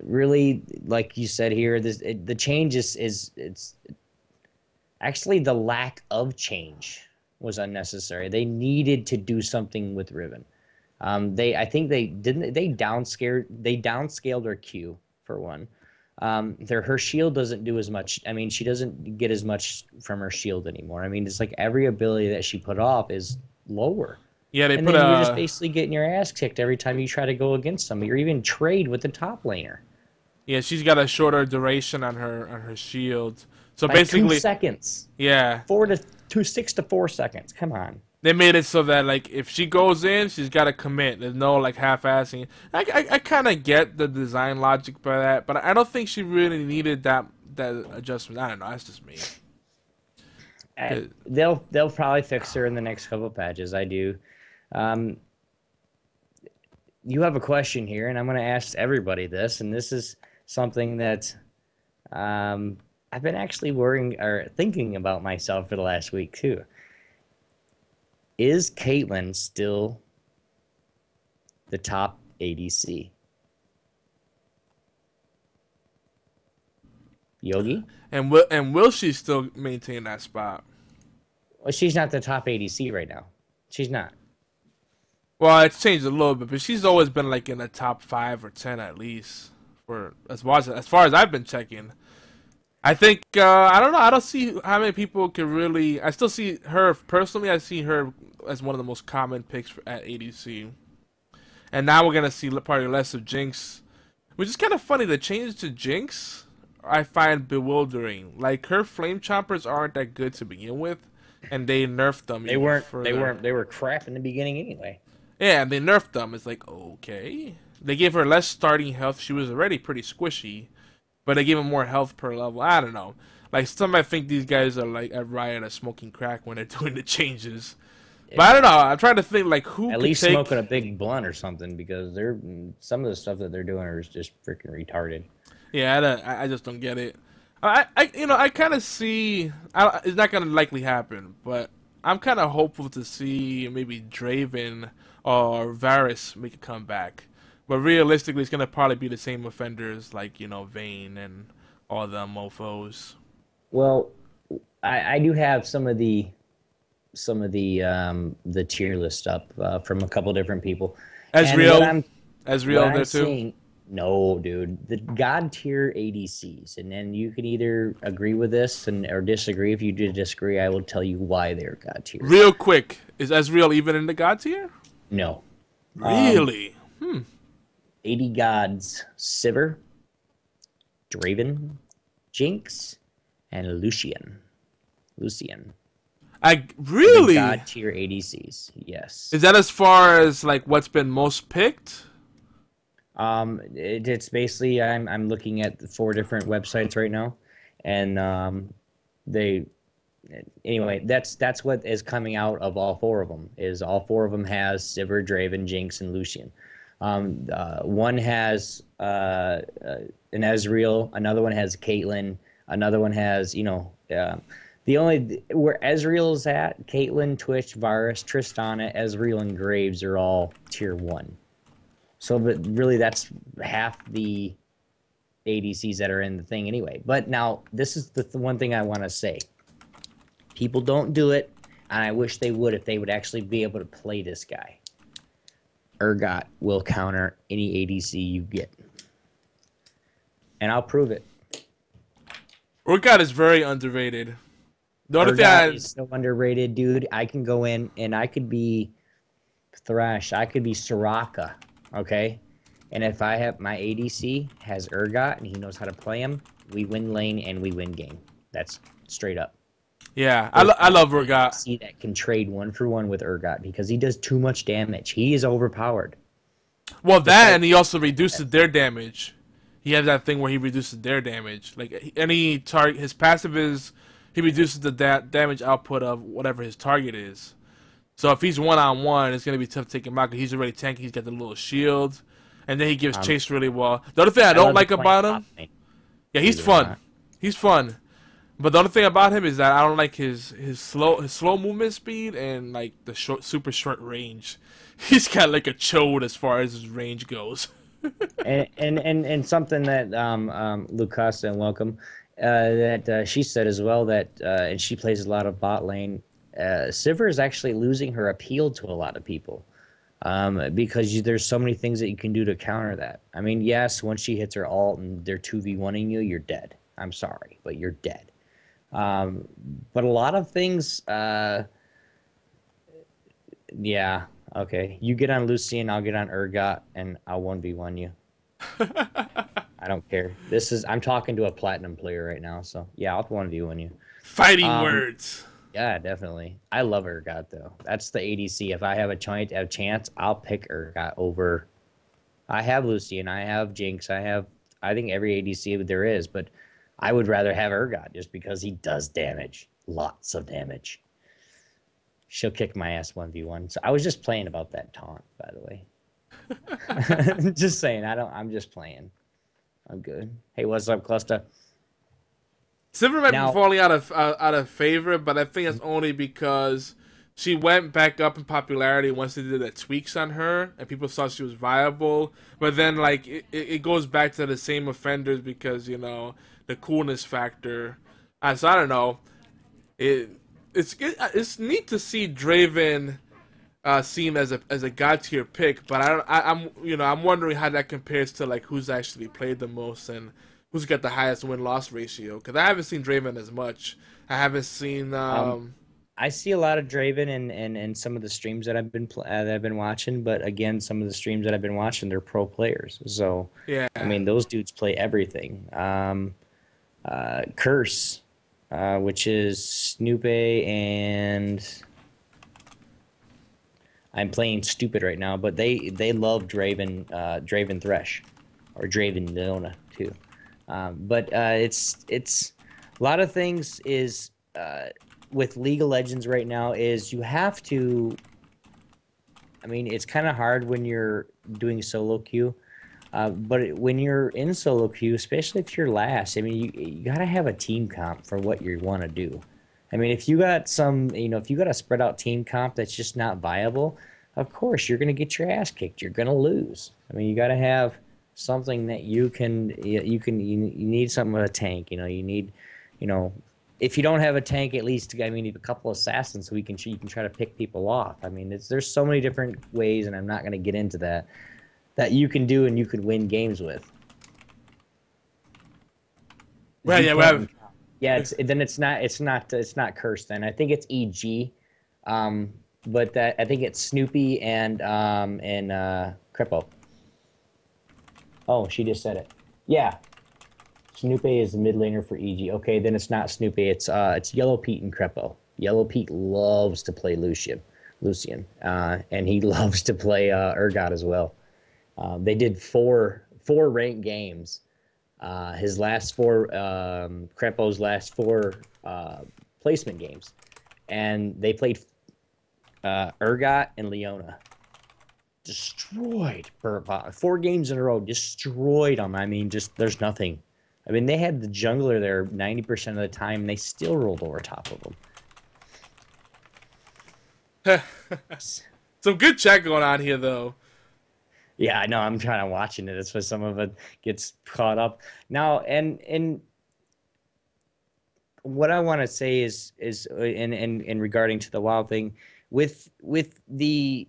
Really, like you said here, the change is actually the lack of change was unnecessary. They needed to do something with Riven. They downscaled her Q for one. Her shield doesn't do as much. I mean, she doesn't get as much from her shield anymore. I mean, it's like every ability that she put off is lower. Yeah, you're just basically getting your ass kicked every time you try to go against somebody or even trade with the top laner. Yeah, she's got a shorter duration on her shield. So by basically 2 seconds. Yeah. 6 to 4 seconds. Come on. They made it so that like if she goes in, she's got to commit. There's no like half-assing. I kind of get the design logic by that, but I don't think she really needed that adjustment. I don't know. That's just me. They'll probably fix her in the next couple patches. I do. You have a question here, and I'm going to ask everybody this, and this is something that I've been actually worrying or thinking about myself for the last week too. Is Caitlyn still the top ADC? Yogi? And will she still maintain that spot? Well, she's not the top ADC right now. She's not. Well, it's changed a little bit, but she's always been like in the top 5 or 10 at least, for as far as I've been checking. I think I don't know. I don't see how many people can really. I still see her personally. I see her as one of the most common picks at ADC, and now we're gonna see probably less of Jinx, which is kind of funny. The changes to Jinx I find bewildering. Like her flame choppers aren't that good to begin with, and they nerfed them. They weren't. Further. They weren't. They were crap in the beginning anyway. Yeah, and they nerfed them. It's like okay, they gave her less starting health. She was already pretty squishy. But they give him more health per level. I don't know. Like, I think these guys are like at Riot are smoking crack when they're doing the changes. But I don't know. I'm trying to think, like, who at least smoking a big blunt or something, because they're some of the stuff that they're doing is just freaking retarded. Yeah, I just don't get it. I kind of see it's not gonna likely happen, but I'm kind of hopeful to see maybe Draven or Varus make a comeback. But realistically, it's gonna probably be the same offenders, like, you know, Vayne and all the mofos. Well, I do have some of the tier list up from a couple different people. Ezreal there too. No, dude, the god tier ADCs, and then you can either agree with this or disagree. If you do disagree, I will tell you why they're god tier. Real quick, is Ezreal even in the god tier? No. Really? 80 gods: Sivir, Draven, Jinx, and Lucian. Really? The god tier ADCs. Yes. Is that as far as like what's been most picked? It's basically I'm looking at 4 different websites right now, and anyway, that's what is coming out of all 4 of them. Is all 4 of them has Sivir, Draven, Jinx, and Lucian. One has an Ezreal, another one has Caitlyn, another one has the only where Ezreal's at, Caitlyn, Twitch, Varus, Tristana, Ezreal, and Graves are all tier 1. So, but really, that's half the ADCs that are in the thing anyway. But now, this is the one thing I want to say. People don't do it, and I wish they would if they would actually be able to play this guy. Urgot will counter any ADC you get. And I'll prove it. Urgot is very underrated. Urgot is so underrated, dude. I can go in, and I could be Thresh. I could be Soraka. Okay, and if I have my ADC has Urgot and he knows how to play him, we win lane and we win game. That's straight up. Yeah, I love Urgot. ADC that can trade 1-for-1 with Urgot because he does too much damage. He is overpowered. Well, that and he also reduces their damage. He has that thing where he reduces their damage. Like any target, his passive is he reduces the damage output of whatever his target is. So if he's one-on-one, it's going to be tough to take him out because he's already tanky. He's got the little shield. And then he gives chase really well. The other thing I don't like about him... Yeah, he's fun. He's fun. But the other thing about him is that I don't like his slow movement speed and like the super short range. He's got like a chode as far as his range goes. and something that Lucasta, welcome, that she said as well, that and she plays a lot of bot lane. Sivir is actually losing her appeal to a lot of people because there's so many things that you can do to counter that. I mean, yes, once she hits her ult and they're 2v1ing you, you're dead. I'm sorry, but you're dead. But a lot of things, yeah, okay. You get on Lucian, I'll get on Urgot, and I'll 1v1 you. I don't care. I'm talking to a platinum player right now, so yeah, I'll 1v1 you. Fighting words. Yeah, definitely. I love Urgot, though. That's the ADC. If I have a chance, I'll pick Urgot over... I have Lucian, I have Jinx, I have... I think every ADC there is, but I would rather have Urgot just because he does damage. Lots of damage. She'll kick my ass 1v1. So I was just playing about that taunt, by the way. Just saying. I'm just playing. I'm good. Hey, what's up, Clusta? Sivir might be falling out of favor, but I think it's only because she went back up in popularity once they did the tweaks on her, and people saw she was viable. But then, like, it goes back to the same offenders because, you know, the coolness factor. So I don't know. It's neat to see Draven seen as a god tier pick, but I'm wondering how that compares to like who's actually played the most and who's got the highest win-loss ratio? Because I haven't seen Draven as much. I haven't seen. I see a lot of Draven in some of the streams that I've been watching. But again, some of the streams that I've been watching, they're pro players. So yeah, I mean, those dudes play everything. Curse, which is Snoopy, and I'm playing stupid right now. But they love Draven, Draven Thresh, or Draven Leona too. But it's a lot of things is with League of Legends right now is you have to, I mean, it's kind of hard when you're doing solo queue, but when you're in solo queue, especially if you're last, I mean, you got to have a team comp for what you want to do. I mean, if you got some, you know, if you got a spread out team comp that's just not viable, of course, you're going to get your ass kicked. You're going to lose. I mean, you got to have something that you need something with a tank. You know, you need, you know, if you don't have a tank, at least, I mean, a couple assassins so you can try to pick people off. I mean, there's so many different ways, and I'm not going to get into that, that you can do and you could win games with. Well, yeah, well. Yeah, it's not cursed then. I think it's EG, but that I think it's Snoopy and Crippo. Oh, she just said it. Yeah, Snoopy is the mid laner for EG. Okay, then it's not Snoopy. It's Yellow Pete and Crippo. Yellow Pete loves to play Lucian, and he loves to play Urgot as well. They did four ranked games. His last four, Creppo's last four placement games, and they played Urgot and Leona. Destroyed Burpa. 4 games in a row, destroyed them. I mean, just there's nothing. I mean, they had the jungler there 90% of the time, and they still rolled over top of them. Some good chat going on here, though. Yeah, I know. I'm trying to watching it. That's why some of it gets caught up now. And what I want to say is regarding to the WoW thing, with the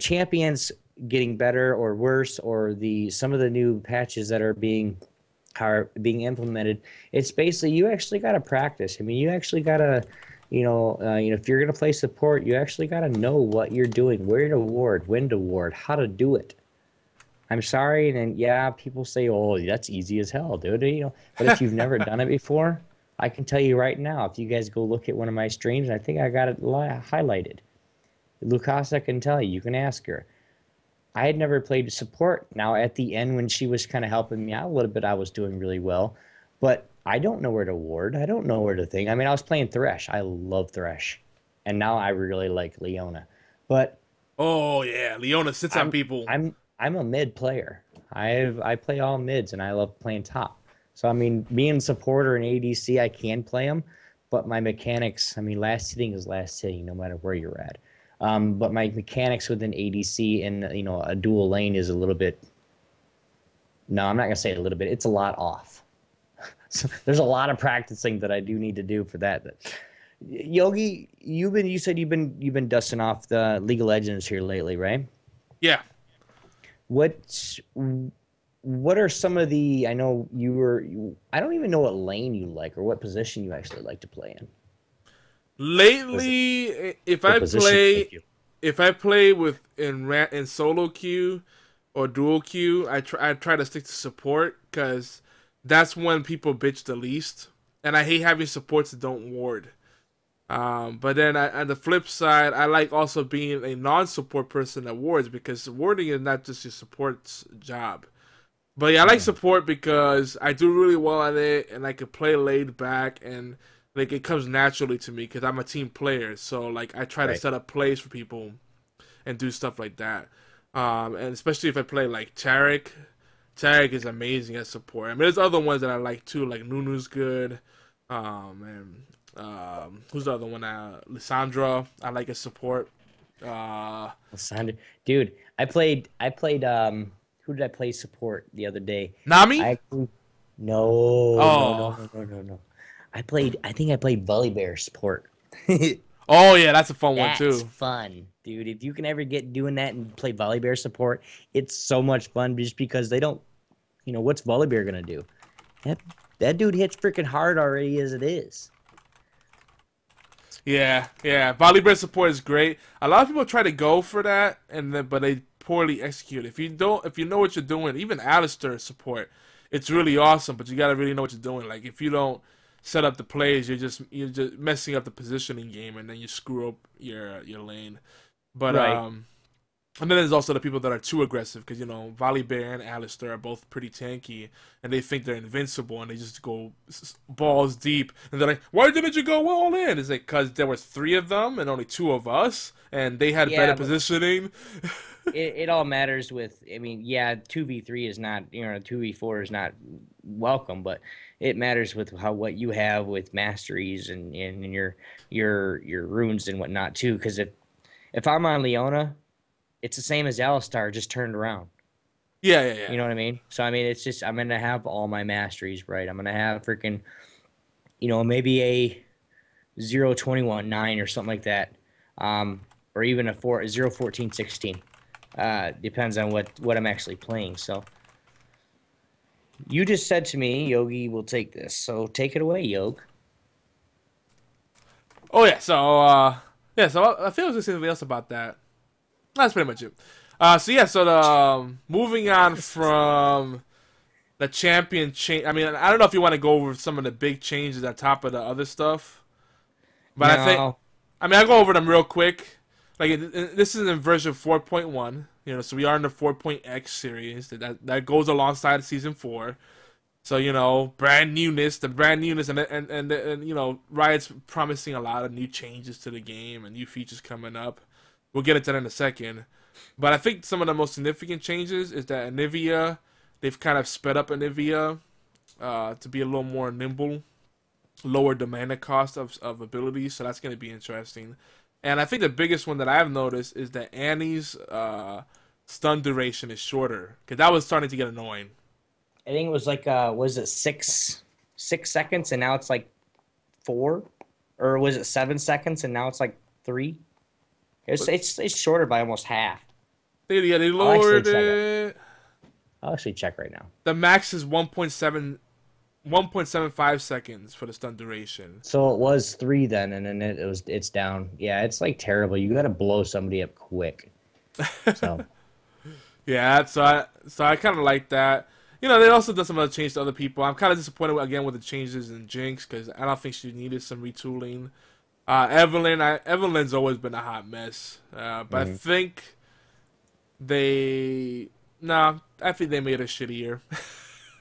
champions getting better or worse, or some of the new patches that are being implemented, it's basically you actually got to practice. I mean, you actually got to. You know, if you're going to play support, you actually got to know what you're doing, where to ward, when to ward, how to do it. I'm sorry, and yeah, people say, oh, that's easy as hell, dude. You know, but if you've never done it before, I can tell you right now, if you guys go look at one of my streams, I think I got it highlighted. Lucasa can tell you. You can ask her. I had never played support. Now, at the end, when she was kind of helping me out a little bit, I was doing really well, but I don't know where to ward. I don't know where to think. I mean, I was playing Thresh. I love Thresh. And now I really like Leona. But oh yeah, Leona sits on people. I'm a mid player. I play all mids and I love playing top. So I mean, being supporter and ADC, I can play them, but my mechanics, I mean, last hitting is last hitting no matter where you're at. But my mechanics within ADC and, you know, a dual lane is a little bit, no, I'm not going to say a little bit. It's a lot off. So there's a lot of practicing that I do need to do for that. But Yogi, you said you've been dusting off the League of Legends here lately, right? Yeah. What are some of the? I know you were. I don't even know what lane you like or what position you actually like to play in. Lately, if I play in solo queue or dual queue, I try to stick to support because that's when people bitch the least, and I hate having supports that don't ward. But then on the flip side, I like also being a non-support person that wards because warding is not just your support's job. But yeah, I like support because I do really well at it, and I can play laid back, and like it comes naturally to me because I'm a team player. So like I try to set up plays for people and do stuff like that. And especially if I play like Taric. Tag is amazing at support. I mean, there's other ones that I like too, like Nunu's good. And who's the other one? Lissandra, I like as support. Lissandra, dude, I played. Who did I play support the other day? Nami. No. I think I played Bully Bear support. Oh yeah, that's a fun one too. That's fun, dude. If you can ever get doing that and play Volley Bear support, it's so much fun just because they don't, you know, what's Volley Bear gonna do? That dude hits freaking hard already as it is. Yeah. Volley Bear support is great. A lot of people try to go for that, but they poorly execute. If you know what you're doing, even Alistair support, it's really awesome. But you gotta really know what you're doing. Like if you don't set up the plays, you're just messing up the positioning game, and then you screw up your lane. But And then there's also the people that are too aggressive, because, you know, Vali Bear and Alistair are both pretty tanky, and they think they're invincible, and they just go balls deep, and they're like, why didn't you go all in? It's like, because there was three of them, and only two of us, and they had better positioning. It all matters with, I mean, yeah, 2v3 is not, you know, 2v4 is not welcome, but it matters with how, what you have with masteries and your runes and whatnot, too, because if I'm on Leona, it's the same as Alistar, just turned around. Yeah. You know what I mean? So, I mean, it's just, I'm going to have all my masteries, right? I'm going to have freaking, you know, maybe a 0-21-9 or something like that. Or even a 0-14-16. Depends on what I'm actually playing. So, you just said to me, Yogi will take this. So, take it away, Yogi. Oh, yeah. So, I feel like there's something else about that. That's pretty much it. Moving on from the champion change. I mean, I don't know if you want to go over some of the big changes on top of the other stuff, but no. I'll go over them real quick. Like this is in version 4.1, you know, so we are in the 4.x series that goes alongside season 4. So, you know, the brand newness, and you know, Riot's promising a lot of new changes to the game and new features coming up. We'll get into that in a second. But I think some of the most significant changes is that Anivia, they've kind of sped up Anivia to be a little more nimble, lowered the mana cost of abilities, so that's going to be interesting. And I think the biggest one that I've noticed is that Annie's stun duration is shorter, because that was starting to get annoying. I think it was like, was it six seconds, and now it's like 4? Or was it 7 seconds, and now it's like 3? It's shorter by almost half. Yeah, they lowered it. I'll actually check right now. The max is 1.75 seconds for the stun duration. So it was 3 then, and then it's down. Yeah, it's like terrible. You got to blow somebody up quick. So. Yeah, so I kind of like that. You know, they also done some other changes to other people. I'm kind of disappointed again with the changes in Jinx, because I don't think she needed some retooling. Evelyn's always been a hot mess, but I think they made her shittier.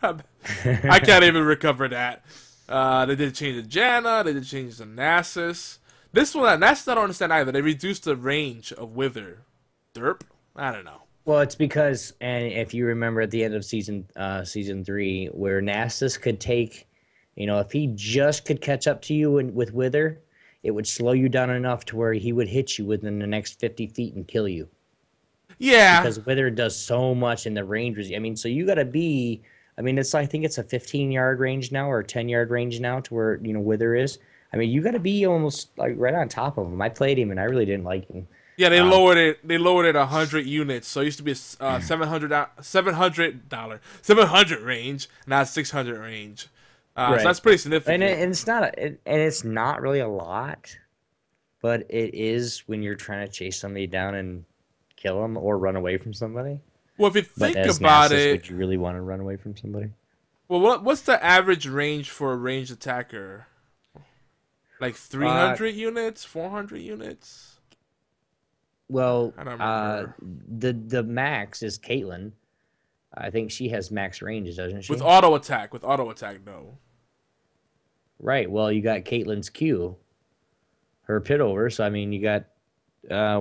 I can't even recover that. They did change to Janna, they did change to Nasus. This one, Nasus, I don't understand either. They reduced the range of Wither. Derp? I don't know. Well, it's because, and if you remember at the end of season 3, where Nasus could take, you know, if he just could catch up to you with Wither, it would slow you down enough to where he would hit you within the next 50 feet and kill you. Yeah. Because Wither does so much in the range. I mean, so you got to be, I mean, I think it's a 15-yard range now or a 10-yard range now to where, you know, Wither is. I mean, you got to be almost like right on top of him. I played him and I really didn't like him. Yeah, they lowered it. They lowered it 100 units. So it used to be $700 range, now it's $600 range. Right. So that's pretty significant, and it's not really a lot, but it is when you're trying to chase somebody down and kill them or run away from somebody. Well, if you think about it, would you really want to run away from somebody? Well, what's the average range for a ranged attacker? Like 300 units, 400 units. Well, I don't remember. The max is Caitlyn. I think she has max range, doesn't she? With auto attack, no. Right. Well, you got Caitlyn's Q, her pit over. So I mean, you got,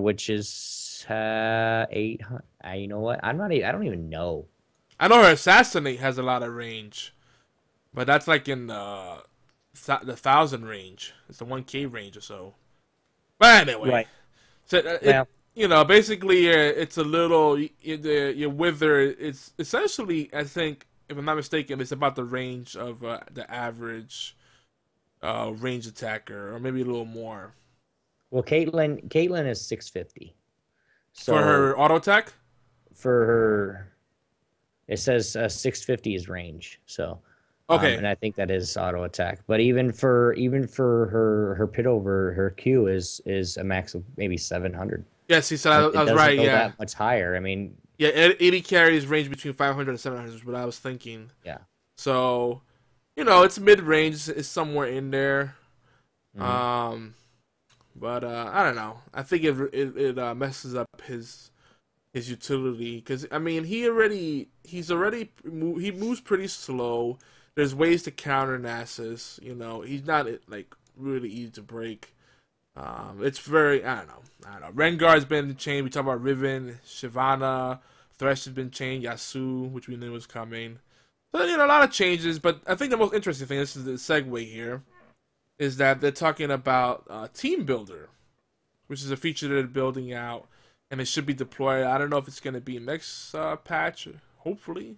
which is 800. You know what? I don't even know. I know her assassinate has a lot of range, but that's like in the 1,000 range. It's the 1K range or so. But anyway, right. So you know, basically, it's a little your Wither. It's essentially, I think, if I'm not mistaken, it's about the range of the average range attacker, or maybe a little more. Well, Caitlyn is 650. So for her auto attack. For her, it says 650 is range. So okay, and I think that is auto attack. But even for her pit over, her Q is a max of maybe 700. Yeah, see, so I was right, yeah. That much higher, I mean... Yeah, 80 carries range between 500 and 700 is what I was thinking. Yeah. So, you know, it's mid-range. It's somewhere in there. Mm-hmm. But I don't know. I think it messes up his his utility, because I mean he moves pretty slow. There's ways to counter Nasus, you know. He's not like really easy to break. It's very, I don't know. Rengar's been changed. We talk about Riven, Shyvana, Thresh has been changed, Yasuo, which we knew was coming. So, you know, a lot of changes, but I think the most interesting thing, this is the segue here, is that they're talking about Team Builder, which is a feature that they're building out, and it should be deployed. I don't know if it's going to be next patch, hopefully,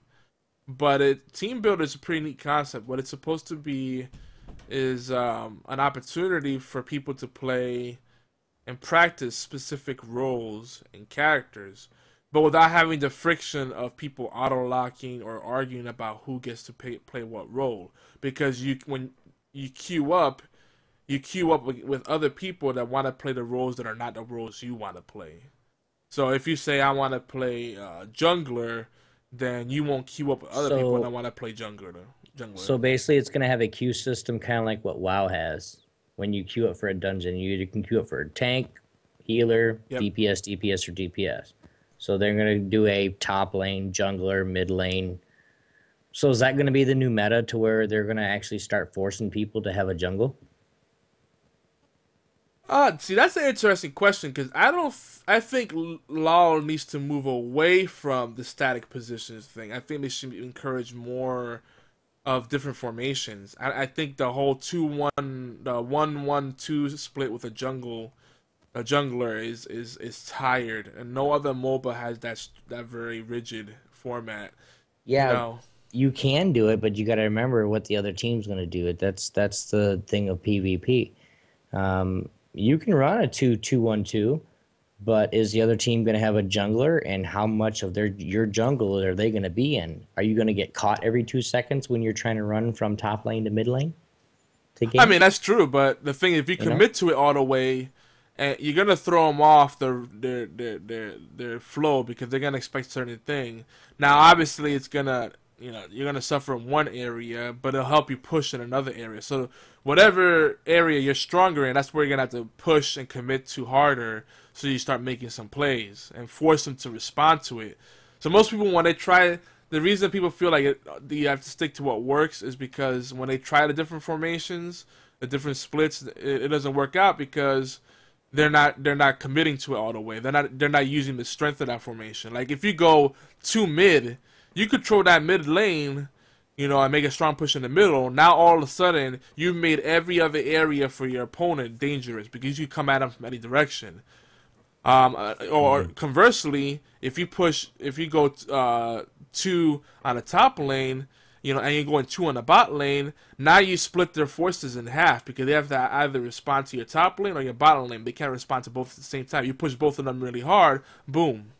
but Team Builder is a pretty neat concept. What it's supposed to be is an opportunity for people to play and practice specific roles and characters, but without having the friction of people auto-locking or arguing about who gets to play what role. Because when you queue up with other people that want to play the roles that are not the roles you want to play. So if you say, I want to play jungler, then you won't queue up with other people that want to play jungler. So basically, it's going to have a queue system kind of like what WoW has. When you queue up for a dungeon, you can queue up for a tank, healer, DPS, or DPS. So they're going to do a top lane, jungler, mid lane. So is that going to be the new meta to where they're going to actually start forcing people to have a jungle? See, that's an interesting question, because I think LoL needs to move away from the static positions thing. I think they should encourage more of different formations. I think the whole 2-1, the 1-1-2 split with a jungler is tired, and no other MOBA has that very rigid format. Yeah, you know? You can do it, but you got to remember what the other team's going to do. That's the thing of PvP. You can run a 2-2-1-2, but is the other team going to have a jungler, and how much of your jungle are they going to be in? Are you going to get caught every 2 seconds when you're trying to run from top lane to mid lane? I mean, that's true, but the thing, if you commit to it all the way, you're going to throw them off their flow, because they're going to expect certain thing. Now, obviously, it's going to, you know, you're going to suffer in one area, but it'll help you push in another area. So whatever area you're stronger in, that's where you're going to have to push and commit to harder, so you start making some plays and force them to respond to it. So most people, when they try, the reason people feel like you have to stick to what works is because when they try the different formations, the different splits, it doesn't work out, because they're not committing to it all the way. They're not using the strength of that formation. Like if you go too mid, you control that mid lane, you know, and make a strong push in the middle. Now all of a sudden, you've made every other area for your opponent dangerous, because you come at them from any direction. Or conversely, if you go 2 on the top lane, you know, and you're going 2 on the bot lane, now you split their forces in half, because they have to either respond to your top lane or your bottom lane. They can't respond to both at the same time. You push both of them really hard, boom.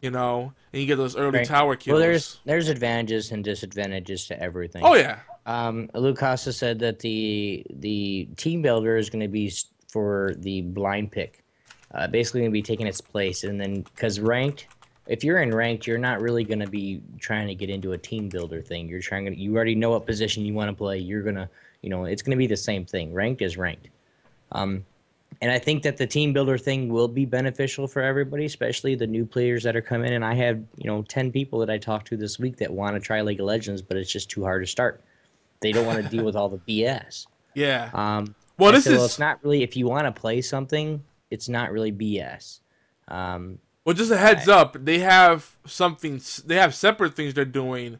You know, and you get those early tower kills. Well, there's advantages and disadvantages to everything. Oh yeah. Lou Costa said that the team builder is going to be for the blind pick, basically going to be taking its place. And then because ranked, if you're in ranked, you're not really going to be trying to get into a team builder thing. You're trying to, you already know what position you want to play. You're gonna, you know, it's going to be the same thing. Ranked is ranked. And I think that the team builder thing will be beneficial for everybody, especially the new players that are coming in. And I have, you know, 10 people that I talked to this week that want to try League of Legends, but it's just too hard to start. They don't want to deal with all the BS. Yeah. Well, it's not really, if you want to play something, it's not really BS. Well, just a heads up, they have something. They have separate things they're doing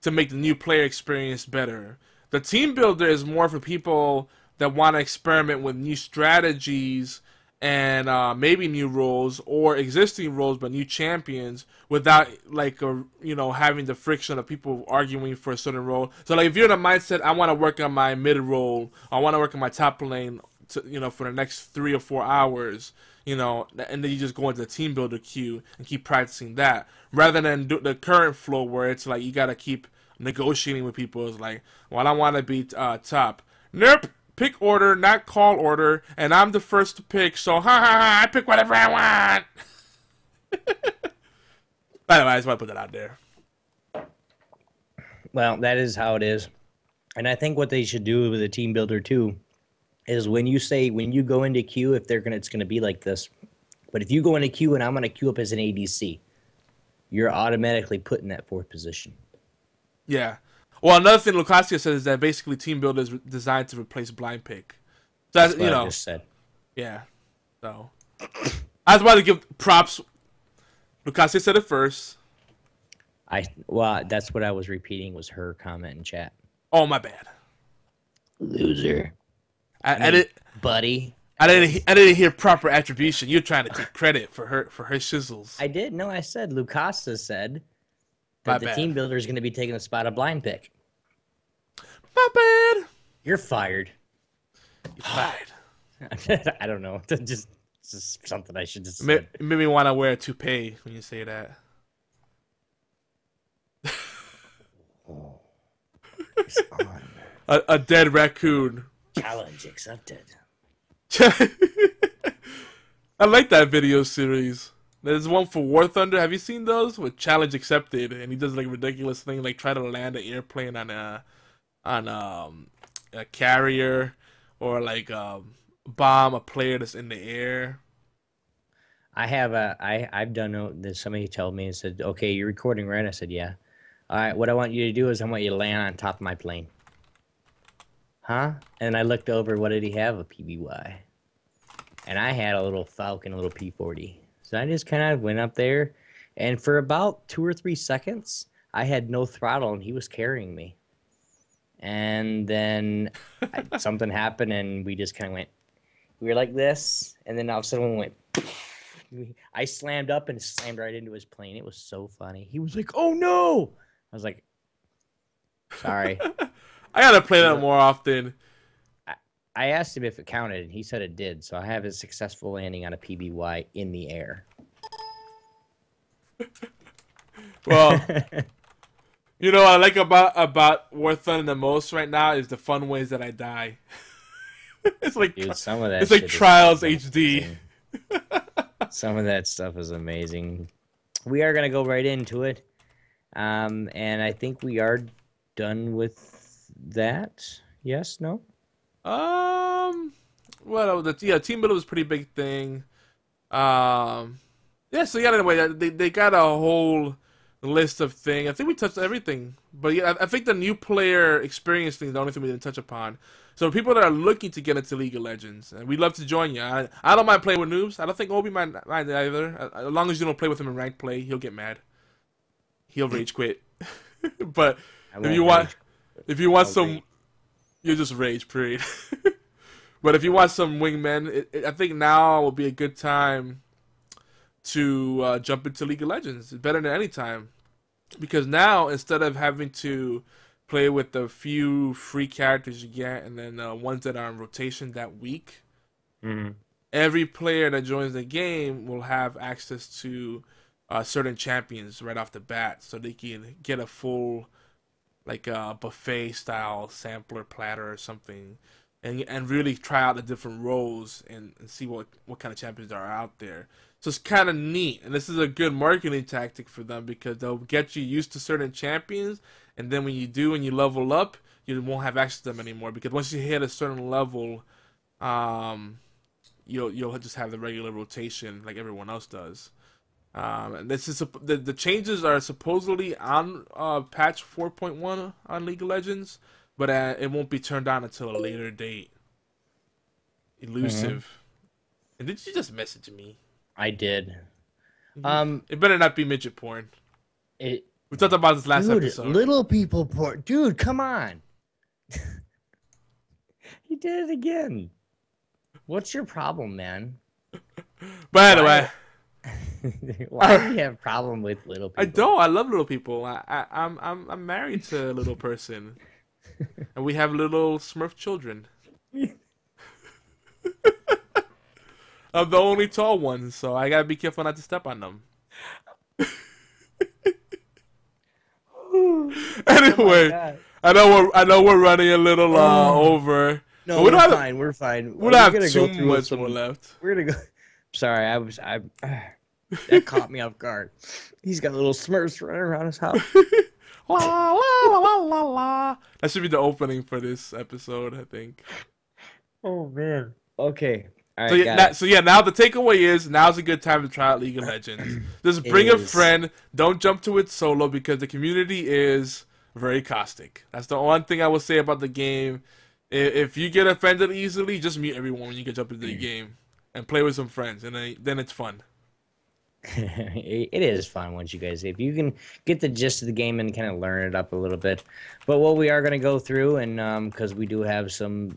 to make the new player experience better. The team builder is more for people that want to experiment with new strategies and maybe new roles, or existing roles but new champions, without like having the friction of people arguing for a certain role. So like if you're in a mindset, I want to work on my mid role, I want to work on my top lane, for the next 3 or 4 hours, you know, and then you just go into the team builder queue and keep practicing that, rather than do the current flow where it's like you gotta keep negotiating with people. It's like, well, I want to be top. Nope. Pick order, not call order, and I'm the first to pick, so I pick whatever I want. By the way, I just want to put that out there. Well, that is how it is. And I think what they should do with a team builder too is when you go into queue, it's going to be like this. But if you go into queue and I'm going to queue up as an ADC, you're automatically put in that fourth position. Yeah. Well, another thing Lucasio says is that basically team builder is designed to replace blind pick. So that's what I just said. Yeah. So I was about to give props. Lucasio said it first. Well, that's what I was repeating was her comment in chat. Oh, my bad. Loser. Buddy. I didn't hear proper attribution. You're trying to take credit for her shizzles. I did. No, I said Lucasa said that the team builder is going to be taking the spot of blind pick. My bad. You're fired. You're fired. I don't know. Just something I should just. It made me want to wear a toupee when you say that. A dead raccoon. Challenge accepted. I like that video series. There's one for War Thunder. Have you seen those? With challenge accepted, and he does like ridiculous thing, like try to land an airplane on a carrier, or like bomb a player that's in the air. I've done this. Somebody told me and said, "Okay, you're recording, right?" I said, "Yeah." All right. What I want you to do is I want you to land on top of my plane. Huh? And I looked over, what did he have? A PBY. And I had a little Falcon, a little P-40. So I just kind of went up there, and for about 2 or 3 seconds, I had no throttle, and he was carrying me. And then something happened, and we just kind of went, we were like this, and then all of a sudden we went, I slammed up and slammed right into his plane. It was so funny. He was like, oh no! I was like, sorry. I gotta play that more often. I asked him if it counted, and he said it did. So I have his successful landing on a PBY in the air. Well, you know what I like about War Thunder the most right now is the fun ways that I die. It's like, dude, some of that. It's like Trials HD. Some of that stuff is amazing. We are gonna go right into it, and I think we are done with. That yes no well the yeah team builder was a pretty big thing yeah so yeah anyway they got a whole list of things. I think we touched everything, but yeah, I think the new player experience thing is the only thing we didn't touch upon. So people that are looking to get into League of Legends, and we'd love to join you. I don't mind playing with noobs. I don't think Obi might either, as long as you don't play with him in ranked play. He'll get mad, he'll rage quit. But if you want some, rage. You're just rage, period. But if you want some wingmen, I think now will be a good time to jump into League of Legends. It's better than any time. Because now, instead of having to play with the few free characters you get and then ones that are in rotation that week, every player that joins the game will have access to certain champions right off the bat. So they can get a full... like a buffet style sampler platter or something, and really try out the different roles and see what kind of champions are out there. So it's kind of neat, and this is a good marketing tactic for them because they'll get you used to certain champions, and then when you do and you level up, you won't have access to them anymore because once you hit a certain level, you'll just have the regular rotation like everyone else does. And this is the changes are supposedly on patch 4.1 on League of Legends, but it won't be turned on until a later date. Elusive. And did you just message me? I did. It better not be midget porn. We talked about this last episode. Little people porn, dude. Come on. He did it again. What's your problem, man? By the way. Why do you have a problem with little people? I don't. I love little people. I'm married to a little person, and we have little Smurf children. I'm the only tall one, so I gotta be careful not to step on them. Anyway, I know we're running a little over. No, we're fine. We're fine. We don't have too much more left. We're gonna go. Sorry, that caught me off guard. He's got little Smurfs running around his house. La, la, la, la, la. That should be the opening for this episode, I think. Oh man. Okay. Right, so now the takeaway is, now's a good time to try out League of Legends. Just bring a friend. Don't jump to it solo because the community is very caustic. That's the one thing I will say about the game. If you get offended easily, just mute everyone when you get up into the game and play with some friends, and then it's fun. It is fun once you guys, if you can get the gist of the game and kind of learn it up a little bit. But what we are going to go through, and because we do have some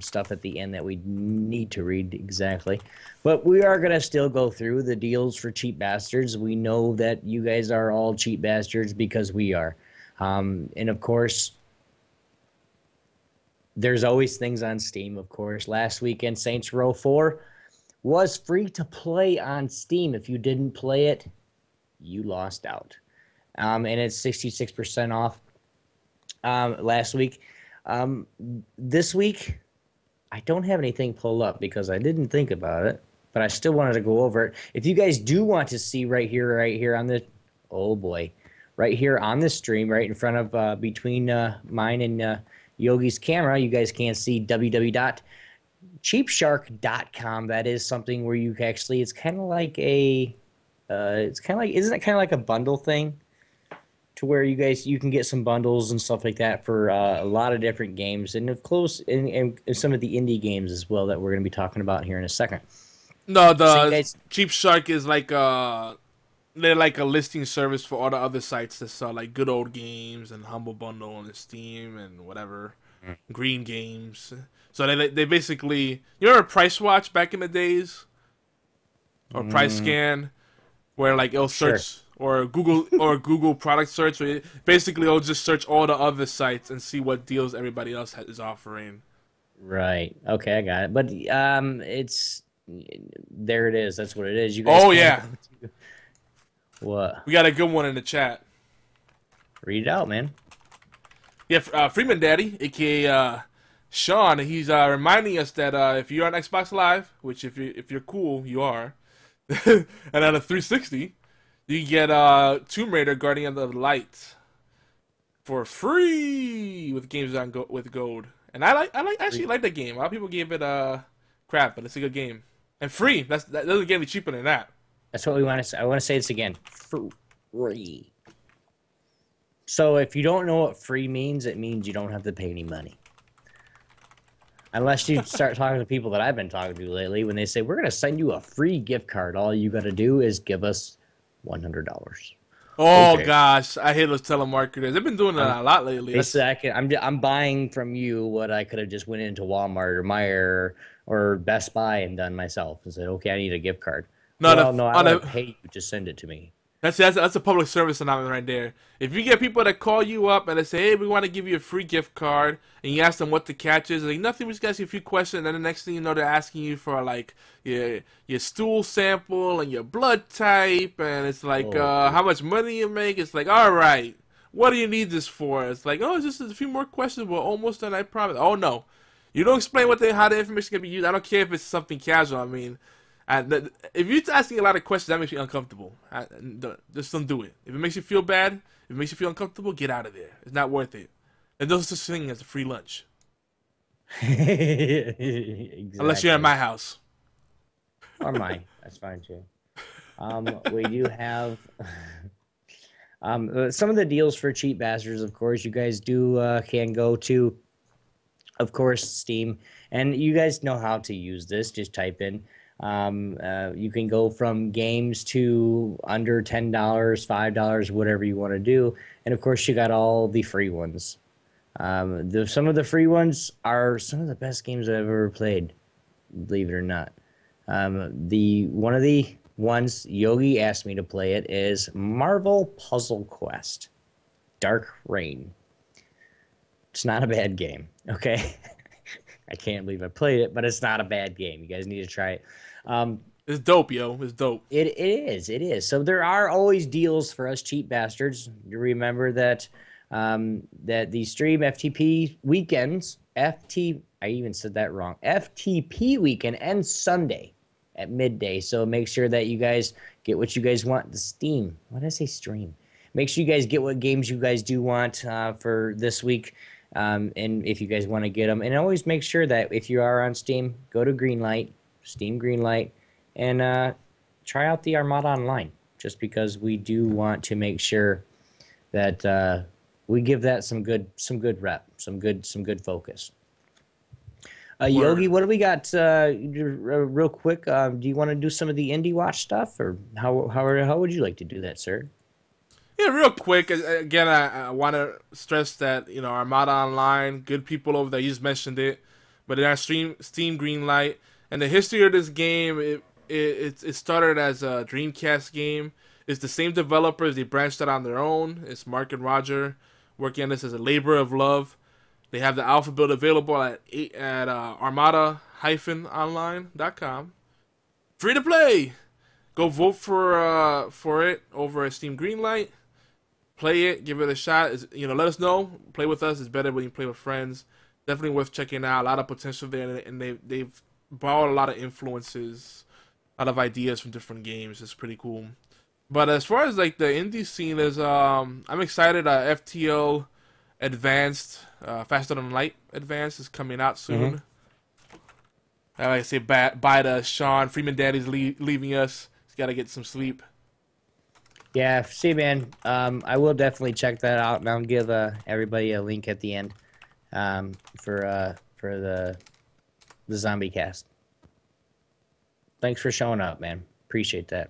stuff at the end that we need to read exactly, but we are going to still go through the deals for cheap bastards. We know that you guys are all cheap bastards because we are, and of course, there's always things on Steam. Of course, last weekend Saints Row 4. Was free to play on Steam. If you didn't play it, you lost out. And it's 66% off last week. This week, I don't have anything pulled up because I didn't think about it, but I still wanted to go over it. If you guys do want to see right here on the, oh boy, right here on the stream, right in front of, between mine and Yogi's camera, you guys can see www.cheapshark.com. that is something where you actually, it's kind of like a isn't it kind of like a bundle thing to where you guys, you can get some bundles and stuff like that for a lot of different games, and of course and some of the indie games as well that we're going to be talking about here in a second. No, the Cheap Shark is like they're like a listing service for all the other sites that sell like Good Old Games and Humble Bundle and Steam and whatever, Green Games. So they basically, you remember Price Watch back in the days, or Price Scan, where like it'll search, or Google or Google product search. Where basically, it'll just search all the other sites and see what deals everybody else is offering. Right. Okay, I got it. But it's there. It is. That's what it is. You guys. Oh yeah. What? We got a good one in the chat. Read it out, man. Yeah, Freeman Daddy, aka. Sean, he's reminding us that if you're on Xbox Live, which if you're cool, you are, and on a 360, you get Tomb Raider: Guardian of the Light for free with games on with gold. And I actually like that game. A lot of people gave it crap, but it's a good game and free. That doesn't get any cheaper than that. That's what we want to say. I want to say this again: free. So if you don't know what free means, it means you don't have to pay any money. Unless you start talking to people that I've been talking to lately, when they say, we're going to send you a free gift card. All you got to do is give us $100. Oh, okay. Gosh. I hate those telemarketers. They've been doing that a lot lately. Listen, I'm buying from you what I could have just went into Walmart or Meijer or Best Buy and done myself and said, okay, I need a gift card. No, well, no, I don't pay you. Just send it to me. That's a public service announcement right there. If you get people that call you up and they say, hey, we want to give you a free gift card, and you ask them what the catch is, like, nothing, we just ask you a few questions, and then the next thing you know, they're asking you for, like, your stool sample and your blood type, and it's like, how much money you make. It's like, all right, what do you need this for? It's like, oh, just a few more questions. We're almost done, I promise. Oh, no. You don't explain how the information can be used. I don't care if it's something casual. I mean... if you're asking a lot of questions, that makes me uncomfortable. Just don't do it. If it makes you feel bad, if it makes you feel uncomfortable, get out of there. It's not worth it. And there's such thing as a free lunch. Exactly. Unless you're at my house. Or mine. That's fine, too. We do have... some of the deals for cheap bastards, of course, you guys do can go to, of course, Steam. And you guys know how to use this. Just type in. You can go from games to under $10, $5, whatever you want to do. And of course, you got all the free ones. Some of the free ones are some of the best games I've ever played, believe it or not. One of the ones Yogi asked me to play it is Marvel Puzzle Quest Dark Reign. It's not a bad game, okay? I can't believe I played it, but it's not a bad game. You guys need to try it. It's dope, yo. It's dope. It is. So there are always deals for us cheap bastards. You remember that that the stream FTP weekends, I even said that wrong. FTP weekend ends Sunday at midday. So make sure that you guys get what you guys want. The Steam. Why did I say stream? Make sure you guys get what games you guys do want for this week. And if you guys want to get them, and always make sure that if you are on Steam, go to Greenlight, Steam Greenlight, and try out the Armada Online, just because we do want to make sure that we give that some good rep, some good focus. Yogi, what do we got real quick? Do you want to do some of the Indie Watch stuff, or how would you like to do that, sir? Yeah, real quick. Again, I want to stress that, you know, Armada Online, good people over there. You just mentioned it, but in our Steam Greenlight, and the history of this game, it started as a Dreamcast game. It's the same developers. They branched out on their own. It's Mark and Roger working on this as a labor of love. They have the alpha build available at armada-online.com. Free to play. Go vote for it over at Steam Greenlight. Play it, give it a shot. It's, you know, let us know. Play with us. It's better when you play with friends. Definitely worth checking out. A lot of potential there, and they've borrowed a lot of influences, a lot of ideas from different games. It's pretty cool. But as far as like the indie scene is, I'm excited. FTL Advanced, Faster Than Light Advanced is coming out soon. Mm-hmm. Like I say, bye to Sean. Freeman Daddy's leaving us. He's got to get some sleep. Yeah, see, man, I will definitely check that out, and I'll give everybody a link at the end for the zombie cast. Thanks for showing up, man. Appreciate that.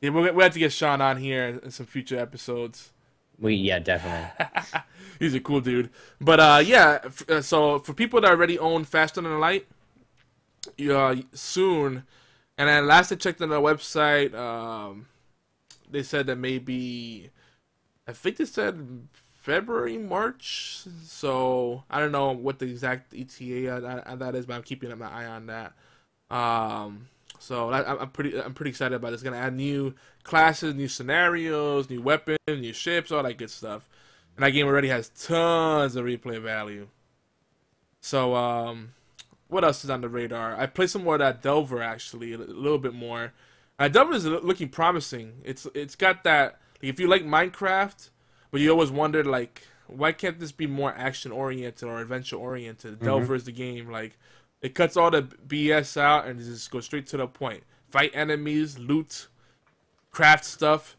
Yeah, we'll have to get Sean on here in some future episodes. Yeah, definitely. He's a cool dude. But yeah, so for people that already own Faster Than Light, soon, and then last I checked on their website, they said that maybe, I think they said February, March. So I don't know what the exact ETA that is, but I'm keeping an eye on that. So I'm pretty excited about it. It's gonna add new classes, new scenarios, new weapons, new ships, all that good stuff. And that game already has tons of replay value. So what else is on the radar? I played some more of that Delver, actually, a little bit more. Delver is looking promising. It's got that, like, if you like Minecraft, but you always wondered, like, why can't this be more action oriented or adventure oriented? Mm-hmm. Delver is the game, like. It cuts all the BS out and just goes straight to the point. Fight enemies, loot, craft stuff,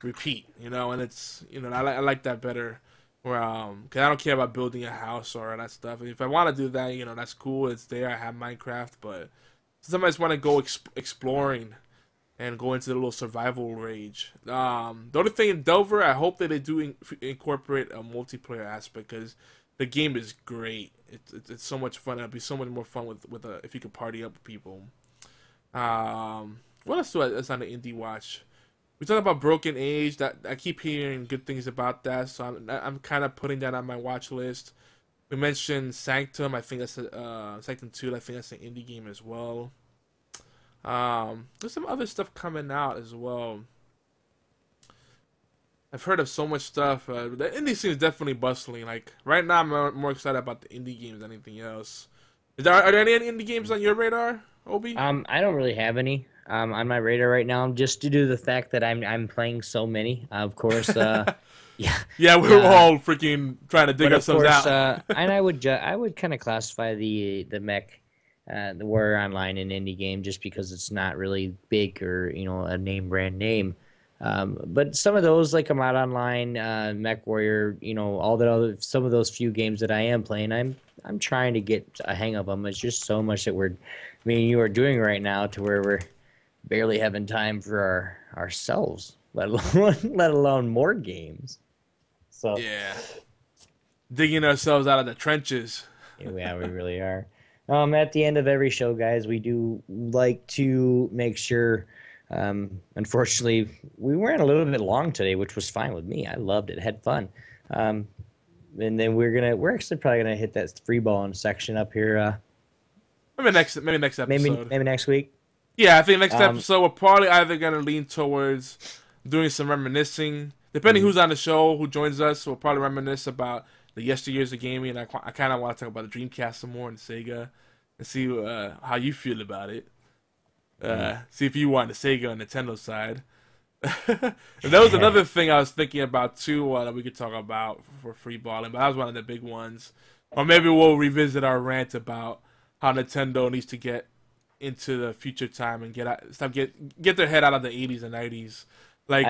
repeat. You know, and it's, you know, I like that better. Where because I don't care about building a house or all that stuff. And if I want to do that, you know, that's cool. It's there. I have Minecraft, but sometimes want to go exploring and go into the little survival rage. The only thing in Delver, I hope that they do incorporate a multiplayer aspect, because the game is great. It's so much fun. It'd be so much more fun with if you could party up with people. What else is on the Indie Watch? We talked about Broken Age. That I keep hearing good things about that, so I'm kind of putting that on my watch list. We mentioned Sanctum. I think that's Sanctum 2. I think that's an indie game as well. There's some other stuff coming out as well. I've heard of so much stuff. The indie scene is definitely bustling. Like, right now, I'm more excited about the indie games than anything else. Are there any indie games on your radar, Obi? I don't really have any on my radar right now, just due to the fact that I'm playing so many. Of course, yeah. Yeah, we're all freaking trying to dig ourselves out. And I would kind of classify the mech, the Warrior Online, an indie game, just because it's not really big or, you know, a brand name. But some of those, like Armada Online, Mech Warrior, you know, all that other, some of those few games that I am playing, I'm trying to get a hang of them. It's just so much that me and you are doing right now, to where we're barely having time for ourselves, let alone more games. So yeah, digging ourselves out of the trenches. Yeah, we really are. At the end of every show, guys, we do like to make sure. Unfortunately, we went a little bit long today, which was fine with me. I loved it, had fun. And then we're actually probably gonna hit that free balling section up here. Maybe next episode. Maybe next week. Yeah, I think next episode we're probably either gonna lean towards doing some reminiscing, depending who's on the show, who joins us. We'll probably reminisce about the yesteryears of gaming. And I kind of want to talk about the Dreamcast some more and Sega, and see how you feel about it. See if you want the Sega and Nintendo side. And that was another thing I was thinking about too, that we could talk about for free balling, but that was one of the big ones. Or maybe we'll revisit our rant about how Nintendo needs to get into the future time and get their head out of the 80s and 90s. Like,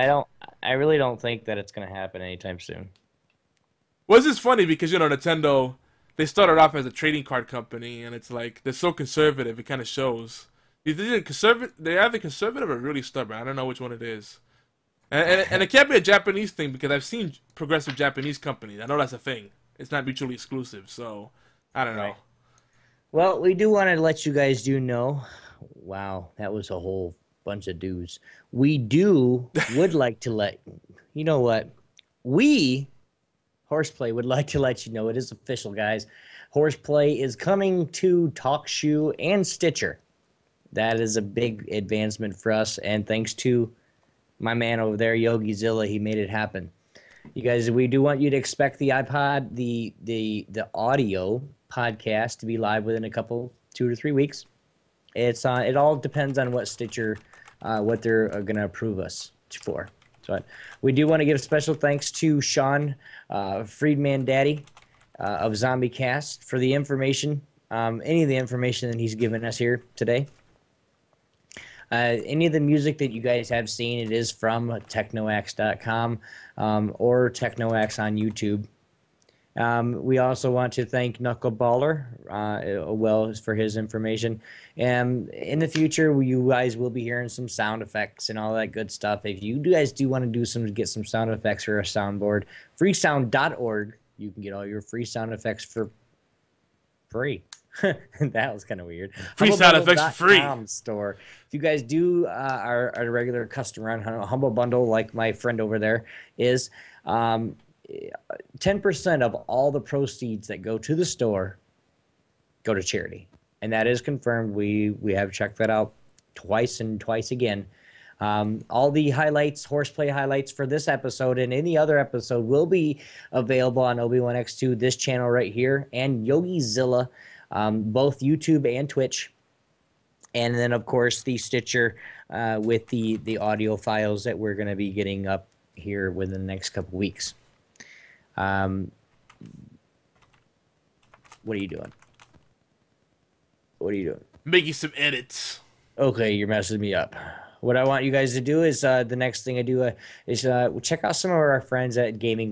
I really don't think that it's gonna happen anytime soon. Well, it's just funny because, you know, Nintendo, they started off as a trading card company, and it's like they're so conservative. It kind of shows. They're either conservative or really stubborn. I don't know which one it is. And it can't be a Japanese thing, because I've seen progressive Japanese companies. I know that's a thing. It's not mutually exclusive, so I don't know. Right. Well, we do want to let you guys know. Wow, that was a whole bunch of do's. We would like to let you know what we, Horseplay, would like to let you know. It is official, guys. Horseplay is coming to TalkShoe and Stitcher. That is a big advancement for us, and thanks to my man over there, Yogi Zilla, he made it happen. You guys, we do want you to expect the iPod, the audio podcast to be live within a couple, 2 to 3 weeks. It's on. It all depends on what Stitcher, what they're going to approve us for. So we do want to give special thanks to Sean, Freeman Daddy, of Zombie Cast, for the information, any of the information that he's given us here today. Any of the music that you guys have seen, it is from technoax.com or Technoax on YouTube. We also want to thank Knuckleballer, well, for his information. And in the future, you guys will be hearing some sound effects and all that good stuff. If you guys do want to get some sound effects or a soundboard, freesound.org, you can get all your free sound effects for free. That was kind of weird. Free sound effects free store. If you guys do are a regular customer on Humble Bundle, like my friend over there is, 10% of all the proceeds that go to the store go to charity, and that is confirmed. We have checked that out twice and twice again. All the highlights, Horseplay highlights for this episode and any other episode, will be available on Obi-Wan X2, this channel right here, and Yogi Zilla. Both YouTube and Twitch, and then of course the Stitcher with the audio files that we're going to be getting up here within the next couple weeks. What are you doing? What are you doing? Making some edits. Okay, you're messing me up. What I want you guys to do is the next thing I do is check out some of our friends at Gaming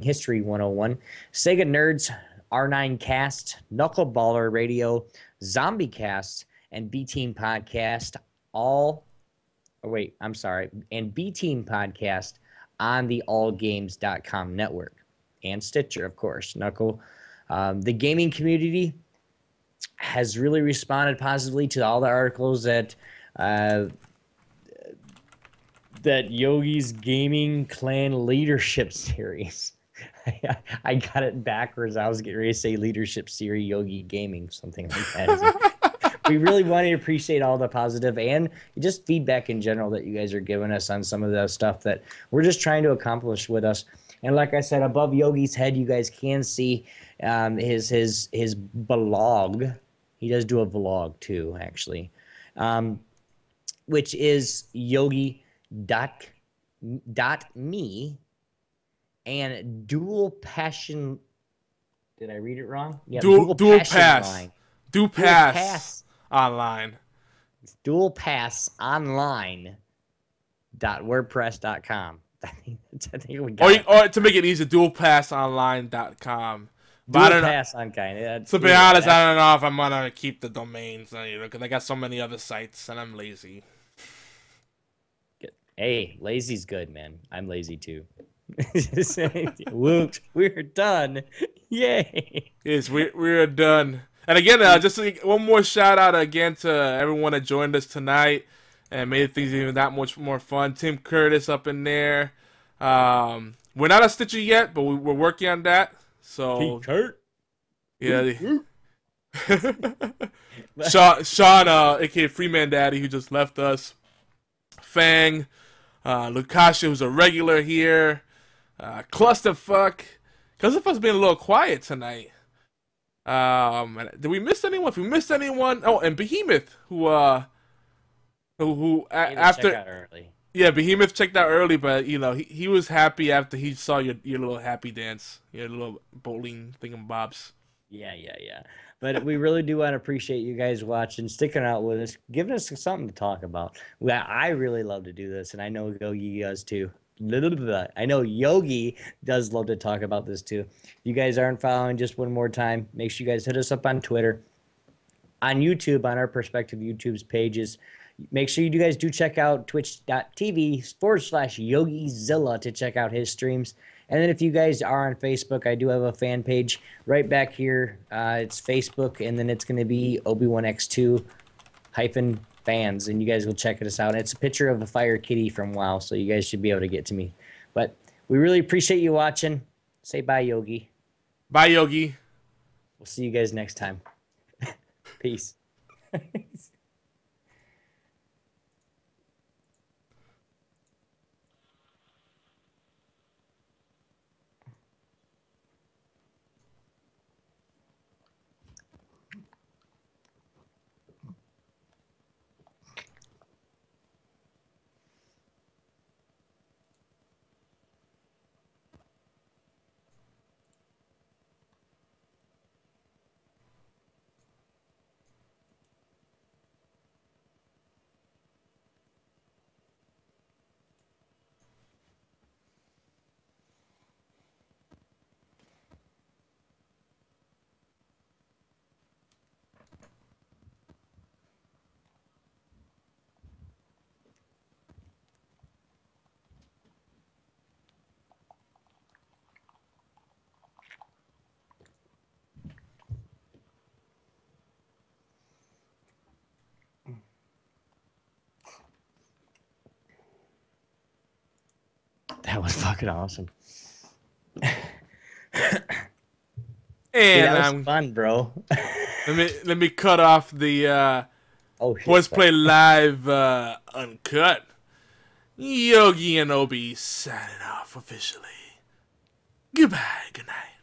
History 101, Sega Nerds, R9 Cast, Knuckleballer Radio, Zombie Cast, and B Team Podcast. And B Team Podcast on the AllGames.com network and Stitcher, of course. Knuckle, the gaming community has really responded positively to all the articles that that Yogi's Gaming Clan Leadership Series. I got it backwards. I was getting ready to say leadership series, Yogi Gaming, something like that. We really want to appreciate all the positive and just feedback in general that you guys are giving us on some of the stuff that we're just trying to accomplish with us. And like I said, above Yogi's head, you guys can see his blog. He does do a vlog too, actually, which is yogi.me. And dual passion. Did I read it wrong? Yeah, dualpassonline.wordpress.com. I think we got it. Or to make it easy, dualpassonline.com. So be honest, I don't know if I'm gonna keep the domains because I got so many other sites and I'm lazy. Hey, lazy's good, man. I'm lazy too. Whoops, we're done. Yay. Yes, we're done. And again, just one more shout out again to everyone that joined us tonight and made things even that much more fun. Tim Curtis up in there. We're not a Stitcher yet, but we're working on that. So Kurt. Yeah. Sean, aka Freeman Daddy, who just left us. Fang, Lukasha, who's a regular here. Clusterfuck. Clusterfuck's been a little quiet tonight. Did we miss anyone? If we missed anyone, oh, and Behemoth, Behemoth checked out early, but you know he was happy after he saw your little happy dance, your little bowling thingamabobs. Yeah. But we really do want to appreciate you guys watching, sticking out with us, giving us something to talk about. I really love to do this, and I know Yogi does too. I know Yogi does love to talk about this too. If you guys aren't following, just one more time, make sure you guys hit us up on Twitter, on YouTube, on our Perspective YouTube's pages. Make sure you guys do check out twitch.tv/YogiZilla to check out his streams. And then if you guys are on Facebook, I do have a fan page right back here. It's Facebook, and then it's going to be Obi-Wan X2 hyphen fans, and you guys will check us out. It's a picture of a fire kitty from WoW, so you guys should be able to get to me. But we really appreciate you watching. Say bye, Yogi. Bye, Yogi. We'll see you guys next time. Peace. That was fucking awesome. And dude, that was fun, bro. let me cut off the Horseplay Live Uncut. Yogi and Obi signing off officially. Goodbye, good night.